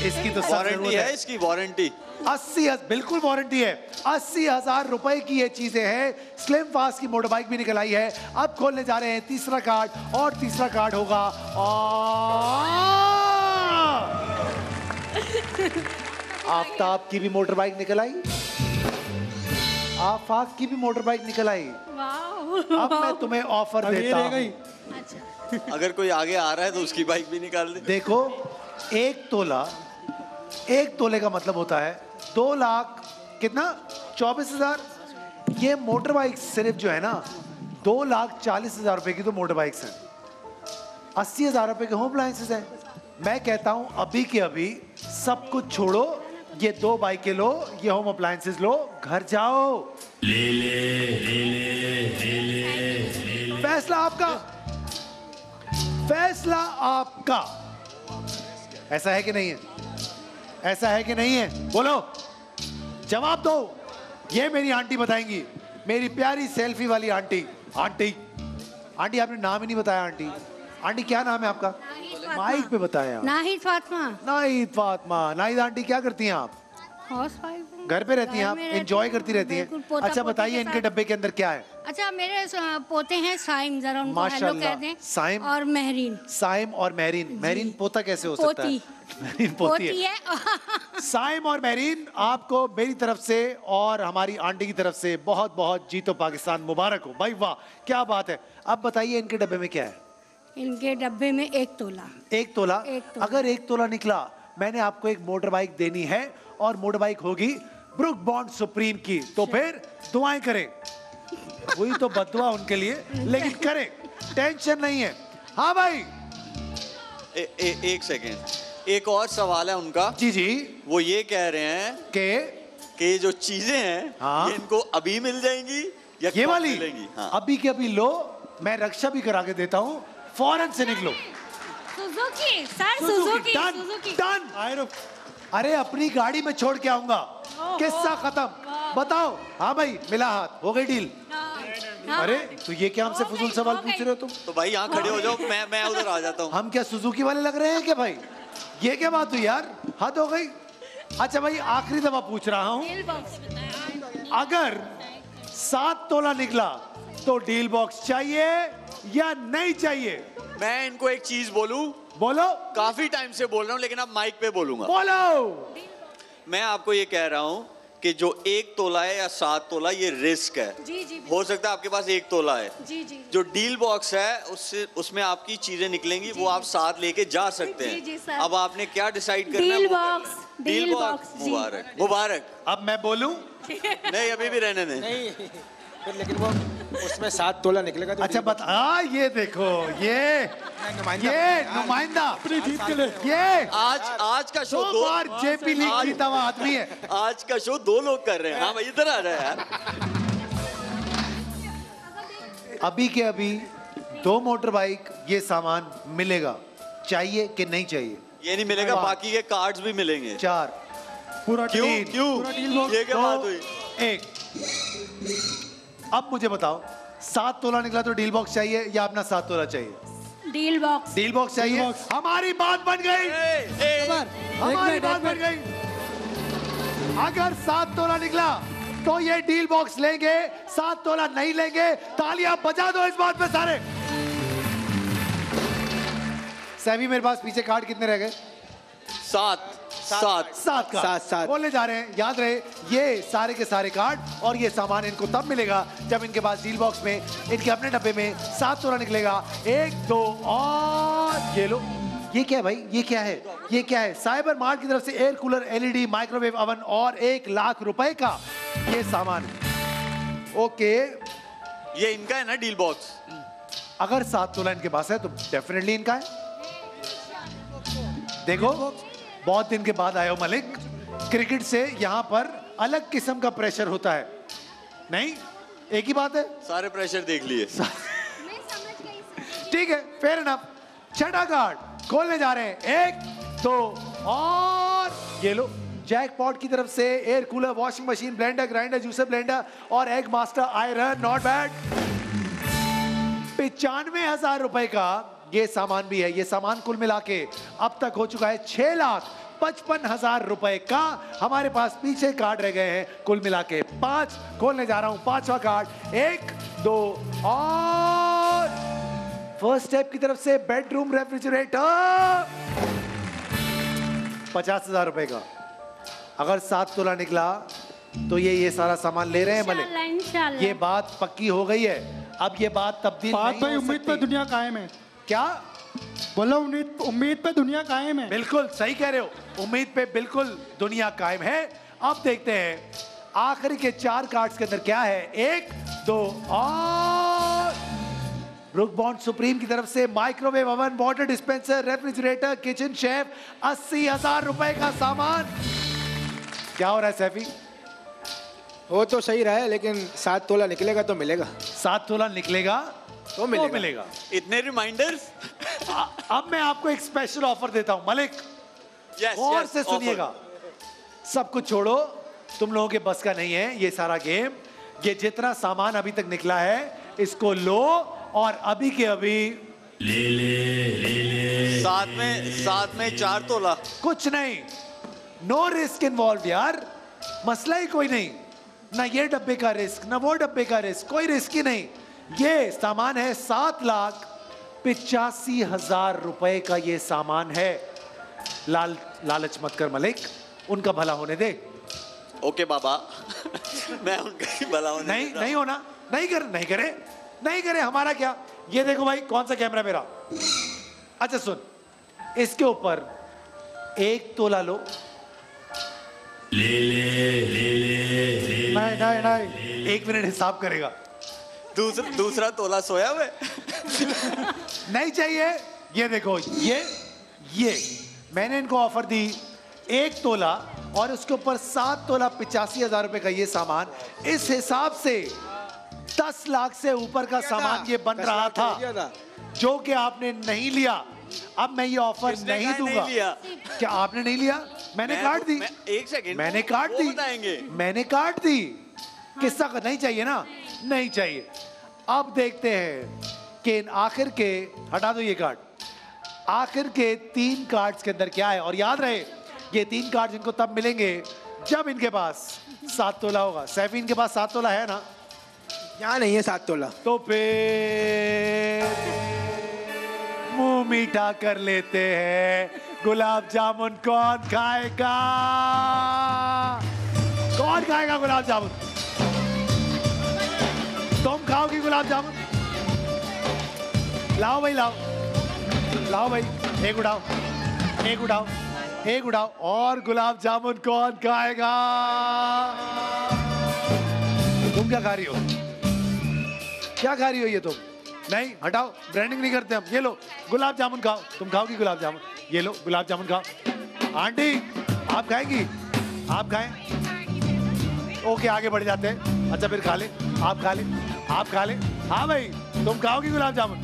इसकी तो वारंटी है, इसकी वारंटी 80 बिल्कुल वारंटी है। 80,000 रुपए की ये चीजें हैं। स्लिम फास्ट की मोटर बाइक भी निकल आई है। अब खोलने जा रहे हैं तीसरा कार्ड, और तीसरा कार्ड होगा आफ्ताब की भी मोटर बाइक निकल आई, आफाक की भी मोटर बाइक निकल आई। अब मैं तुम्हें ऑफर देता हूं, अगर कोई आगे आ रहा है तो उसकी बाइक भी निकाल दे। देखो, 1 तोला, 1 तोले का मतलब होता है 2 लाख कितना 24,000। ये मोटर बाइक सिर्फ जो है ना 2,40,000 रुपए की तो मोटर बाइक्स हैं, 80,000 रुपए के होम अप्लायंसेस हैं। मैं कहता हूं अभी के अभी सब कुछ छोड़ो, ये 2 बाइकें लो, ये होम अप्लायंसेस लो, घर जाओ, ले ले। फैसला आपका, फैसला आपका। ऐसा है कि नहीं है, ऐसा है कि नहीं है, बोलो, जवाब दो। ये मेरी आंटी बताएंगी, मेरी प्यारी सेल्फी वाली आंटी। आंटी, आंटी आपने नाम ही नहीं बताया। आंटी, आंटी क्या नाम है आपका? माइक पे बताया। नाहिद फातिमा। नाहिद फातिमा, नाहिद आंटी क्या करती हैं आप? घर पे रहती हैं आप, एंजॉय करती रहती हैं। अच्छा बताइए, इनके डब्बे के अंदर क्या है? अच्छा, मेरे पोते हैं साइम, जरा उनको हेलो कह दें। साइम और महरीन। साइम और महरीन। महरीन पोता कैसे हो सकता है? महरीन पोती है। साइम और महरीन, आपको मेरी तरफ से और हमारी आंटी की तरफ से बहुत बहुत जीतो पाकिस्तान मुबारक हो। भाई वाह, क्या बात है। अब बताइए इनके डब्बे में क्या है? इनके डब्बे में 1 तोला। 1 तोला। अगर 1 तोला निकला, मैंने आपको एक मोटर बाइक देनी है, और मोटर बाइक होगी ब्रूक बॉन्ड सुप्रीम की। तो फिर दुआएं करें, वही तो बददुआ उनके लिए, लेकिन करें, टेंशन नहीं है। हाँ भाई, एक सेकेंड, एक और सवाल है उनका। जी जी। वो ये कह रहे हैं कि जो चीजें हैं, हाँ? इनको अभी मिल जाएंगी या ये वाली मिलेंगी? हाँ। अभी के अभी लो, मैं रक्षा भी करा के देता हूँ, फौरन से निकलो। Suzuki sir, Suzuki done. अरे अपनी गाड़ी में छोड़ के आऊंगा, किस्सा खत्म। बताओ। हाँ भाई, मिला हाथ, हो गई डील। अरे तो ये क्या हमसे फजूल सवाल पूछ रहे हो तुम? तो भाई यहाँ खड़े हो जाओ, मैं उधर आ जाता हूँ। हम क्या सुजुकी वाले लग रहे हैं क्या भाई? ये क्या बात हुई यार, हद हो गई। अच्छा भाई, आखिरी दफा पूछ रहा हूँ, अगर 7 तोला निकला तो डील बॉक्स चाहिए या नहीं चाहिए? मैं इनको एक चीज बोलूं? बोलो। काफी टाइम से बोल रहा हूं, लेकिन अब माइक पे बोलूंगा। बोलो। मैं आपको ये कह रहा हूं कि जो 1 तोला है या 7 तोला, ये रिस्क है। जी जी। हो सकता है आपके पास 1 तोला है। जी जी। जो डील बॉक्स है उससे, उसमें आपकी चीजें निकलेंगी, वो आप साथ लेके जा सकते हैं। जी जी। अब आपने क्या डिसाइड करना है? Deal box. Deal box. मुबारक मुबारक। अब मैं बोलूं? नहीं, अभी भी रहने दें, लेकिन वो उसमें 7 तोला निकलेगा तो। अच्छा बता। हाँ, ये देखो, ये नुमाइंदा ये आज का शो 2 बार जेपी लीग जीता हुआ आदमी है। आज का शो 2 लोग कर रहे हैं। हाँ भाई, इधर आ रहा है यार। अभी के अभी 2 मोटर बाइक, ये सामान मिलेगा, चाहिए कि नहीं चाहिए? ये नहीं मिलेगा, बाकी के कार्ड्स भी मिलेंगे। 4 पूरा। क्यों ये क्या बात हुई? 1। अब मुझे बताओ, 7 तोला निकला तो डील बॉक्स चाहिए या अपना 7 तोला चाहिए? Deal box. डील बॉक्स चाहिए। हमारी बात बन गई, हमारी बात बन गई। अगर 7 तोला निकला तो ये डील बॉक्स लेंगे, 7 तोला नहीं लेंगे। तालियां बजा दो इस बात पे सारे। सभी, मेरे पास पीछे कार्ड कितने रह गए? 7 बोलने जा रहे हैं। याद रहे, ये सारे के सारे कार्ड और ये सामान इनको तब मिलेगा जब इनके पास डील बॉक्स में, इनके अपने डब्बे में 7 तोला निकलेगा। 1 2 और ये लो। ये क्या है भाई, ये क्या है, ये क्या है? साइबर मार्ट की तरफ से air cooler, LED, microwave oven और 1 लाख रुपए का ये सामान। ओके, ये इनका है ना डील बॉक्स? अगर 7-16 इनके पास है तो डेफिनेटली इनका है। देखो बहुत दिन के बाद आए हो मलिक, क्रिकेट से यहाँ पर अलग किस्म का प्रेशर होता है। नहीं एक ही बात है, सारे प्रेशर देख लिए। ठीक है, फेयर एनफ। छठा कार्ड खोलने जा रहे हैं, 1, 2 और ये लो। जैकपॉट की तरफ से air cooler, washing machine, blender, grinder, juicer blender और egg master iron. Not bad. 95,000 रुपए का ये सामान भी है। ये सामान कुल मिला के अब तक हो चुका है 6,55,000 रुपए का। हमारे पास पीछे कार्ड रह गए हैं कुल मिला के 5। खोलने जा रहा हूं पांचवा कार्ड, 1, 2 और फर्स्ट स्टेप की तरफ से बेडरूम रेफ्रिजरेटर 50,000 रुपए का। अगर 7-16 निकला तो ये सारा सामान ले रहे हैं मलिक, ये बात पक्की हो गई है। अब ये बात तब्दील नहीं हो सकती। उम्मीद पे दुनिया कायम है। क्या बोला? उम्मीद पे दुनिया कायम है। बिल्कुल सही कह रहे हो, उम्मीद पे बिल्कुल दुनिया कायम है। अब देखते हैं आखिरी के 4 कार्ड्स के अंदर क्या है। 1, 2 और ब्रूक बॉन्ड सुप्रीम की तरफ से microwave oven, water dispenser, refrigerator, kitchen chef. 80,000 रुपए का सामान। क्या हो रहा है सैफी? वो तो सही रहा है, लेकिन 7-16 निकलेगा तो मिलेगा। 7-16 निकलेगा तो मिलेगा। इतने रिमाइंडर्स। अब मैं आपको एक स्पेशल ऑफर देता हूं मलिक, गौर से सुनिएगा। सब कुछ छोड़ो, तुम लोगों के बस का नहीं है ये सारा गेम। ये जितना सामान अभी तक निकला है इसको लो और अभी के अभी ले। साथ में 4 तोला। कुछ नहीं, नो रिस्क इन्वॉल्व यार। मसला ही कोई नहीं, ना ये डब्बे का रिस्क ना वो डब्बे का रिस्क, कोई रिस्क ही नहीं। ये सामान है 7,85,000 रुपए का। ये सामान है। लालच मत कर मलिक, उनका भला होने दे। ओके बाबा। मैं उनका ही भला होने नहीं होना, नहीं करे हमारा क्या। ये देखो भाई, कौन सा कैमरा मेरा? अच्छा सुन, इसके ऊपर 1 तोला लो। ले। नहीं। 1 मिनट हिसाब करेगा। दूसरा तोला सोया हुआ। नहीं चाहिए। ये देखो, ये मैंने इनको ऑफर दी 1 तोला और उसके ऊपर 7 तोला 85,000 रुपए का ये सामान। इस हिसाब से 10 लाख से ऊपर का सामान ये बन रहा था, जो कि आपने नहीं लिया। अब मैं ये ऑफर नहीं दूंगा। क्या आपने नहीं लिया? मैंने काट दी। एक सेकंड, मैंने काट दी। किस्सा नहीं चाहिए ना, नहीं चाहिए। अब देखते हैं कि इन आखिर के, हटा दो ये कार्ड, आखिर के 3 कार्ड्स के अंदर क्या है। और याद रहे ये 3 कार्ड इनको तब मिलेंगे जब इनके पास 7 तोला होगा। सैफी इनके पास 7 तोला है ना? यहाँ नहीं है 7 तोला। तो फिर मुंह मीठा कर लेते हैं। गुलाब जामुन कौन खाएगा? कौन खाएगा गुलाब जामुन? तुम खाओगी गुलाब जामुन? लाओ भाई, लाओ भाई। एक उड़ाओ। और गुलाब जामुन कौन खाएगा? तुम क्या खा रही हो? ये तुम नहीं, हटाओ, ब्रांडिंग नहीं करते हम। ये लो गुलाब जामुन खाओ। तुम खाओगी गुलाब जामुन? ये लो गुलाब जामुन खाओ। आंटी आप खाएंगी? आप खाएं? ओके, आगे बढ़ जाते हैं। अच्छा फिर खा ले। हाँ भाई, तुम खाओगी गुलाब जामुन?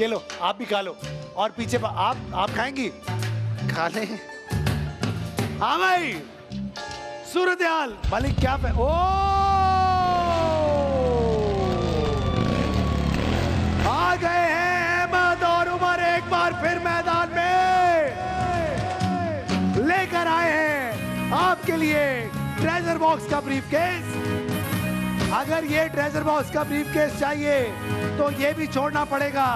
ये लो, आप भी खा लो। और पीछे आप खाएंगी? खा ले। हाँ भाई, सूरदयाल मलिक क्या पे? ओ आ गए हैं अहमद और उमर एक बार फिर मैदान में। लेकर आए हैं आपके लिए ट्रेजर बॉक्स का ब्रीफकेस। अगर ये ट्रेजर बॉक्स का ब्रीफकेस चाहिए तो ये भी छोड़ना पड़ेगा,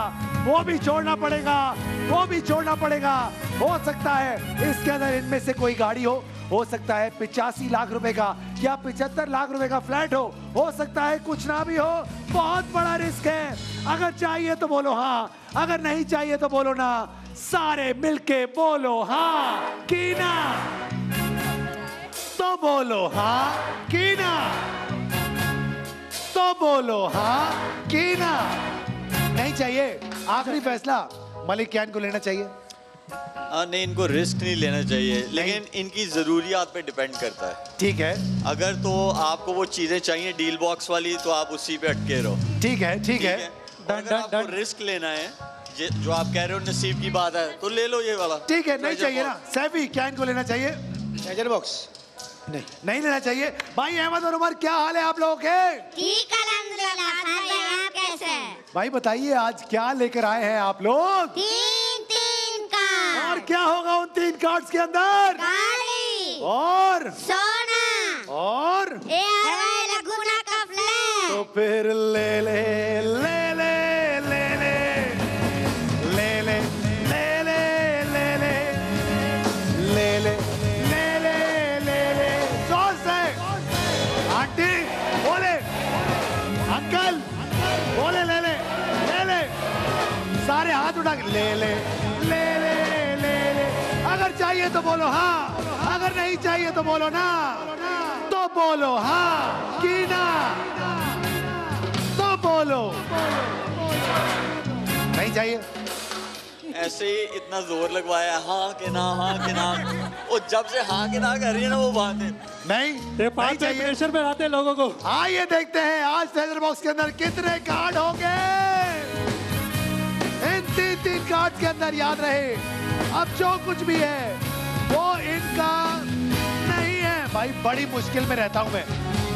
वो भी छोड़ना पड़ेगा, वो भी छोड़ना पड़ेगा। हो सकता है इसके अंदर इनमें से कोई गाड़ी हो सकता है 85 लाख रुपए का या 75 लाख रुपए का फ्लैट हो सकता है कुछ ना भी हो। बहुत बड़ा रिस्क है। अगर चाहिए तो बोलो हाँ, अगर नहीं चाहिए तो बोलो ना। सारे मिलके बोलो हाँ की ना। तो बोलो हाँ की ना, तो बोलो हाँ की ना। नहीं चाहिए। आखिरी फैसला, मलिक क्या इनको लेना चाहिए? नहीं, इनको रिस्क नहीं लेना चाहिए, लेकिन इनकी ज़रूरियात पे डिपेंड करता है। ठीक है, अगर तो आपको वो चीज़ें चाहिए डील बॉक्स वाली तो आप उसी पे अटके रहो। ठीक है, ठीक है। अगर आपको रिस्क लेना है, जो आप कह रहे हो नसीब की बात है, तो ले लो ये वाला। ठीक है, नहीं चाहिए ना। सैफी क्या इनको लेना चाहिए? ट्रेजर बॉक्स नहीं, नहीं लेना चाहिए। भाई अहमद और उमर क्या हाल है आप लोगों के? ठीक है अल्हम्दुलिल्लाह। आप कैसे हैं भाई? बताइए आज क्या लेकर आए हैं आप लोग? और क्या होगा उन 3 कार्ड्स के अंदर? गाड़ी और सोना और एयरवे लगुना का फ्लैट। तो फिर ले ले ले ले ले ले ले ले ले ले ले ले ले ले ले ले ले। जोर से आंटी बोले, अंकल बोले, ले ले ले ले, सारे हाथ उठा के ले ले ले ले। अगर चाहिए तो बोलो हाँ, अगर नहीं चाहिए तो बोलो ना, तो बोलो हाँ कि ना, तो बोलो नहीं चाहिए। ऐसे ही इतना जोर लगवाया हाँ के ना, हाँ के ना, और जब से हाँ के ना कर रही है ना वो बात है। नहीं, नहीं चाहिए। प्रेशर पे लाते हैं लोगों को। आइए देखते हैं आज ट्रेजर बॉक्स के अंदर कितने कार्ड होंगे। इन 3 कार्ड के अंदर याद रहे अब जो कुछ भी है वो इनका नहीं है। भाई बड़ी मुश्किल में रहता हूं मैं।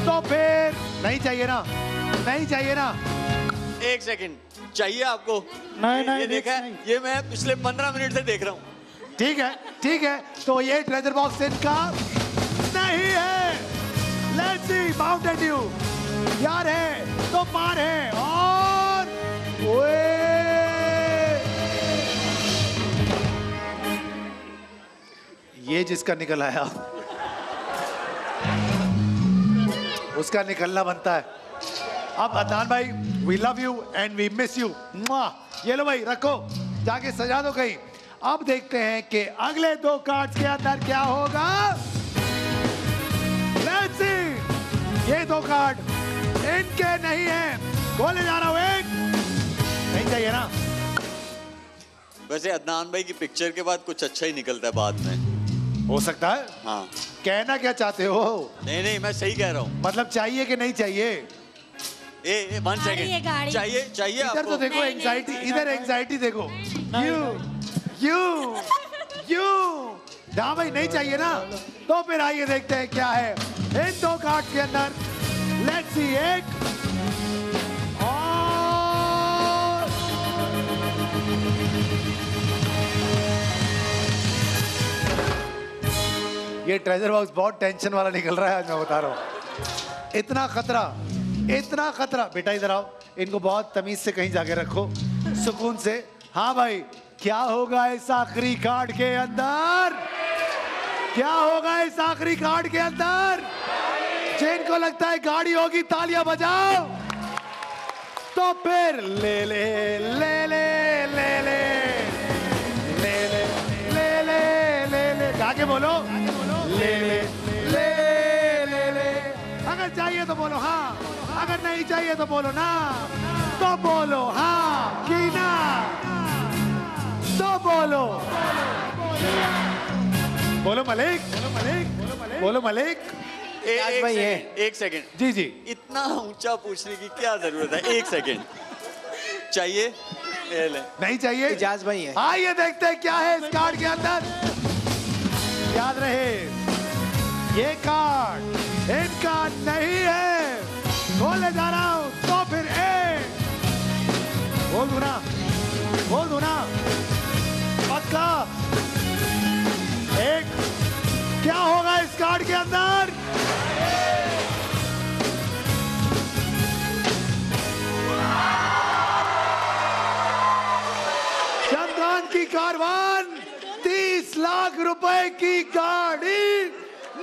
तो फिर नहीं चाहिए ना, नहीं चाहिए ना। एक सेकंड चाहिए आपको? नहीं नहीं, ये देखा है, ये मैं पिछले 15 मिनट से देख रहा हूँ। ठीक है, ठीक है, तो ये ट्रेजर बॉक्स इनका नहीं है। लेट्स सी माउंटेन ड्यू यार है तो पार है और ये जिसका निकल आया उसका निकलना बनता है। अब अदनान भाई, we love you and we miss you. ये लो भाई, रखो, जाके सजा दो कहीं। अब देखते हैं कि अगले 2 कार्ड्स के अंदर क्या होगा। Let's see. ये 2 कार्ड इनके नहीं है। खोले जा रहा हूँ एक। नहीं चाहिए ना। वैसे अदनान भाई की पिक्चर के बाद कुछ अच्छा ही निकलता है बाद में, हो सकता है। हाँ, कहना क्या चाहते हो? नहीं नहीं, मैं सही कह रहा हूँ। मतलब चाहिए कि नहीं चाहिए? ए, वन सेकंड, चाहिए चाहिए आपको। इधर तो देखो एंजाइटी, इधर एंजाइटी देखो। यू यू यू ना भाई, नहीं चाहिए ना। तो फिर आइए देखते हैं क्या है इन 2 कार्ड के अंदर। Let's see. एक ये ट्रेजर बॉक्स बहुत टेंशन वाला निकल रहा है आज, मैं बता रहा हूँ। इतना खतरा, इतना खतरा। बेटा इधर आओ, इनको बहुत तमीज से कहीं जाके रखो, सुकून से। हाँ भाई, क्या होगा इस आखिरी कार्ड के अंदर? क्या होगा इस आखिरी कार्ड के अंदर? जिनको लगता है गाड़ी होगी तालियां बजाओ। तो फिर ले ले ले ले ले ले ले ले ले ले। जाके बोलो ले ले ले ले ले। अगर चाहिए तो बोलो हाँ, अगर नहीं चाहिए तो बोलो ना, तो बोलो हाँ कि ना, तो बोलो। बोलो मलिक, बोलो मलिक, बोलो मलिक। एक सेकंड जी जी, इतना ऊंचा पूछने की क्या जरूरत है? एक सेकंड। चाहिए? नहीं चाहिए। इजाज भाई है। आइए देखते हैं क्या है इस कार्ड के अंदर। याद रहे ये कार्ड इनका नहीं है। बोले जा रहा हूँ। तो फिर बोल दूना, बोल दूना पक्का। एक क्या होगा इस कार्ड के अंदर? चंद्रान की कारवान 30 लाख रुपए की गाड़ी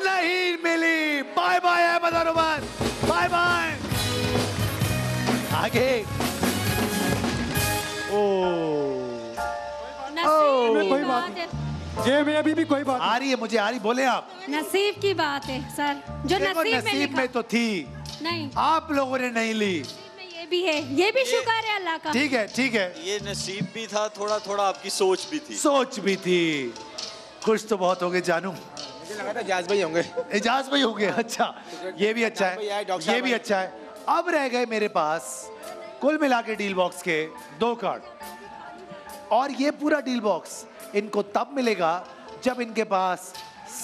नहीं मिली। बाय बाय अहमद और उमर, बाय बाय। आगे ओ, कोई बात नहीं। जेब में अभी भी कोई बात आ रही है, मुझे आ रही, बोले आप। नसीब की बात है सर, जो नसीब में तो थी, नहीं आप लोगों ने नहीं ली। ये भी है, ये भी शुक्र है अल्लाह का। ठीक है, ठीक है, ये नसीब भी था थोड़ा थोड़ा, आपकी सोच भी थी, सोच भी थी। खुश तो बहुत हो गए जानू, मुझे लगा था एजाज भाई होंगे, एजाज भाई होंगे। अच्छा, ये भी अच्छा है, ये भी अच्छा है। अब रह गए मेरे पास कुल मिला के डील बॉक्स के 2 कार्ड और ये पूरा डील बॉक्स इनको तब मिलेगा जब इनके पास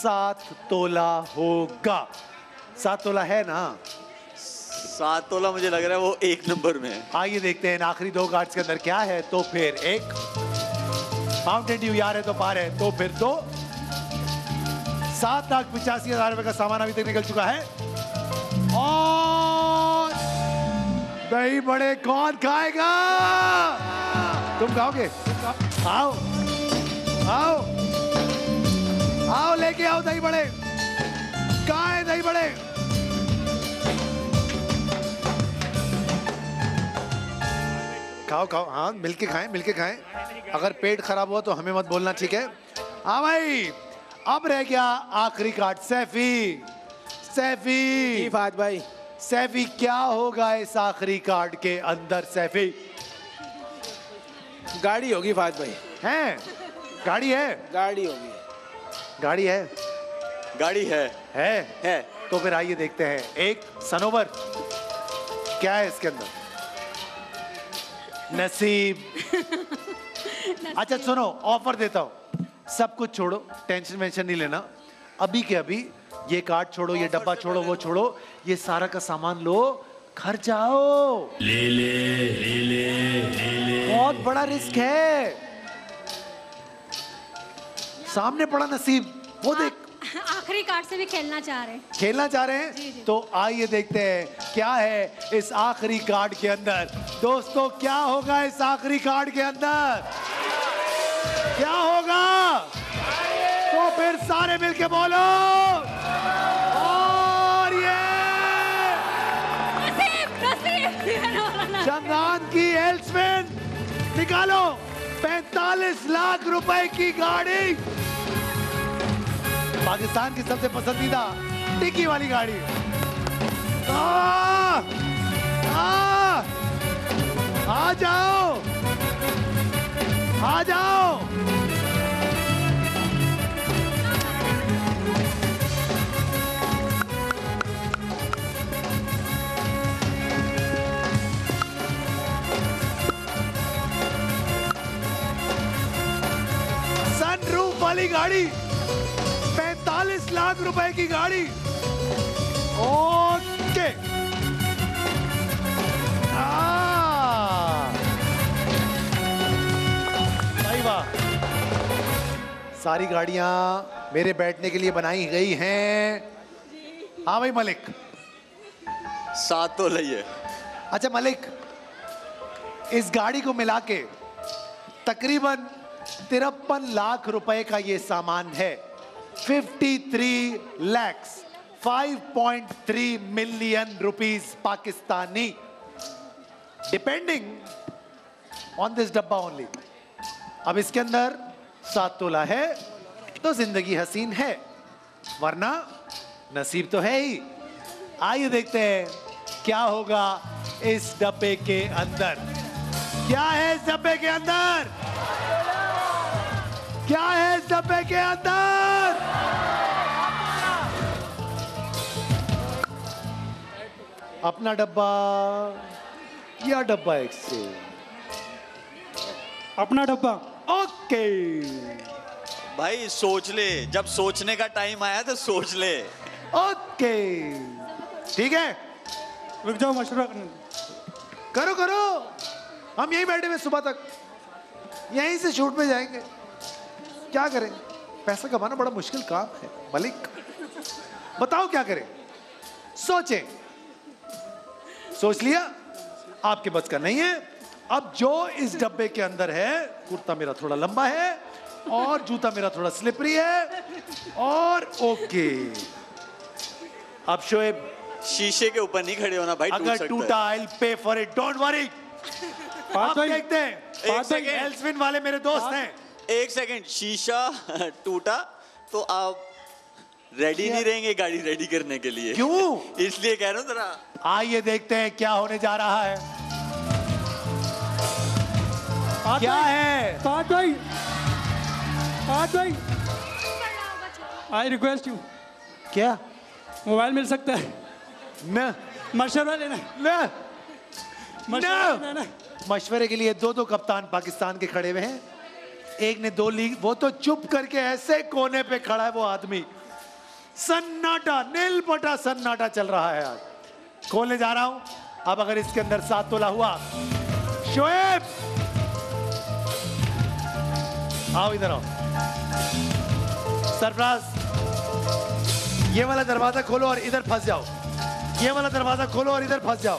7 तोला होगा। 7 तोला है ना? 7 तोला मुझे लग रहा है वो 1 नंबर में है। आइए देखते हैं आखिरी 2 कार्ड्स के अंदर क्या है। तो फिर 1 माउंटेन ड्यू यार है तो पार है, तो फिर 2 7,85,000 रुपए का सामान अभी तक निकल चुका है। और दही बड़े कौन खाएगा? तुम खाओगे? आओ आओ आओ, लेके आओ दही बड़े। कहाँ है दही बड़े? खाओ खाओ, हाँ मिलके खाएं, मिलके खाएं। अगर पेट खराब हुआ तो हमें मत बोलना, ठीक है? हाँ भाई, अब रह गया आखिरी कार्ड सैफी। सैफी फात भाई, सैफी क्या होगा इस आखिरी कार्ड के अंदर? सैफी गाड़ी होगी फात भाई, हैं? गाड़ी है, गाड़ी होगी, गाड़ी है, गाड़ी है। तो फिर आइए देखते हैं 1 सनोवर, क्या है इसके अंदर? नसीब। अच्छा सुनो, ऑफर देता हूँ, सब कुछ छोड़ो, टेंशन वेंशन नहीं लेना, अभी के अभी ये कार्ड छोड़ो, ये डब्बा छोड़ो, वो छोड़ो, ये सारा का सामान लो, घर जाओ। ले ले ले ले ले ले, बहुत बड़ा रिस्क है, सामने पड़ा नसीब, वो देख। आखिरी कार्ड से भी खेलना चाह रहे हैं, खेलना चाह रहे हैं जी जी। तो आइए देखते हैं क्या है इस आखिरी कार्ड के अंदर। दोस्तों क्या होगा इस आखिरी कार्ड के अंदर? क्या होगा? तो फिर सारे मिलके बोलो। और ये चंदान की हेल्समैन निकालो, 45 लाख रुपए की गाड़ी, पाकिस्तान की सबसे पसंदीदा टिकी वाली गाड़ी। आ जाओ, आ जाओ। सनरूफ वाली गाड़ी, 40 लाख रुपए की गाड़ी। ओके, ताइबा, सारी गाड़ियां मेरे बैठने के लिए बनाई गई हैं। हाँ भाई मलिक, 7 तो लिए। अच्छा मलिक, इस गाड़ी को मिला के तकरीबन 53 लाख रुपए का ये सामान है। 53 lakhs, 5.3 million rupees Pakistani, depending on this dabba only. अब इसके अंदर 7 तोला है तो जिंदगी हसीन है, वरना नसीब तो है ही। आइए देखते हैं क्या होगा इस डब्बे के अंदर। क्या है इस डब्बे के अंदर? क्या है इस डब्बे के अंदर? अपना डब्बा या डब्बा एक्सचेंज? अपना डब्बा। ओके भाई, सोच ले, जब सोचने का टाइम आया तो सोच ले। ओके ठीक है, रुक जाओ, मशवरा करो, करो, हम यहीं बैठे हुए सुबह तक, यहीं से शूट पे जाएंगे, क्या करें? पैसा कमाना बड़ा मुश्किल काम है मलिक, बताओ क्या करें? सोचें, सोच लिया? आपके बस का नहीं है। अब जो इस डब्बे के अंदर है, कुर्ता मेरा थोड़ा लंबा है और जूता मेरा थोड़ा स्लिपरी है, और ओके, अब शोएब शीशे के ऊपर नहीं खड़े होना भाई, अगर टूटा I will pay for it, don't worry. आप देखते हैं, वाले मेरे दोस्त हैं, एक सेकंड, शीशा टूटा तो आप रेडी नहीं रहेंगे गाड़ी रेडी करने के लिए? क्यों? इसलिए कह रहा हूं जरा। आइए देखते हैं क्या होने जा रहा है। क्या है? पार्थ भाई, पार्थ भाई, आई रिक्वेस्ट यू। क्या मोबाइल मिल सकता है? न मशवरा लेना, न मशवरे के लिए दो दो कप्तान पाकिस्तान के खड़े हुए हैं। एक ने दो लीग, वो तो चुप करके ऐसे कोने पे खड़ा है वो आदमी। सन्नाटा, नील बटा सन्नाटा चल रहा है यार। खोलने जा रहा हूं अब, अगर इसके अंदर 7 तोला हुआ। शोएब आओ इधर आओ। सरफराज ये वाला दरवाजा खोलो और इधर फंस जाओ, ये वाला दरवाजा खोलो और इधर फंस जाओ।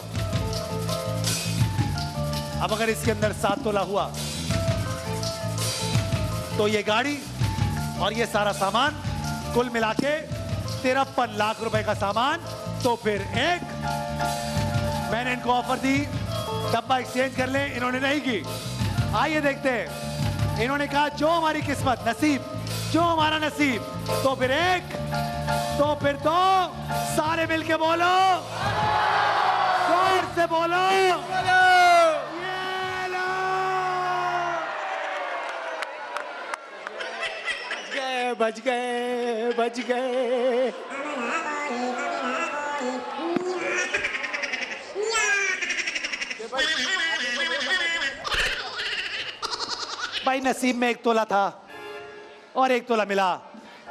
अब अगर इसके अंदर 7 तोला हुआ तो ये गाड़ी और ये सारा सामान कुल मिला के 53 लाख रुपए का सामान। तो फिर एक मैंने इनको ऑफर दी डब्बा एक्सचेंज कर ले, इन्होंने नहीं की। आइए देखते हैं, इन्होंने कहा जो हमारी किस्मत नसीब, जो हमारा नसीब। तो फिर एक, तो फिर दो, सारे मिलके बोलो, जोर से बोलो। बच गए, बच गए। भाई नसीब में 1 तोला था और 1 तोला मिला।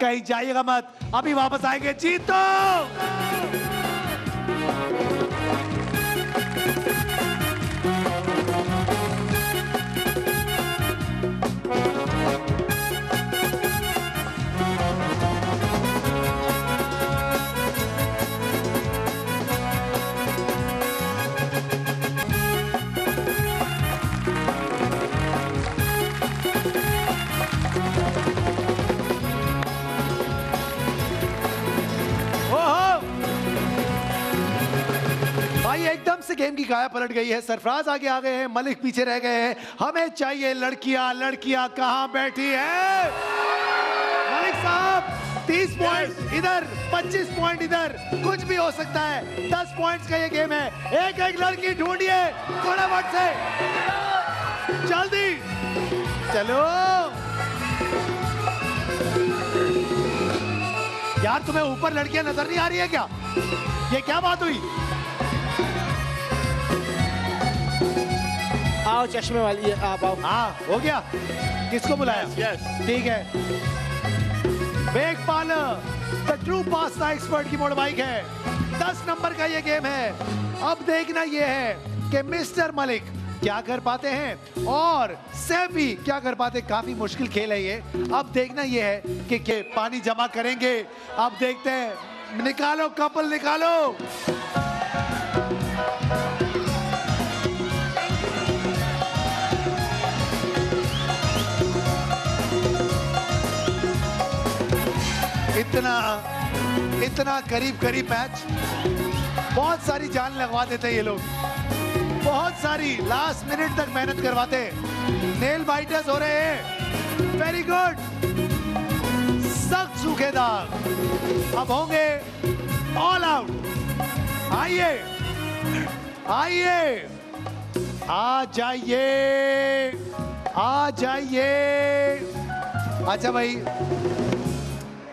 कहीं जाइएगा मत, अभी वापस आएंगे। जीतो एकदम से गेम की काया पलट गई है। सरफराज आगे आ गए हैं, मलिक पीछे रह गए हैं। हमें चाहिए लड़कियां, लड़कियां कहां बैठी है? मलिक साहब 30 पॉइंट इधर, 25 पॉइंट इधर, कुछ भी हो सकता है। 10 पॉइंट्स का ये गेम है। एक एक लड़की ढूंढिए फटाफट से, जल्दी चलो यार। तुम्हें ऊपर लड़कियां नजर नहीं आ रही है क्या? ये क्या बात हुई? आओ चश्मे वाली आप आओ। हाँ हो गया, किसको बुलाया? यस ठीक है। Bag parlour the true pasta expert की मोड़ बाइक है। 10 नंबर का ये गेम है। अब देखना ये है कि मिस्टर मलिक क्या कर पाते हैं और सैफी क्या कर पाते। काफी मुश्किल खेल है ये। अब देखना ये है कि पानी जमा करेंगे। अब देखते हैं, निकालो कपल निकालो। इतना इतना करीब करीब मैच, बहुत सारी जान लगवा देते हैं ये लोग, बहुत सारी लास्ट मिनट तक मेहनत करवाते हैं। नेल बाइटर्स हो रहे हैं। वेरी गुड, सख्त सूखे दाग अब होंगे ऑल आउट। आइए आइए आ जाइए आ जाइए। अच्छा भाई,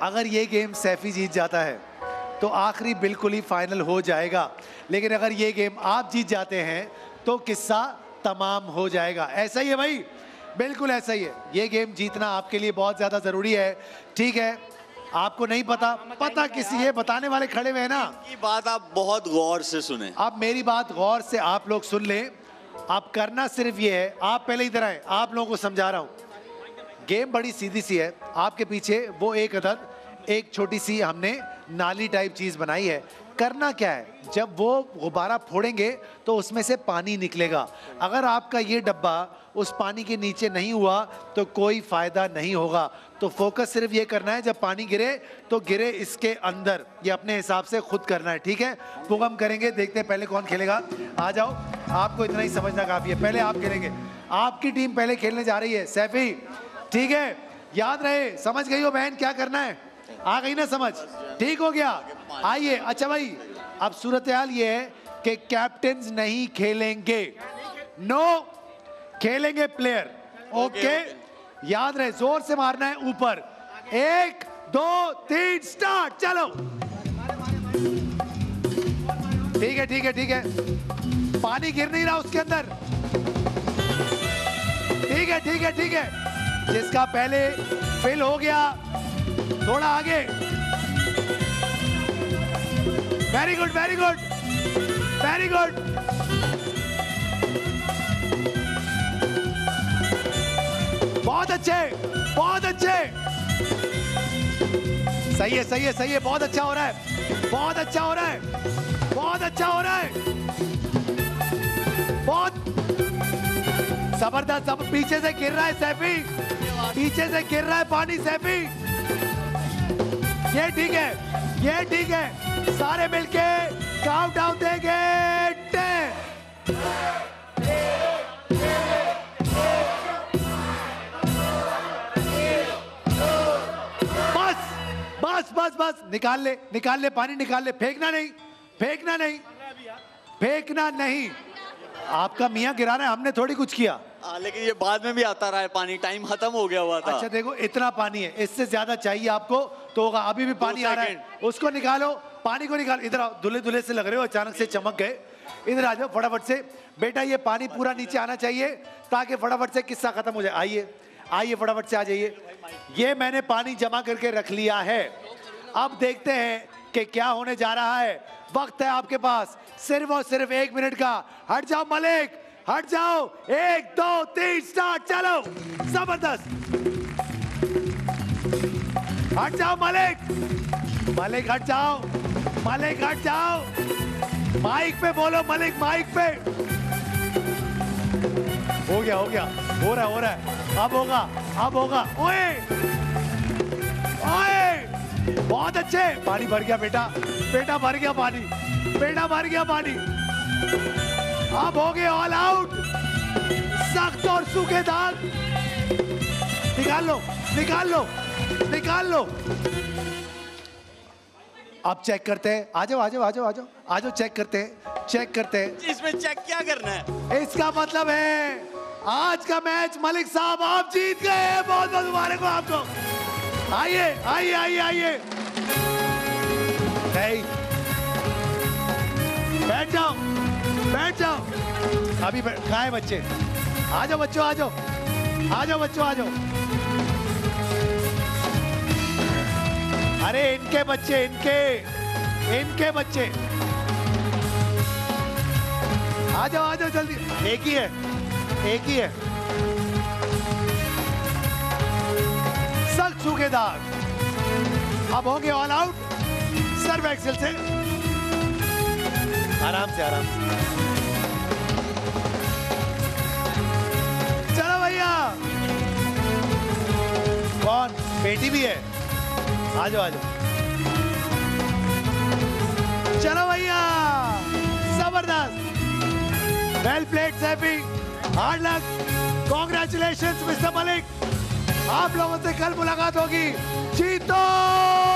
अगर ये गेम सैफी जीत जाता है तो आखिरी बिल्कुल ही फाइनल हो जाएगा, लेकिन अगर ये गेम आप जीत जाते हैं तो किस्सा तमाम हो जाएगा। ऐसा ही है भाई, बिल्कुल ऐसा ही है। ये गेम जीतना आपके लिए बहुत ज़्यादा ज़रूरी है। ठीक है, आपको नहीं पता, पता किसी है, बताने वाले खड़े हुए हैं ना। ये बात आप बहुत गौर से सुने, आप मेरी बात गौर से आप लोग सुन लें। आप करना सिर्फ ये है, आप पहले इधर आए, आप लोगों को समझा रहा हूँ। गेम बड़ी सीधी सी है। आपके पीछे वो एक अदद, एक छोटी सी हमने नाली टाइप चीज़ बनाई है। करना क्या है, जब वो गुब्बारा फोड़ेंगे तो उसमें से पानी निकलेगा। अगर आपका ये डब्बा उस पानी के नीचे नहीं हुआ तो कोई फ़ायदा नहीं होगा। तो फोकस सिर्फ ये करना है, जब पानी गिरे तो गिरे इसके अंदर। ये अपने हिसाब से खुद करना है, ठीक है? वो हम करेंगे, देखते हैं पहले कौन खेलेगा। आ जाओ, आपको इतना ही समझना काफ़ी है। पहले आप खेलेंगे, आपकी टीम पहले खेलने जा रही है। सैफी ठीक है, याद रहे। समझ गई हो बहन क्या करना है? आ गई ना समझ? ठीक हो गया। आइए, अच्छा भाई अब सूरत हाल ये है कि कैप्टन्स नहीं खेलेंगे, नो, खेलेंगे प्लेयर। ओके, याद रहे, जोर से मारना है ऊपर। 1 2 3 स्टार्ट, चलो। ठीक है ठीक है ठीक है, पानी गिर नहीं रहा उसके अंदर। ठीक है ठीक है ठीक है, जिसका पहले फिल हो गया थोड़ा आगे। Very good very good very good. बहुत अच्छे बहुत अच्छे, सही है सही है सही है, बहुत अच्छा हो रहा है बहुत अच्छा हो रहा है बहुत अच्छा हो रहा है, बहुत जबरदस्त। सब पीछे से गिर रहा है सैफी, पीछे से गिर रहा है पानी सैफी। ये ठीक है ये ठीक है, सारे मिलके काउंटडाउन देंगे। 10 बस बस बस बस, निकाल ले पानी निकाल ले। फेंकना नहीं फेंकना नहीं फेंकना नहीं। आपका मियाँ गिरा रहा है, हमने थोड़ी कुछ किया। लेकिन ये बाद में भी आता रहा है पानी, टाइम खत्म हो गया हुआ था। अच्छा देखो इतना पानी है, इससे ज्यादा चाहिए आपको तो होगा। अभी भी पानी आ रहा है, उसको निकालो, पानी को निकालो। इधर आओ, धुले धुले से लग रहे हो, अचानक से चमक गए। इधर आ जाओ फटाफट से बेटा, ये पानी पूरा नीचे आना चाहिए ताकि फटाफट से किस्सा खत्म हो जाए। आइए आइए फटाफट से आ जाइए। ये मैंने पानी जमा करके रख लिया है, अब देखते हैं कि क्या होने जा रहा है। वक्त है आपके पास सिर्फ और सिर्फ 1 मिनट का। हट जाओ मलिक हट जाओ। 1 2 3 स्टार्ट, चलो। जबरदस्त, हट जाओ मलिक मलिक हट जाओ मलिक हट जाओ। माइक पे बोलो मलिक, माइक पे। हो गया हो गया, हो रहा है, अब होगा अब होगा। ओए ओए, बहुत अच्छे, पानी भर गया बेटा, बेटा भर गया पानी, बेटा भर गया पानी। अब हो गए ऑल आउट, सख्त और सूखे दाग। निकाल लो निकाल लो निकाल लो। अब चेक करते हैं, आ जाओ आ जाओ आ जाओ आ जाओ आ जाओ। चेक करते हैं चेक करते हैं। इसमें चेक क्या करना है? इसका मतलब है आज का मैच मलिक साहब आप जीत गए हैं, बहुत बहुत मुबारक हो आपको। आइए आइए आइए आइए, बैठ जाओ बैठ जाओ। अभी खाए बच्चे, आ जाओ बच्चों आ जाओ आ जाओ बच्चों आ जाओ। अरे इनके बच्चे इनके बच्चे, आ जाओ जल्दी। एक ही है एक ही है, सूखे दाग। अब हो गए ऑल आउट, सर्व एक्सेल से, आराम से आराम से। चलो भैया, कौन बेटी भी है, आ जाओ आ जाओ। चलो भैया जबरदस्त, well played Saifi, hard luck, congratulations mister Malik. आप लोगों से कल मुलाकात होगी। जीतो।